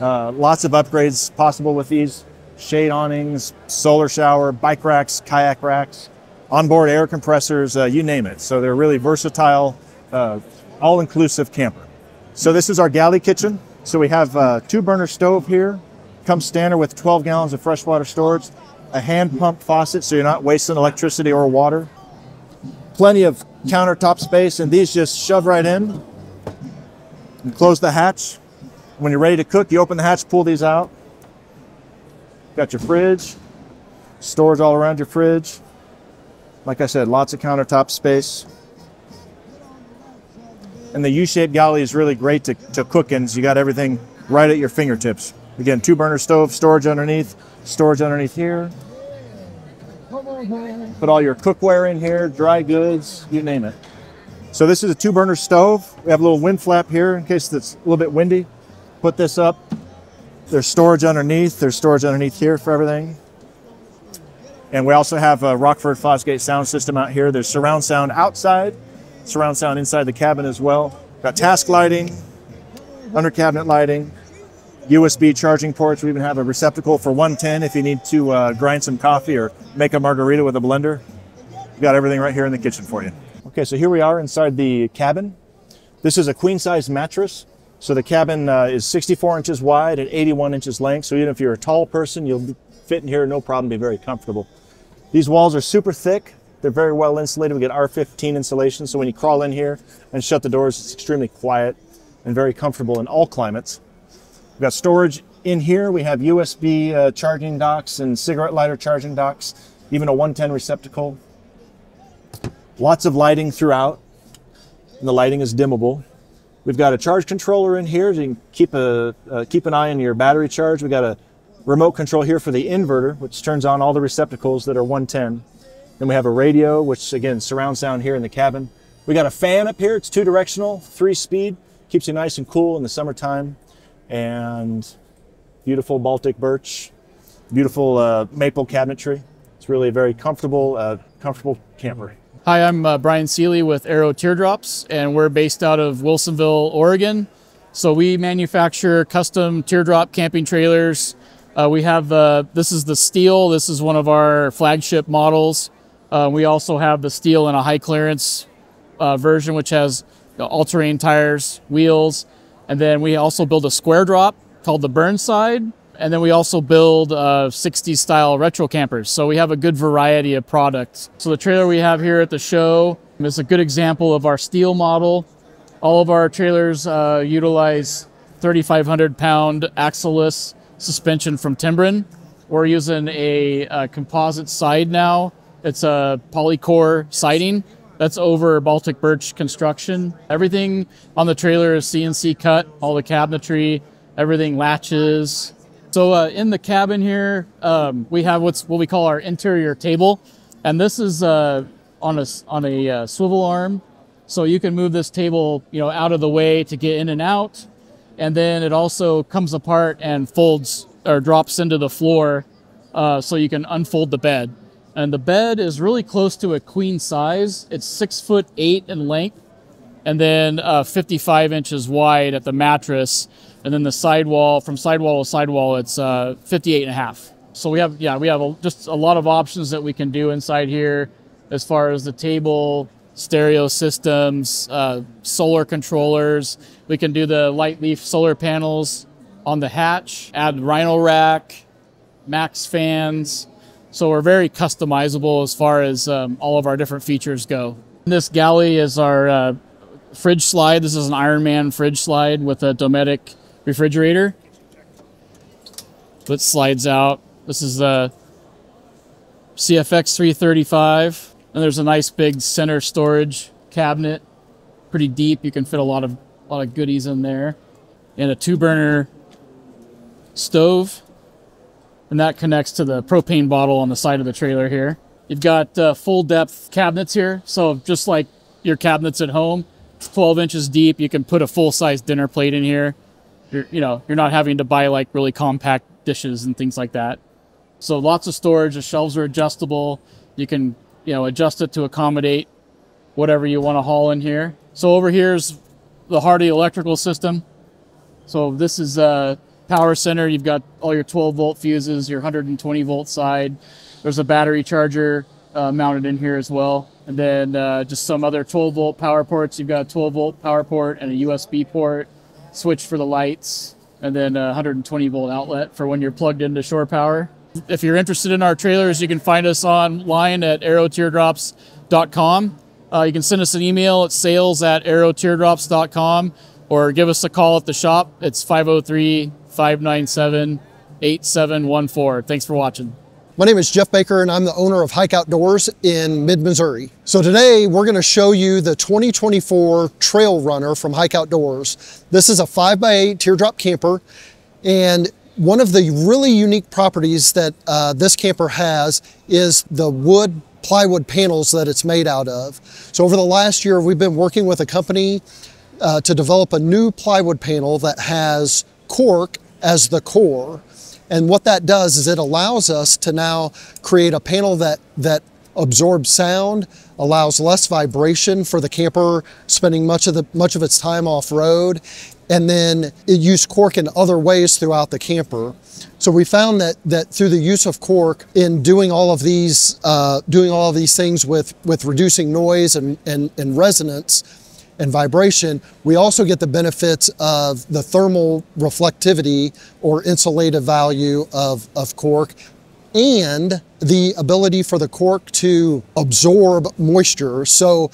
uh, lots of upgrades possible with these. Shade awnings, solar shower, bike racks, kayak racks, onboard air compressors, uh, you name it. So they're really versatile, uh, all-inclusive camper. So this is our galley kitchen. So we have a two-burner stove here, comes standard with twelve gallons of freshwater storage, a hand-pump faucet so you're not wasting electricity or water, plenty of countertop space, and these just shove right in and close the hatch. When you're ready to cook, you open the hatch, pull these out. Got your fridge, storage all around your fridge. Like I said, lots of countertop space. And the U-shaped galley is really great to, to cook in. So you got everything right at your fingertips. Again, two burner stove, storage underneath, storage underneath here. Put all your cookware in here, dry goods, you name it. So this is a two burner stove. We have a little wind flap here in case it's a little bit windy. Put this up. There's storage underneath. There's storage underneath here for everything. And we also have a Rockford Fosgate sound system out here. There's surround sound outside, surround sound inside the cabin as well. Got task lighting, under cabinet lighting, U S B charging ports. We even have a receptacle for one ten if you need to uh, grind some coffee or make a margarita with a blender. We've got everything right here in the kitchen for you. Okay, so here we are inside the cabin. This is a queen size mattress. So the cabin uh, is sixty-four inches wide and eighty-one inches length. So even if you're a tall person, you'll fit in here, no problem, be very comfortable. These walls are super thick. They're very well insulated. We get R fifteen insulation. So when you crawl in here and shut the doors, it's extremely quiet and very comfortable in all climates. We've got storage in here. We have U S B uh, charging docks and cigarette lighter charging docks, even a one ten receptacle. Lots of lighting throughout, and the lighting is dimmable. We've got a charge controller in here, so you can keep, a, uh, keep an eye on your battery charge. We've got a remote control here for the inverter, which turns on all the receptacles that are one ten. Then we have a radio, which again, surround sound here in the cabin. We got a fan up here. It's two directional, three speed, keeps you nice and cool in the summertime. And beautiful Baltic birch, beautiful uh, maple cabinetry. It's really a very comfortable, uh, comfortable camper. Hi, I'm uh, Brian Seeley with Aero Teardrops, and we're based out of Wilsonville, Oregon. So we manufacture custom teardrop camping trailers. Uh, we have, uh, this is the steel. This is one of our flagship models. Uh, we also have the steel in a high clearance uh, version, which has all-terrain tires, wheels. And then we also build a square drop called the Burnside. And then we also build uh, sixties style retro campers. So we have a good variety of products. So the trailer we have here at the show is a good example of our steel model. All of our trailers uh, utilize thirty-five hundred pound axleless suspension from Timbrin. We're using a, a composite side now. It's a polycore siding that's over Baltic birch construction. Everything on the trailer is C N C cut, all the cabinetry, everything latches. So uh, in the cabin here, um, we have what's what we call our interior table. And this is uh, on a, on a uh, swivel arm. So you can move this table, you know, out of the way to get in and out. And then it also comes apart and folds or drops into the floor uh, so you can unfold the bed. And the bed is really close to a queen size. It's six foot eight in length and then uh, fifty-five inches wide at the mattress. And then the sidewall, from sidewall to sidewall, it's uh, fifty-eight and a half. So we have, yeah, we have a, just a lot of options that we can do inside here as far as the table, stereo systems, uh, solar controllers. We can do the light leaf solar panels on the hatch, add Rhino rack, max fans. So we're very customizable as far as um, all of our different features go. This galley is our uh, fridge slide. This is an Ironman fridge slide with a Dometic refrigerator that slides out. This is the C F X three thirty-five. And there's a nice big center storage cabinet, pretty deep. You can fit a lot of a lot of goodies in there, and a two burner stove, and that connects to the propane bottle on the side of the trailer here. You've got uh, full depth cabinets here, so just like your cabinets at home, it's twelve inches deep. You can put a full size dinner plate in here. You're, you know, you're not having to buy like really compact dishes and things like that. So lots of storage. The shelves are adjustable. You can, you know, adjust it to accommodate whatever you want to haul in here. So over here's the Hardy electrical system. So this is a power center. You've got all your twelve volt fuses, your one hundred twenty volt side. There's a battery charger uh, mounted in here as well. And then uh, just some other twelve volt power ports. You've got a twelve volt power port and a U S B port, switch for the lights, and then a one hundred twenty volt outlet for when you're plugged into shore power. If you're interested in our trailers, you can find us online at aero teardrops dot com. Uh, you can send us an email at sales at aero teardrops dot com or give us a call at the shop. It's five oh three, five nine seven, eight seven one four. Thanks for watching. My name is Jeff Baker, and I'm the owner of Hike Outdoors in mid-Missouri. So today we're gonna show you the twenty twenty-four Trail Runner from Hike Outdoors. This is a five by eight teardrop camper, and One of the really unique properties that uh, this camper has is the wood plywood panels that it's made out of. So over the last year, we've been working with a company uh, to develop a new plywood panel that has cork as the core. And what that does is it allows us to now create a panel that, that absorbs sound, allows less vibration for the camper spending much of, the, much of its time off-road, and then it used cork in other ways throughout the camper. So we found that that through the use of cork in doing all of these uh, doing all of these things with with reducing noise and, and and resonance and vibration, we also get the benefits of the thermal reflectivity or insulative value of of cork, and the ability for the cork to absorb moisture. So.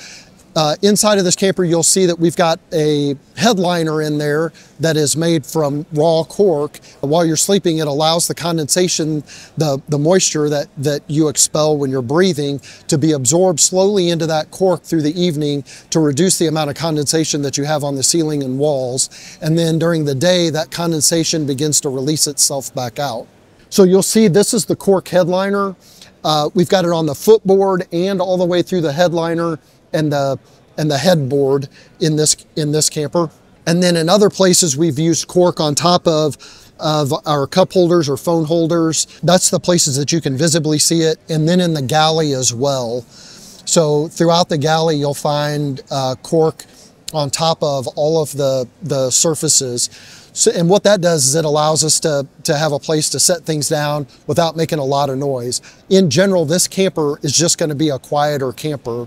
Uh, inside of this camper, you'll see that we've got a headliner in there that is made from raw cork. While you're sleeping, it allows the condensation, the, the moisture that, that you expel when you're breathing, to be absorbed slowly into that cork through the evening to reduce the amount of condensation that you have on the ceiling and walls. And then during the day, that condensation begins to release itself back out. So you'll see this is the cork headliner. Uh, we've got it on the footboard and all the way through the headliner and the and the headboard in this in this camper. And then in other places we've used cork on top of of our cup holders or phone holders. That's the places that you can visibly see it, and then in the galley as well. So throughout the galley you'll find uh, cork on top of all of the the surfaces. So, and what that does is it allows us to, to have a place to set things down without making a lot of noise. In general, this camper is just gonna be a quieter camper.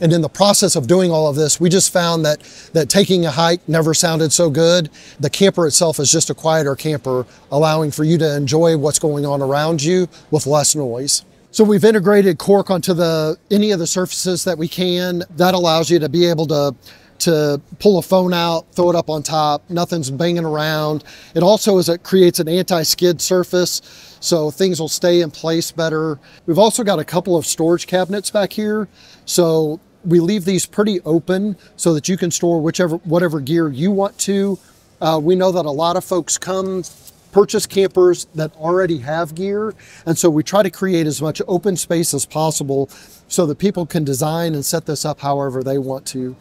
And in the process of doing all of this, we just found that, that taking a hike never sounded so good. The camper itself is just a quieter camper, allowing for you to enjoy what's going on around you with less noise. So we've integrated cork onto the any of the surfaces that we can. That allows you to be able to, to pull a phone out, throw it up on top, nothing's banging around. It also is it creates an anti-skid surface, so things will stay in place better. We've also got a couple of storage cabinets back here. So we leave these pretty open so that you can store whichever, whatever gear you want to. Uh, we know that a lot of folks come purchase campers that already have gear. And so we try to create as much open space as possible so that people can design and set this up however they want to.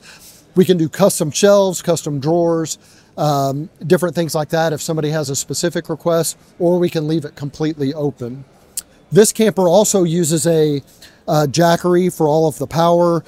We can do custom shelves, custom drawers, um, different things like that if somebody has a specific request, or we can leave it completely open. This camper also uses a Uh, Jackery for all of the power.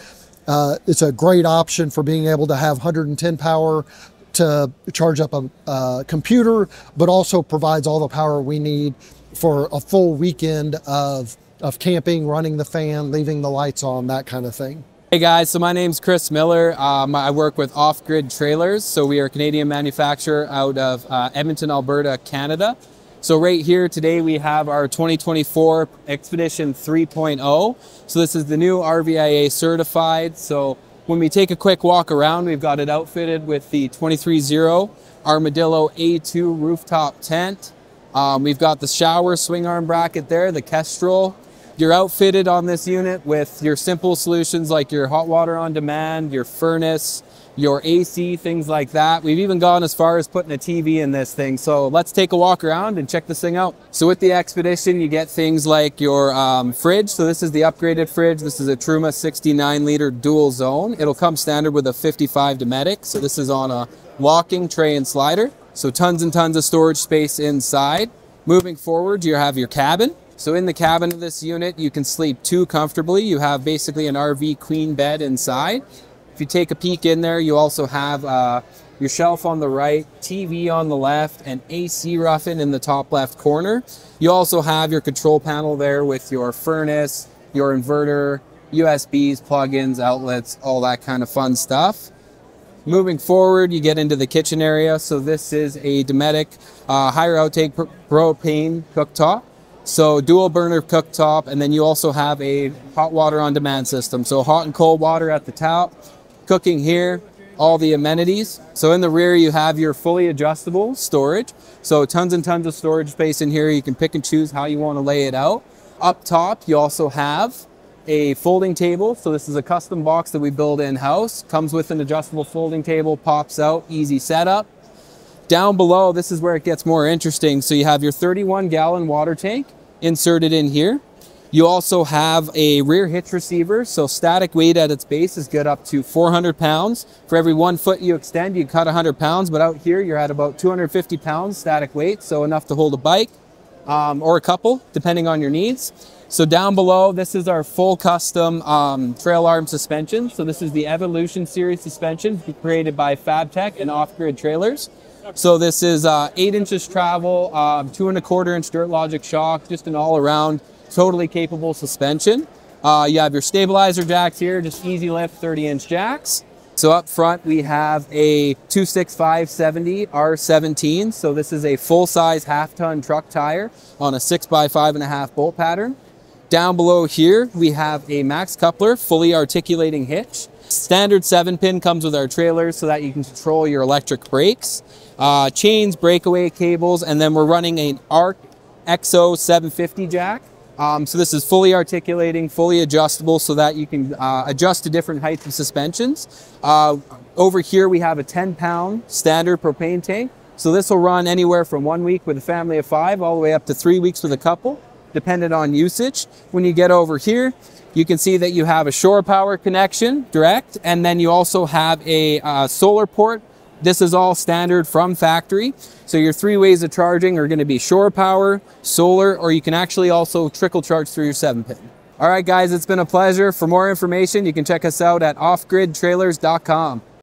Uh, it's a great option for being able to have one hundred ten power to charge up a uh, computer, but also provides all the power we need for a full weekend of, of camping, running the fan, leaving the lights on, that kind of thing. Hey guys, so my name's Chris Miller. Um, I work with Off-Grid Trailers. So we are a Canadian manufacturer out of uh, Edmonton, Alberta, Canada. So right here today, we have our twenty twenty-four Expedition three point oh. So this is the new R V I A certified. So when we take a quick walk around, we've got it outfitted with the twenty-three zero Armadillo A two rooftop tent. Um, we've got the shower swing arm bracket there, the Kestrel. You're outfitted on this unit with your simple solutions like your hot water on demand, your furnace, your A C, things like that. We've even gone as far as putting a T V in this thing. So let's take a walk around and check this thing out. So with the Expedition, you get things like your um, fridge. So this is the upgraded fridge. This is a Truma sixty-nine liter dual zone. It'll come standard with a fifty-five Dometic. So this is on a locking tray and slider. So tons and tons of storage space inside. Moving forward, you have your cabin. So in the cabin of this unit, you can sleep two comfortably. You have basically an R V queen bed inside. If you take a peek in there, you also have uh, your shelf on the right, T V on the left, and A C rough-in in the top left corner. You also have your control panel there with your furnace, your inverter, U S Bs, plugins, outlets, all that kind of fun stuff. Moving forward, you get into the kitchen area. So this is a Dometic uh, higher outtake propane cooktop. So dual burner cooktop, and then you also have a hot water on demand system. So hot and cold water at the top. Cooking here, all the amenities. So in the rear, you have your fully adjustable storage. So tons and tons of storage space in here. You can pick and choose how you want to lay it out. Up top, you also have a folding table. So this is a custom box that we build in-house. Comes with an adjustable folding table, pops out, easy setup. Down below, this is where it gets more interesting. So you have your thirty-one gallon water tank inserted in here. You also have a rear hitch receiver, so static weight at its base is good up to four hundred pounds. For every one foot you extend, you cut one hundred pounds, but out here you're at about two hundred fifty pounds static weight, so enough to hold a bike um, or a couple, depending on your needs. So down below, this is our full custom um, trail arm suspension. So this is the Evolution Series suspension created by FabTech and Off-Grid Trailers. So this is uh, eight inches travel, um, two and a quarter inch Dirt Logic shock, just an all around totally capable suspension. Uh, you have your stabilizer jacks here, just easy lift thirty inch jacks. So up front we have a two sixty-five seventy R seventeen. So this is a full size half ton truck tire on a six by five and a half bolt pattern. Down below here we have a max coupler, fully articulating hitch. Standard seven pin comes with our trailers so that you can control your electric brakes, uh, chains, breakaway cables, and then we're running an ARC X O seven fifty jack. Um, so this is fully articulating, fully adjustable so that you can uh, adjust to different heights of suspensions. Uh, over here we have a ten pound standard propane tank. So this will run anywhere from one week with a family of five all the way up to three weeks with a couple, dependent on usage. When you get over here, you can see that you have a shore power connection direct, and then you also have a uh, solar port. This is all standard from factory. So your three ways of charging are going to be shore power, solar, or you can actually also trickle charge through your seven pin. All right, guys, it's been a pleasure. For more information, you can check us out at off grid trailers dot com.